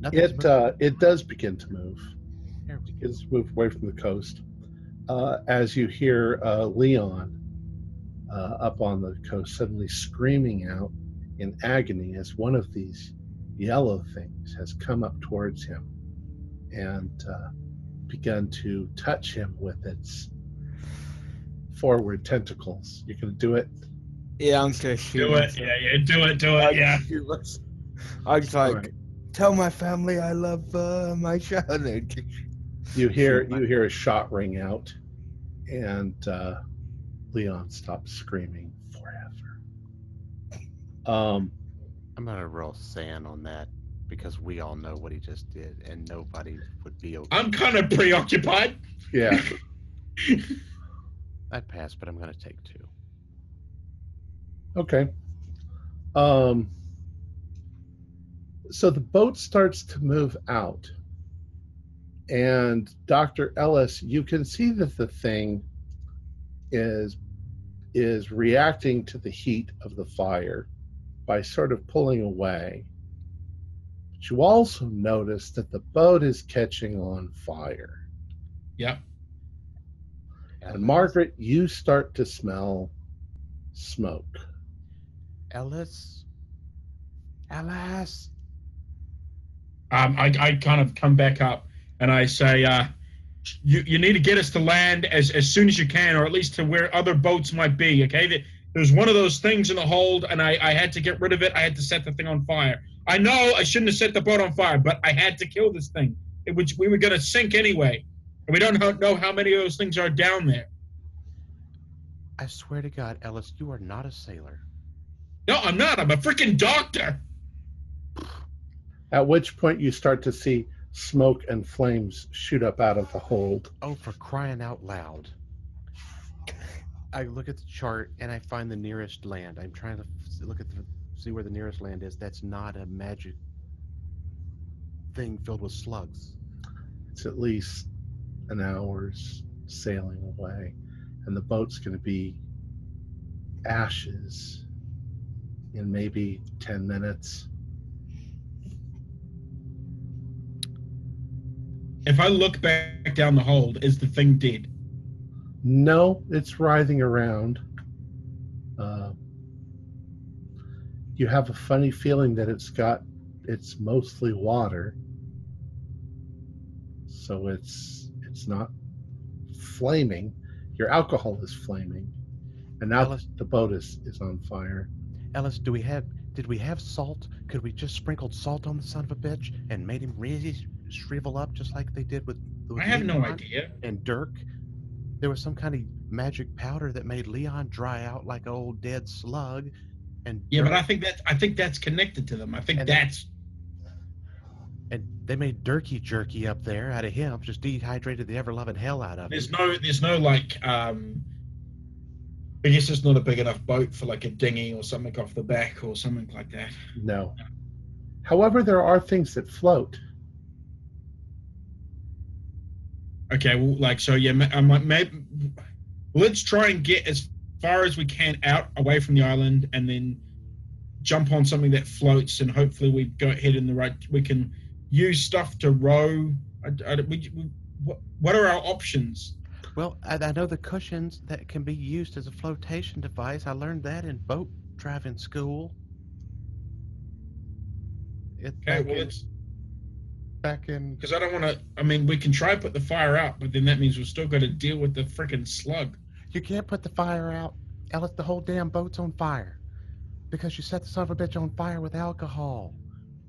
Nothing's it uh, it does begin to move. It's moved away from the coast. Uh, as you hear uh, Leon uh, up on the coast, suddenly screaming out in agony as one of these yellow things has come up towards him and uh, begun to touch him with its forward tentacles. You gonna do it? Yeah, I'm gonna shoot. Do it, yeah, yeah, do it, do it, yeah. I was like, right. Tell my family I love uh, my childhood. You hear, you hear a shot ring out, and uh, Leon stops screaming forever. Um, I'm gonna roll sand on that because we all know what he just did, and nobody would be okay. I'm kind of preoccupied. Yeah. I'd pass, but I'm gonna take two. Okay. Um, so the boat starts to move out, and Doctor Ellis, you can see that the thing is is reacting to the heat of the fire by sort of pulling away. But you also notice that the boat is catching on fire. Yeah. And Margaret, you start to smell smoke. Ellis? Ellis? Um, I, I kind of come back up and I say, uh, you, you need to get us to land as, as soon as you can, or at least to where other boats might be, okay? There's one of those things in the hold, and I, I had to get rid of it. I had to set the thing on fire. I know I shouldn't have set the boat on fire, but I had to kill this thing. It was, we were going to sink anyway. We don't know how many of those things are down there. I swear to God, Ellis, you are not a sailor. No, I'm not. I'm a freaking doctor. At which point you start to see smoke and flames shoot up out of the hold. Oh, for crying out loud. I look at the chart and I find the nearest land. I'm trying to look at the, see where the nearest land is. That's not a magic thing filled with slugs. It's at least an hour's sailing away, and the boat's going to be ashes in maybe ten minutes. If I look back down the hold, is the thing dead? No, it's writhing around. Uh, you have a funny feeling that it's got, it's mostly water, so it's It's not flaming. Your alcohol is flaming, and now Ellis, the boat is, is on fire. Ellis, do we have? Did we have salt? Could we just sprinkled salt on the son of a bitch and made him really shrivel up, just like they did with? with I have Leon no idea. And Dirk, there was some kind of magic powder that made Leon dry out like an old dead slug. And yeah, Dirk, but I think that I think that's connected to them. I think that's. And they made Dirky Jerky up there out of him, just dehydrated the ever-loving hell out of him. There's no, there's no like, um, I guess it's not a big enough boat for like a dinghy or something off the back or something like that. No. However, there are things that float. Okay, well, like, so yeah, I might, maybe, let's try and get as far as we can out away from the island and then jump on something that floats, and hopefully we go ahead in the right, we can use stuff to row. I, I, we, we, what, what are our options? Well, I, I know the cushions that can be used as a flotation device. I learned that in boat driving school. It, okay, well, in, it's back in. Because I don't want to. I mean, we can try to put the fire out, but then that means we're still going to deal with the freaking slug. You can't put the fire out, Ellis. The whole damn boat's on fire because you set the son of a bitch on fire with alcohol.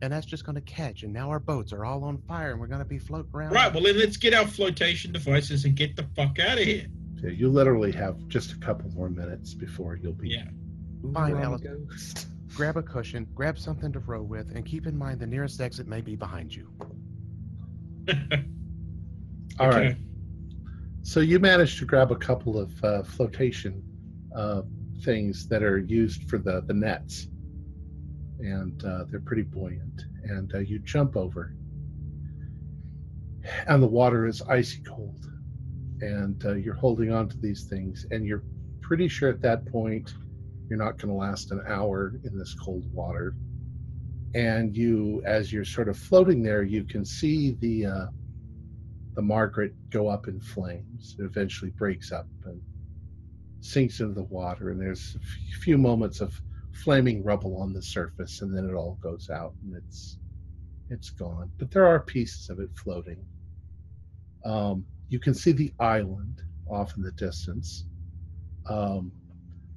And that's just going to catch, and now our boats are all on fire, and we're going to be floating around. Right, well then let's get our flotation devices and get the fuck out of here. So you literally have just a couple more minutes before you'll be... Yeah. Fine, Alice. Grab a cushion, grab something to row with, and keep in mind the nearest exit may be behind you. All okay. Right. So you managed to grab a couple of uh, flotation uh, things that are used for the, the nets. And uh, they're pretty buoyant, and uh, you jump over, and the water is icy cold, and uh, you're holding on to these things, and you're pretty sure at that point you're not going to last an hour in this cold water. And you, as you're sort of floating there, you can see the uh, the Margaret go up in flames. It eventually breaks up and sinks into the water, and there's a few moments of flaming rubble on the surface, and then it all goes out and it's it's gone. But there are pieces of it floating. Um, you can see the island off in the distance. Um,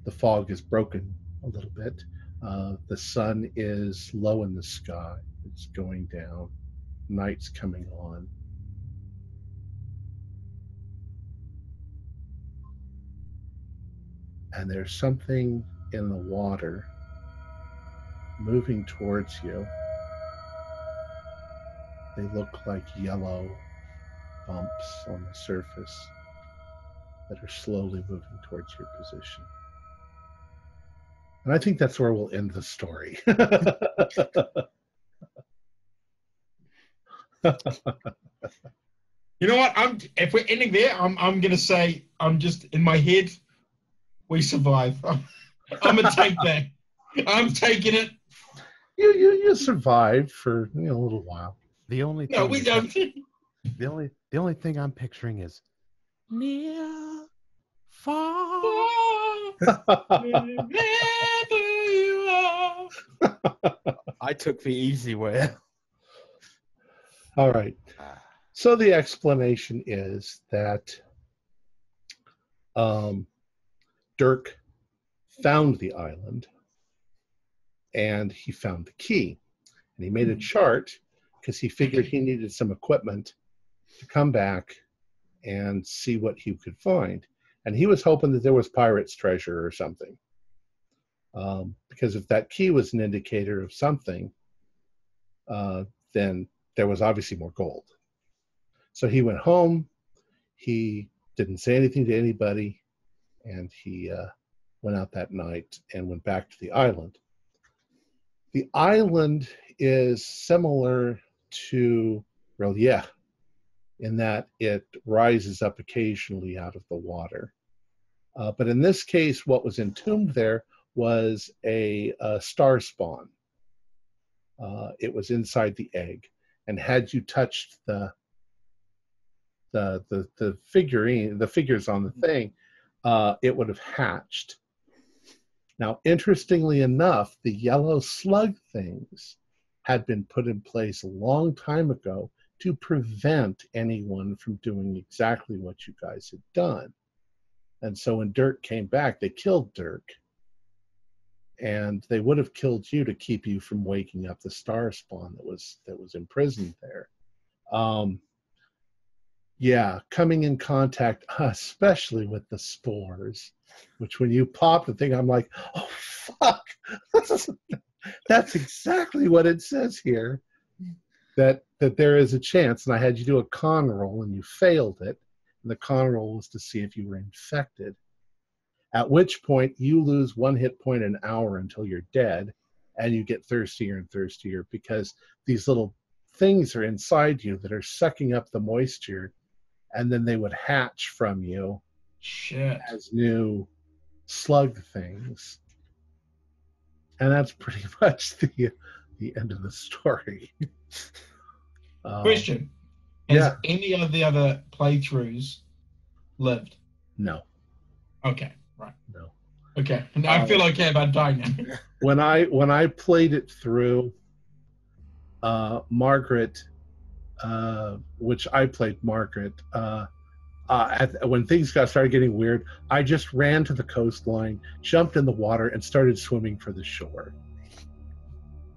the fog is broken a little bit. Uh, the sun is low in the sky. It's going down. Night's coming on. And there's something in the water moving towards you. They look like yellow bumps on the surface that are slowly moving towards your position. And I think that's where we'll end the story. You know what? I'm, if we're ending there, I'm, I'm going to say, I'm just in my head, we survive. I'm, I'm going to take that. I'm taking it. You, you, you survived for you know, a little while. The only thing no, we don't. The only, the only thing I'm picturing is near, far, wherever you are. I took the easy way. All right. So the explanation is that um, Dirk found the island, and he found the key, and he made a chart because he figured he needed some equipment to come back and see what he could find. And he was hoping that there was pirate's treasure or something. Um, because if that key was an indicator of something, uh, then there was obviously more gold. So he went home, he didn't say anything to anybody, and he uh, went out that night and went back to the island. The island is similar to Relief in that it rises up occasionally out of the water. Uh, but in this case, what was entombed there was a, a star spawn. Uh, it was inside the egg. And had you touched the the the, the figurine, the figures on the thing, uh, it would have hatched. Now, interestingly enough, the yellow slug things had been put in place a long time ago to prevent anyone from doing exactly what you guys had done. And so when Dirk came back, they killed Dirk. And they would have killed you to keep you from waking up the star spawn that was that was imprisoned there. Um, yeah, coming in contact, especially with the spores, which when you pop the thing, I'm like, oh, fuck. That's exactly what it says here. That that there is a chance, and I had you do a con roll, and you failed it. And the con roll was to see if you were infected. At which point, you lose one hit point an hour until you're dead, and you get thirstier and thirstier because these little things are inside you that are sucking up the moisture, and then they would hatch from you Shit. as new slug things. And that's pretty much the... the end of the story. um, Question. Has yeah. any of the other playthroughs lived? No. Okay, right. No. Okay. And I um, feel okay about dying now. when I when I played it through, uh, Margaret, uh, which I played Margaret, uh, uh, at, when things got started getting weird, I just ran to the coastline, jumped in the water, and started swimming for the shore.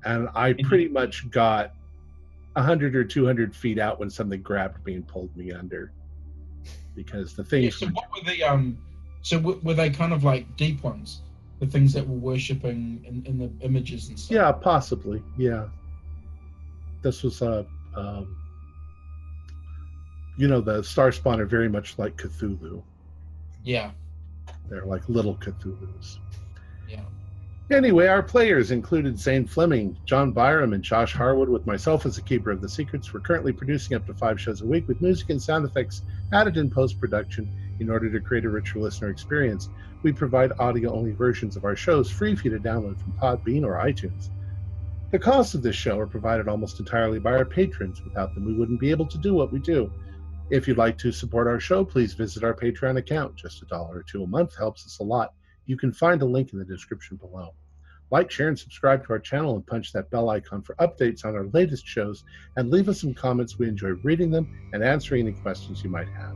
And I pretty much got a hundred or two hundred feet out when something grabbed me and pulled me under, because the things. Yeah, so what were the um? So w were they kind of like deep ones, the things that were worshipping in, in the images and stuff? Yeah, possibly. Yeah. This was a, um, you know, the star spawn are very much like Cthulhu. Yeah. They're like little Cthulhus. Yeah. Anyway, our players included Zane Fleming, John Byram, and Josh Harwood, with myself as the Keeper of the Secrets. We're currently producing up to five shows a week, with music and sound effects added in post-production in order to create a richer listener experience. We provide audio-only versions of our shows free for you to download from Podbean or iTunes. The costs of this show are provided almost entirely by our patrons. Without them, we wouldn't be able to do what we do. If you'd like to support our show, please visit our Patreon account. Just a dollar or two a month helps us a lot. You can find a link in the description below. Like, share, and subscribe to our channel, and punch that bell icon for updates on our latest shows, and leave us some comments. We enjoy reading them and answering any questions you might have.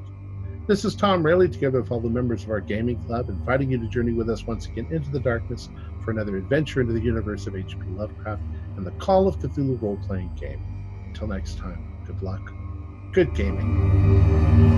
This is Tom Raley, together with all the members of our gaming club, inviting you to journey with us once again into the darkness for another adventure into the universe of H P Lovecraft and the Call of Cthulhu role-playing game. Until next time, good luck, good gaming.